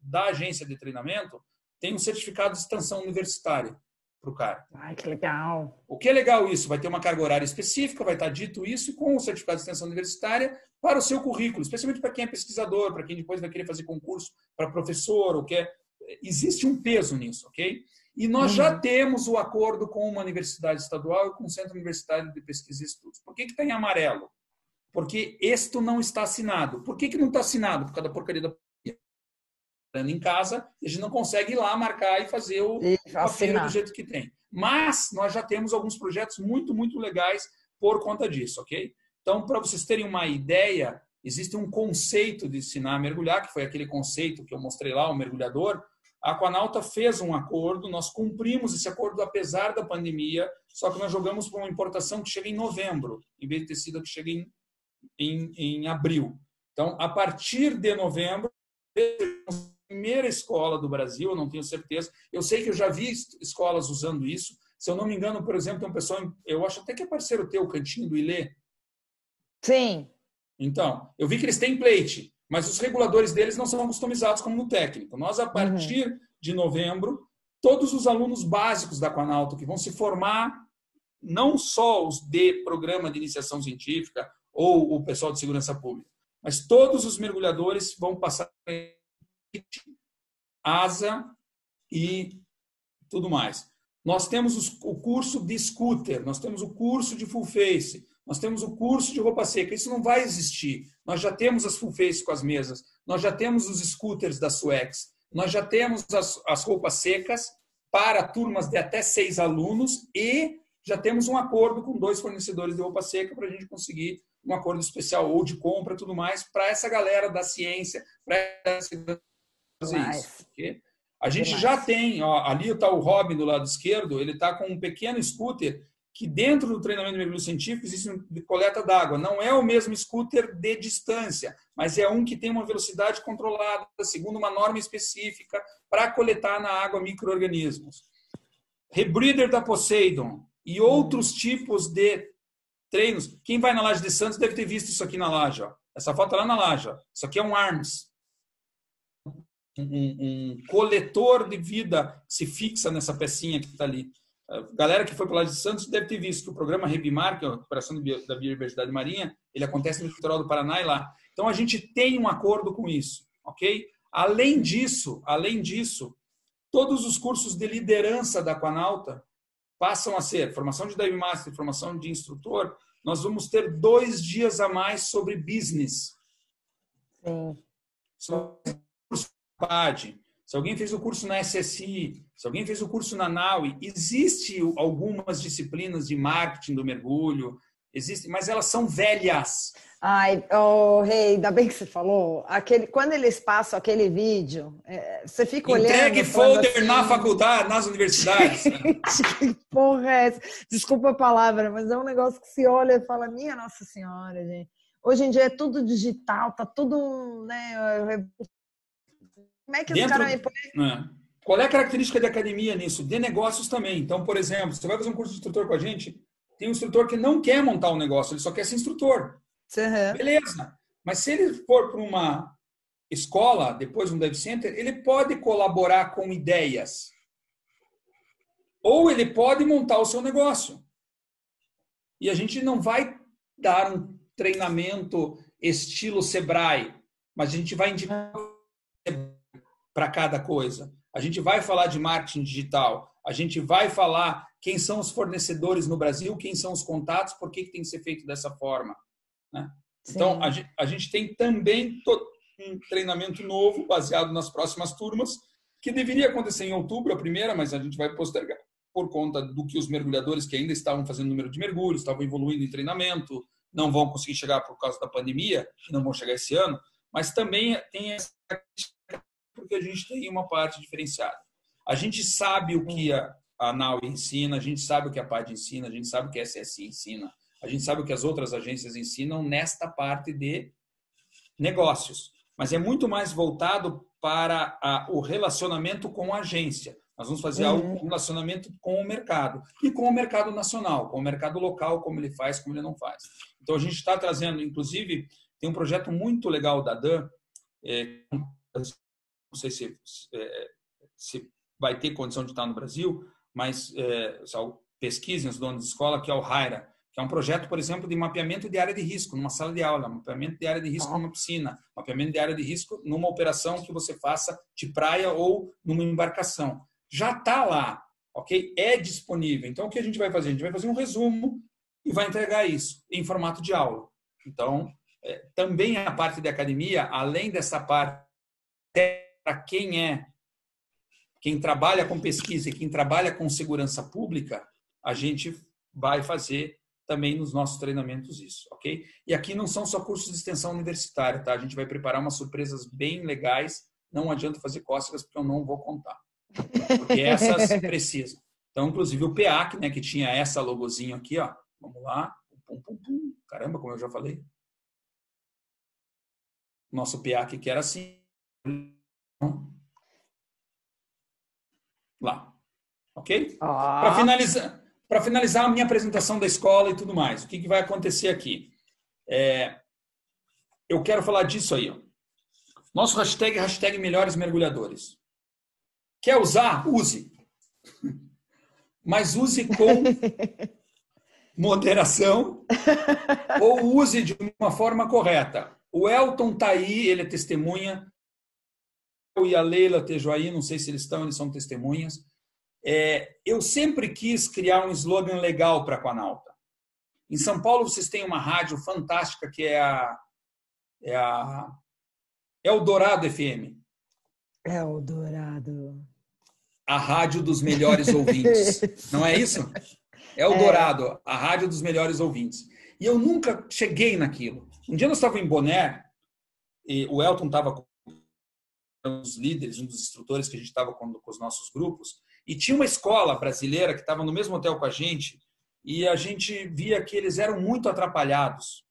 da agência de treinamento, tem um certificado de extensão universitária para o cara. Ai, que legal! O que é legal isso? Vai ter uma carga horária específica, vai estar dito isso com o certificado de extensão universitária para o seu currículo, especialmente para quem é pesquisador, para quem depois vai querer fazer concurso para professor ou quer... Existe um peso nisso, ok? E nós uhum. já temos o acordo com uma universidade estadual e com o Centro Universitário de Pesquisa e Estudos. Por que que está em amarelo? Porque isto não está assinado. Por que que não está assinado? Por causa da porcaria da... em casa, a gente não consegue ir lá marcar e fazer o papel do jeito que tem. Mas nós já temos alguns projetos muito, muito legais por conta disso, ok? Então, para vocês terem uma ideia, existe um conceito de ensinar a mergulhar, que foi aquele conceito que eu mostrei lá, o mergulhador. A Acquanauta fez um acordo, nós cumprimos esse acordo apesar da pandemia, só que nós jogamos para uma importação que chega em novembro, em vez de ter sido que chega em, em, em abril. Então, a partir de novembro, a primeira escola do Brasil, eu não tenho certeza, eu sei que eu já vi escolas usando isso, se eu não me engano, por exemplo, tem um pessoal, eu acho até que é parceiro teu, o Cantinho do Ilê. Sim. Então, eu vi que eles têm plate, mas os reguladores deles não são customizados como no técnico. Nós, a partir uhum. de novembro, todos os alunos básicos da Acquanauta que vão se formar, não só os de programa de iniciação científica ou o pessoal de segurança pública, mas todos os mergulhadores vão passar asa e tudo mais. Nós temos os, o curso de scooter, nós temos o curso de full face, nós temos o curso de roupa seca, isso não vai existir. Nós já temos as full face com as mesas, nós já temos os scooters da Suex, nós já temos as, as roupas secas para turmas de até seis alunos e já temos um acordo com dois fornecedores de roupa seca para a gente conseguir um acordo especial ou de compra tudo mais para essa galera da ciência, para fazer isso. Okay? A gente Demais. já tem, ó, ali está o Robin do lado esquerdo, ele está com um pequeno scooter que dentro do treinamento de mergulho científico existe de coleta d'água. Não é o mesmo scooter de distância, mas é um que tem uma velocidade controlada, segundo uma norma específica, para coletar na água micro-organismos. Rebreather da Poseidon e outros hum. tipos de treinos. Quem vai na Laje de Santos deve ter visto isso aqui na laje. Ó. Essa foto lá na laje. Ó. Isso aqui é um ARMS. Um, um coletor de vida que se fixa nessa pecinha que está ali. A galera que foi para o Laje de Santos deve ter visto que o programa Rebimar, que é a recuperação da biodiversidade marinha, ele acontece no litoral do Paraná e lá. Então, a gente tem um acordo com isso, ok? Além disso, além disso, todos os cursos de liderança da Acquanauta passam a ser formação de Dive Master, formação de instrutor. Nós vamos ter dois dias a mais sobre business. Sim. Sobre PADI. Se alguém fez o curso na S S I, se alguém fez o curso na Naui, existe algumas disciplinas de marketing do mergulho, existe, mas elas são velhas. Ai, oh, Rei, ainda bem que você falou. Aquele, quando eles passam aquele vídeo, é, você fica olhando... Entregue folder assim, na faculdade, nas universidades. Gente, que porra é essa? Desculpa a palavra, mas é um negócio que se olha e fala, minha Nossa Senhora, gente. Hoje em dia é tudo digital, tá tudo... né? Como é que Dentro, os caras me... é. Qual é a característica da academia nisso? De negócios também. Então, por exemplo, você vai fazer um curso de instrutor com a gente, tem um instrutor que não quer montar um negócio, ele só quer ser instrutor. Uhum. Beleza. Mas se ele for para uma escola, depois um dive center, ele pode colaborar com ideias. Ou ele pode montar o seu negócio. E a gente não vai dar um treinamento estilo Sebrae, mas a gente vai indicar para cada coisa. A gente vai falar de marketing digital, a gente vai falar quem são os fornecedores no Brasil, quem são os contatos, por que que tem que ser feito dessa forma. Né? Então, a gente, a gente tem também um treinamento novo, baseado nas próximas turmas, que deveria acontecer em outubro, a primeira, mas a gente vai postergar por conta do que os mergulhadores que ainda estavam fazendo número de mergulhos, estavam evoluindo em treinamento, não vão conseguir chegar por causa da pandemia, não vão chegar esse ano, mas também tem essa porque a gente tem uma parte diferenciada. A gente sabe o que a, a Naui ensina, a gente sabe o que a PADI ensina, a gente sabe o que a S S I ensina, a gente sabe o que as outras agências ensinam nesta parte de negócios. Mas é muito mais voltado para a, o relacionamento com a agência. Nós vamos fazer uhum. um relacionamento com o mercado. E com o mercado nacional, com o mercado local, como ele faz, como ele não faz. Então, a gente está trazendo, inclusive, tem um projeto muito legal da DAN, é, não sei se, se vai ter condição de estar no Brasil, mas é, pesquisem os donos de escola, que é o Raira, que é um projeto, por exemplo, de mapeamento de área de risco numa sala de aula, mapeamento de área de risco numa piscina, mapeamento de área de risco numa operação que você faça de praia ou numa embarcação. Já está lá, ok? É disponível. Então, o que a gente vai fazer? A gente vai fazer um resumo e vai entregar isso em formato de aula. Então, é, também a parte da academia, além dessa parte para quem é, quem trabalha com pesquisa e quem trabalha com segurança pública, a gente vai fazer também nos nossos treinamentos isso, ok? E aqui não são só cursos de extensão universitária, tá? A gente vai preparar umas surpresas bem legais, não adianta fazer cócegas porque eu não vou contar, porque essas precisam. Então, inclusive o P A C, né, que tinha essa logozinha aqui, ó, vamos lá, pum, pum, pum, caramba, como eu já falei. Nosso P A C que era assim, lá, ok? Ah. Para finalizar, para finalizar a minha apresentação da escola e tudo mais, o que, que vai acontecer aqui? É, eu quero falar disso aí. Ó. Nosso hashtag, hashtag melhores mergulhadores. Quer usar? Use. Mas use com moderação ou use de uma forma correta. O Elton está aí, ele é testemunha. Eu e a Leila Tejoaí, não sei se eles estão, eles são testemunhas. É, eu sempre quis criar um slogan legal para a Acquanauta. Em São Paulo, vocês têm uma rádio fantástica que é a, é a Eldorado F M. Eldorado. A rádio dos melhores ouvintes. Não é isso? Eldorado, é. A rádio dos melhores ouvintes. E eu nunca cheguei naquilo. Um dia nós estávamos em Boné, e o Elton estava um dos líderes, um dos instrutores que a gente estava com, com os nossos grupos, e tinha uma escola brasileira que estava no mesmo hotel com a gente, e a gente via que eles eram muito atrapalhados.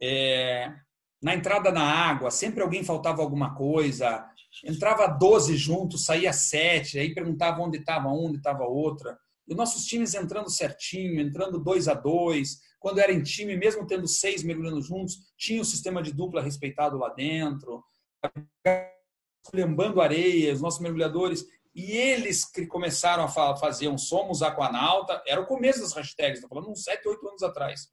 É, na entrada na água, sempre alguém faltava alguma coisa, entrava doze juntos, saía sete, aí perguntava onde estava um, onde estava outra. E nossos times entrando certinho, entrando dois a dois, quando era em time, mesmo tendo seis mergulhando juntos, tinha o sistema de dupla respeitado lá dentro, lambando areia, os nossos mergulhadores, e eles que começaram a fazer um Somos Acquanauta, era o começo das hashtags, estou falando uns sete, oito anos atrás.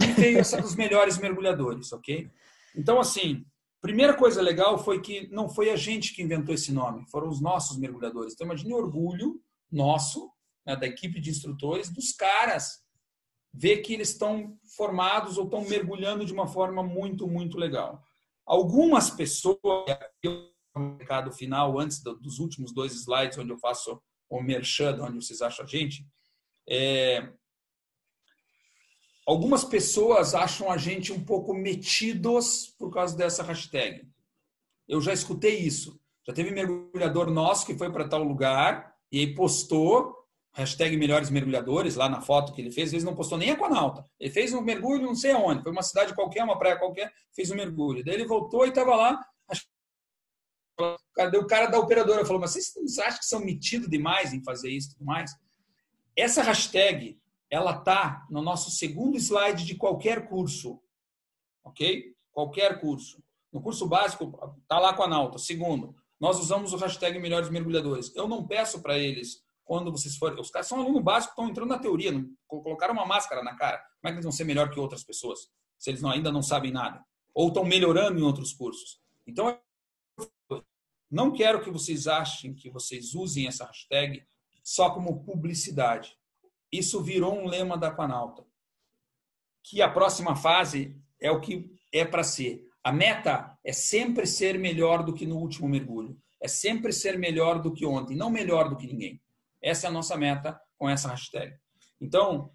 E veio essa dos melhores mergulhadores, ok? Então, assim, primeira coisa legal foi que não foi a gente que inventou esse nome, foram os nossos mergulhadores. Então, imagine o orgulho nosso, né, da equipe de instrutores, dos caras, ver que eles estão formados ou estão mergulhando de uma forma muito, muito legal. Algumas pessoas, no mercado final, antes dos últimos dois slides, onde eu faço o merchan, onde vocês acham a gente, é... algumas pessoas acham a gente um pouco metidos por causa dessa hashtag. Eu já escutei isso. Já teve mergulhador nosso que foi para tal lugar e aí postou hashtag melhores mergulhadores, lá na foto que ele fez, ele não postou nem Acquanauta. Ele fez um mergulho não sei aonde, foi uma cidade qualquer, uma praia qualquer, fez um mergulho. Daí ele voltou e estava lá. O cara da operadora falou, mas vocês acham que são metidos demais em fazer isso e tudo mais? Essa hashtag, ela está no nosso segundo slide de qualquer curso. Ok? Qualquer curso. No curso básico, está lá Acquanauta, segundo. Nós usamos o hashtag melhores mergulhadores. Eu não peço para eles... Quando vocês forem... Os caras são alunos básicos, estão entrando na teoria, não, colocaram uma máscara na cara. Como é que eles vão ser melhor que outras pessoas? Se eles não, ainda não sabem nada. Ou estão melhorando em outros cursos. Então, não quero que vocês achem que vocês usem essa hashtag só como publicidade. Isso virou um lema da Acquanauta. Que a próxima fase é o que é para ser. A meta é sempre ser melhor do que no último mergulho. É sempre ser melhor do que ontem, não melhor do que ninguém. Essa é a nossa meta com essa hashtag. Então,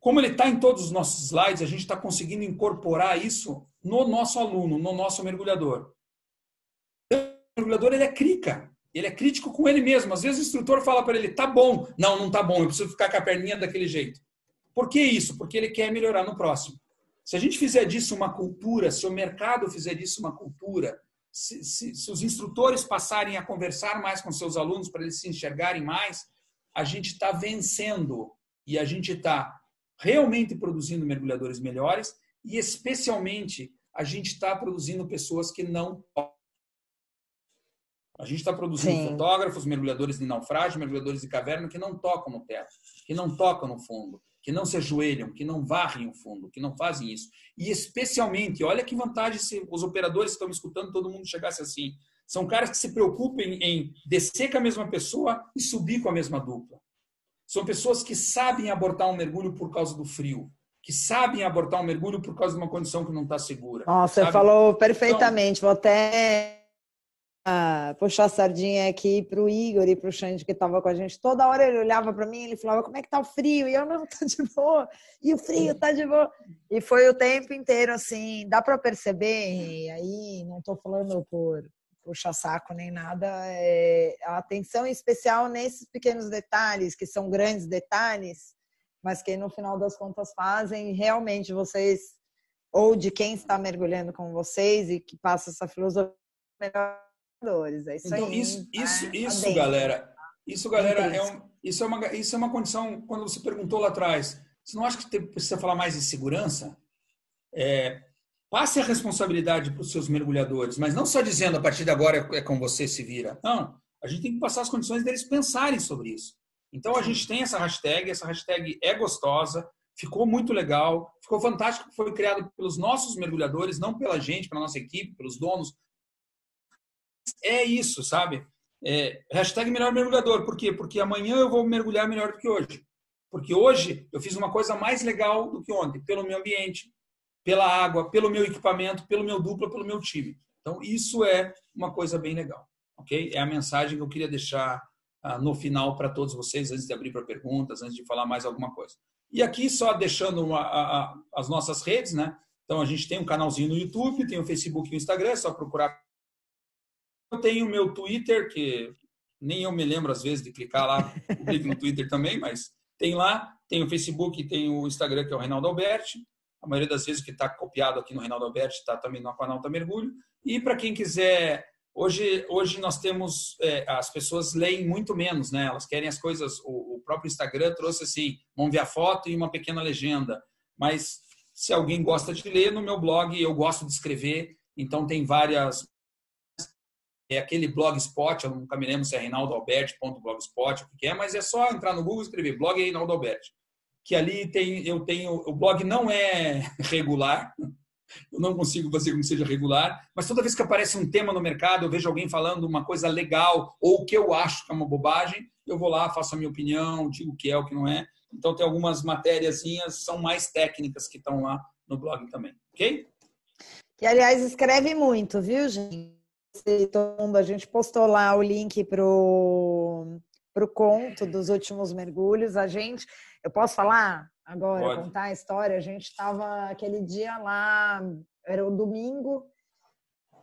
como ele está em todos os nossos slides, a gente está conseguindo incorporar isso no nosso aluno, no nosso mergulhador. O mergulhador, ele é crica. Ele é crítico com ele mesmo. Às vezes o instrutor fala para ele, tá bom. Não, não tá bom. Eu preciso ficar com a perninha daquele jeito. Por que isso? Porque ele quer melhorar no próximo. Se a gente fizer disso uma cultura, se o mercado fizer disso uma cultura... Se, se, se os instrutores passarem a conversar mais com seus alunos para eles se enxergarem mais, a gente está vencendo e a gente está realmente produzindo mergulhadores melhores e, especialmente, a gente está produzindo pessoas que não... A gente está produzindo Sim. fotógrafos, mergulhadores de naufrágio, mergulhadores de caverna que não tocam no teto, que não tocam no fundo, que não se ajoelham, que não varrem o fundo, que não fazem isso. E especialmente, olha que vantagem se os operadores que estão me escutando, todo mundo chegasse assim. São caras que se preocupam em descer com a mesma pessoa e subir com a mesma dupla. São pessoas que sabem abortar um mergulho por causa do frio, que sabem abortar um mergulho por causa de uma condição que não está segura. Nossa, sabe? Você falou perfeitamente. Então, vou até... Ah, puxar a sardinha aqui pro Igor e pro Xande que tava com a gente. Toda hora ele olhava para mim, ele falava, como é que tá o frio? E eu, não, tá de boa. E o frio tá de boa. E foi o tempo inteiro, assim, dá para perceber, e aí não tô falando por puxar saco nem nada, é, a atenção especial nesses pequenos detalhes, que são grandes detalhes, mas que no final das contas fazem realmente vocês, ou de quem está mergulhando com vocês e que passa essa filosofia melhor. É isso então, aí, isso, tá isso, isso galera, isso, galera, é um, isso, é uma, isso é uma condição, quando você perguntou lá atrás, você não acha que precisa falar mais de segurança? É, passe a responsabilidade para os seus mergulhadores, mas não só dizendo, a partir de agora é com você, se vira. Não, a gente tem que passar as condições deles pensarem sobre isso. Então, a gente tem essa hashtag, essa hashtag é gostosa, ficou muito legal, ficou fantástico, foi criado pelos nossos mergulhadores, não pela gente, pela nossa equipe, pelos donos. É isso, sabe? É, hashtag melhor mergulhador. Por quê? Porque amanhã eu vou mergulhar melhor do que hoje. Porque hoje eu fiz uma coisa mais legal do que ontem. Pelo meu ambiente, pela água, pelo meu equipamento, pelo meu dupla, pelo meu time. Então, isso é uma coisa bem legal. Ok? É a mensagem que eu queria deixar ah, no final para todos vocês, antes de abrir para perguntas, antes de falar mais alguma coisa. E aqui, só deixando uma, a, a, as nossas redes, né? Então, a gente tem um canalzinho no YouTube, tem o Facebook e o Instagram, é só procurar eu tenho o meu Twitter, que nem eu me lembro às vezes de clicar lá, clico no Twitter também, mas tem lá, tem o Facebook, tem o Instagram, que é o Reinaldo Alberti. A maioria das vezes que está copiado aqui no Reinaldo Alberti está também no Acquanauta Mergulho. E para quem quiser, hoje, hoje nós temos, é, as pessoas leem muito menos, né? Elas querem as coisas, o, o próprio Instagram trouxe assim, vamos ver a foto e uma pequena legenda. Mas se alguém gosta de ler, no meu blog eu gosto de escrever, então tem várias... É aquele blogspot, eu nunca me lembro se é reinaldo alberti ponto blogspot, o que é, mas é só entrar no Google e escrever blog Reinaldo Alberti. Que ali tem, eu tenho, o blog não é regular, eu não consigo fazer com que seja regular, mas toda vez que aparece um tema no mercado, eu vejo alguém falando uma coisa legal ou que eu acho que é uma bobagem, eu vou lá, faço a minha opinião, digo o que é, o que não é. Então tem algumas matériazinhas, são mais técnicas que estão lá no blog também, ok? Que, aliás, escreve muito, viu, gente? A gente postou lá o link pro pro conto dos últimos mergulhos. A gente, eu posso falar agora, Pode. Contar a história? A gente estava aquele dia lá, era o domingo,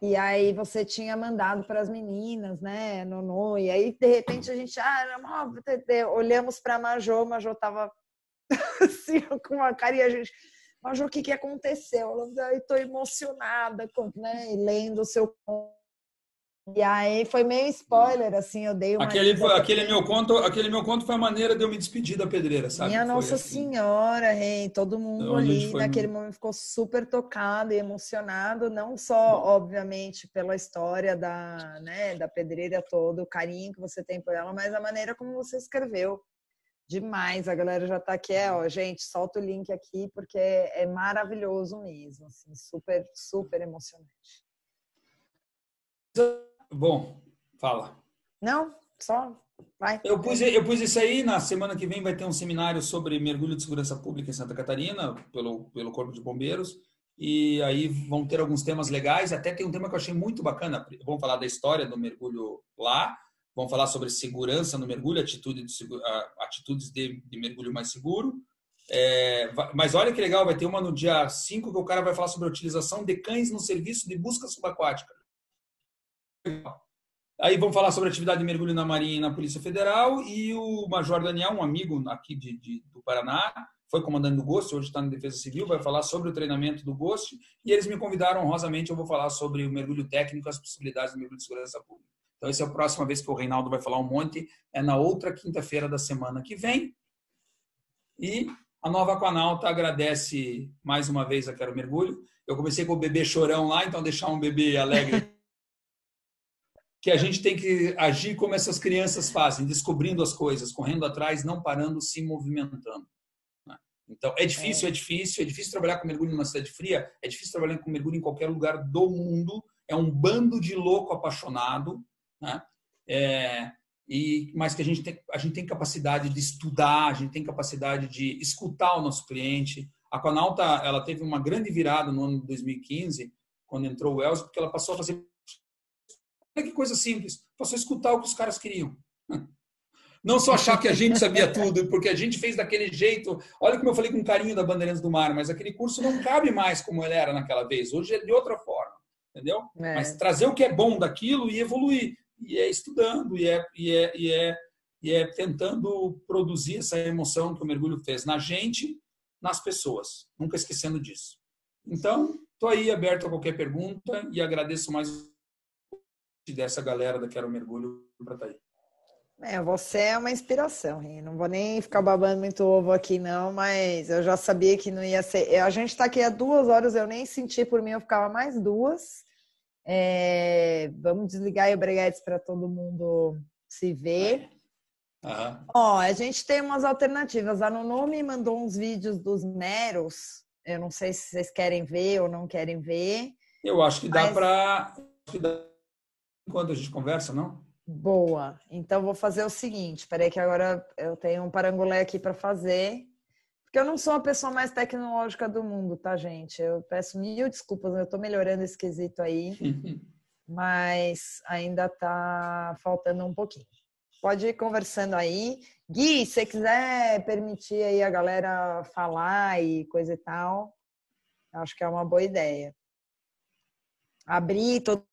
e aí você tinha mandado para as meninas, né, Nonô, e aí de repente a gente, ah, olhamos para a Majô, Majô tava assim, com uma cara, e a gente, Majô, o que que aconteceu? Ela, eu tô emocionada, com, né, e lendo o seu conto. E aí foi meio spoiler, assim, eu dei uma... Aquele, foi, aquele, meu conto, aquele meu conto foi a maneira de eu me despedir da pedreira, sabe? Minha foi Nossa assim. Senhora, rei, todo mundo então, ali naquele muito... momento ficou super tocado e emocionado, não só, obviamente, pela história da, né, da pedreira toda, o carinho que você tem por ela, mas a maneira como você escreveu. Demais, a galera já tá aqui, é, ó, gente, solta o link aqui, porque é maravilhoso mesmo, assim, super, super emocionante. Bom, fala. Não, só vai. Eu pus, eu pus isso aí, na semana que vem vai ter um seminário sobre mergulho de segurança pública em Santa Catarina, pelo, pelo Corpo de Bombeiros, e aí vão ter alguns temas legais, até tem um tema que eu achei muito bacana, vão falar da história do mergulho lá, vão falar sobre segurança no mergulho, atitude de, atitudes de, de mergulho mais seguro, é, mas olha que legal, vai ter uma no dia cinco que o cara vai falar sobre a utilização de cães no serviço de busca subaquática. Aí vamos falar sobre a atividade de mergulho na Marinha e na Polícia Federal, e o Major Daniel, um amigo aqui de, de, do Paraná, foi comandante do G O S T, hoje está na Defesa Civil, vai falar sobre o treinamento do G O S T, e eles me convidaram honrosamente, eu vou falar sobre o mergulho técnico e as possibilidades do mergulho de segurança pública. Então essa é a próxima vez que o Reinaldo vai falar um monte, é na outra quinta-feira da semana que vem, e a nova Acquanauta agradece mais uma vez a Quero Mergulho. Eu comecei com o bebê chorão lá, então deixar um bebê alegre que a gente tem que agir como essas crianças fazem, descobrindo as coisas, correndo atrás, não parando, se movimentando. Então, é difícil, é difícil, é difícil trabalhar com mergulho numa cidade fria, é difícil trabalhar com mergulho em qualquer lugar do mundo, é um bando de louco apaixonado, né? É, e, mas que a gente, tem, a gente tem capacidade de estudar, a gente tem capacidade de escutar o nosso cliente. A Acquanauta, ela teve uma grande virada no ano de dois mil e quinze, quando entrou o Elcio, porque ela passou a fazer... Que coisa simples, passou a escutar o que os caras queriam. Não só achar que a gente sabia tudo, porque a gente fez daquele jeito. Olha como eu falei com carinho da Bandeirantes do Mar, mas aquele curso não cabe mais como ele era naquela vez. Hoje é de outra forma, entendeu? É. Mas trazer o que é bom daquilo e evoluir. E é estudando, e é, e é, e é, e é tentando produzir essa emoção que o mergulho fez na gente, nas pessoas. Nunca esquecendo disso. Então, estou aí aberto a qualquer pergunta e agradeço mais dessa galera da Quero Mergulho para estar aí. É, você é uma inspiração, hein? Não vou nem ficar babando muito ovo aqui não, mas eu já sabia que não ia ser. A gente tá aqui há duas horas, eu nem senti por mim, eu ficava mais duas. É... Vamos desligar e obrigado para todo mundo se ver. Aham. Ó, a gente tem umas alternativas. A Nonô me mandou uns vídeos dos meros, eu não sei se vocês querem ver ou não querem ver. Eu acho que dá mas... para... Enquanto a gente conversa, não? Boa. Então, vou fazer o seguinte. Peraí que agora eu tenho um parangolé aqui para fazer. Porque eu não sou a pessoa mais tecnológica do mundo, tá, gente? Eu peço mil desculpas. Eu tô melhorando esse quesito aí. Mas ainda tá faltando um pouquinho. Pode ir conversando aí. Gui, se você quiser permitir aí a galera falar e coisa e tal, acho que é uma boa ideia. Abrir todo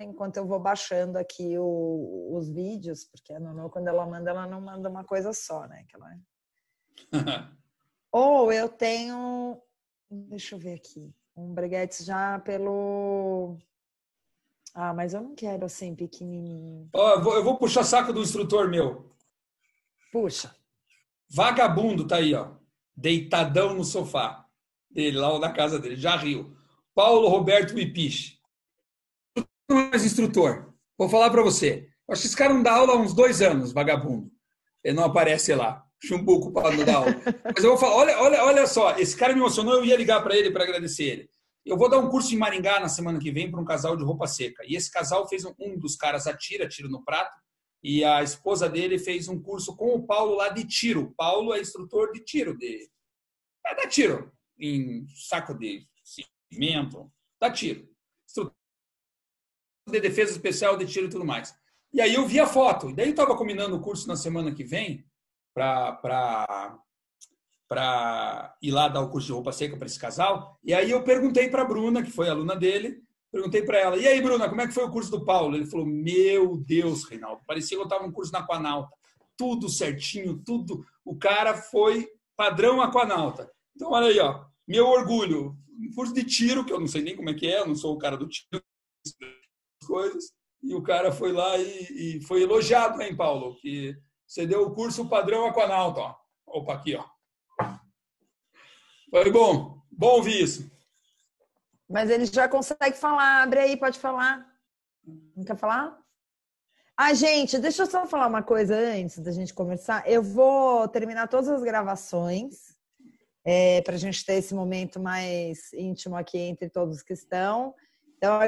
enquanto eu vou baixando aqui o, os vídeos, porque a Nonô, quando ela manda, ela não manda uma coisa só, né? Que ela... Ou eu tenho, deixa eu ver aqui, um breguete já pelo... Ah, mas eu não quero assim, pequenininho. Oh, eu, vou, eu vou puxar saco do instrutor meu. Puxa. Vagabundo tá aí, ó. Deitadão no sofá dele, lá na casa dele. Já riu. Paulo Roberto Mipiche. Não é mais instrutor. Vou falar pra você. Acho que esse cara não dá aula há uns dois anos, vagabundo. Ele não aparece lá. Chumbuco para não dar aula. Mas eu vou falar, olha, olha, olha só. Esse cara me emocionou, eu ia ligar pra ele pra agradecer ele. Eu vou dar um curso em Maringá na semana que vem para um casal de roupa seca. E esse casal fez um, um dos caras atira, tiro no prato. E a esposa dele fez um curso com o Paulo lá de tiro. O Paulo é instrutor de tiro. De, é dar tiro em saco de cimento. Dá tiro. Instrutor de defesa especial de tiro e tudo mais. E aí eu vi a foto. E daí eu estava combinando o curso na semana que vem para... para ir lá dar o curso de roupa seca para esse casal. E aí eu perguntei para a Bruna, que foi aluna dele, perguntei para ela, e aí, Bruna, como é que foi o curso do Paulo? Ele falou, meu Deus, Reinaldo, parecia que eu estava num curso na Acquanauta. Tudo certinho, tudo. O cara foi padrão Acquanauta. Então, olha aí, ó, meu orgulho. Um curso de tiro, que eu não sei nem como é que é, eu não sou o cara do tiro, coisas. E o cara foi lá e, e foi elogiado, hein, Paulo? Que você deu o curso padrão Acquanauta, ó. Opa, aqui, ó. Foi bom, bom ouvir isso. Mas ele já consegue falar, abre aí, pode falar. Não quer falar? Ah, gente, deixa eu só falar uma coisa antes da gente conversar. Eu vou terminar todas as gravações, é, para a gente ter esse momento mais íntimo aqui entre todos que estão. Então,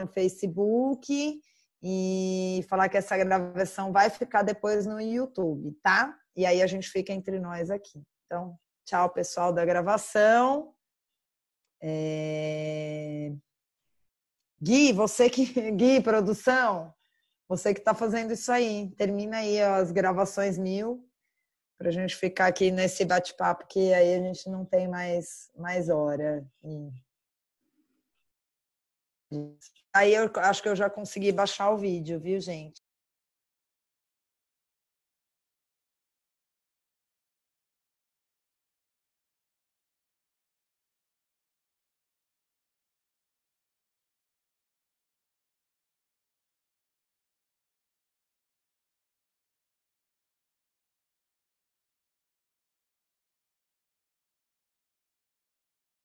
no Facebook e falar que essa gravação vai ficar depois no YouTube, tá? E aí a gente fica entre nós aqui. Então... Tchau, pessoal da gravação. É... Gui, você que... Gui, produção, você que está fazendo isso aí. Termina aí as gravações mil para a gente ficar aqui nesse bate-papo, que aí a gente não tem mais, mais hora. E... Aí eu acho que eu já consegui baixar o vídeo, viu, gente?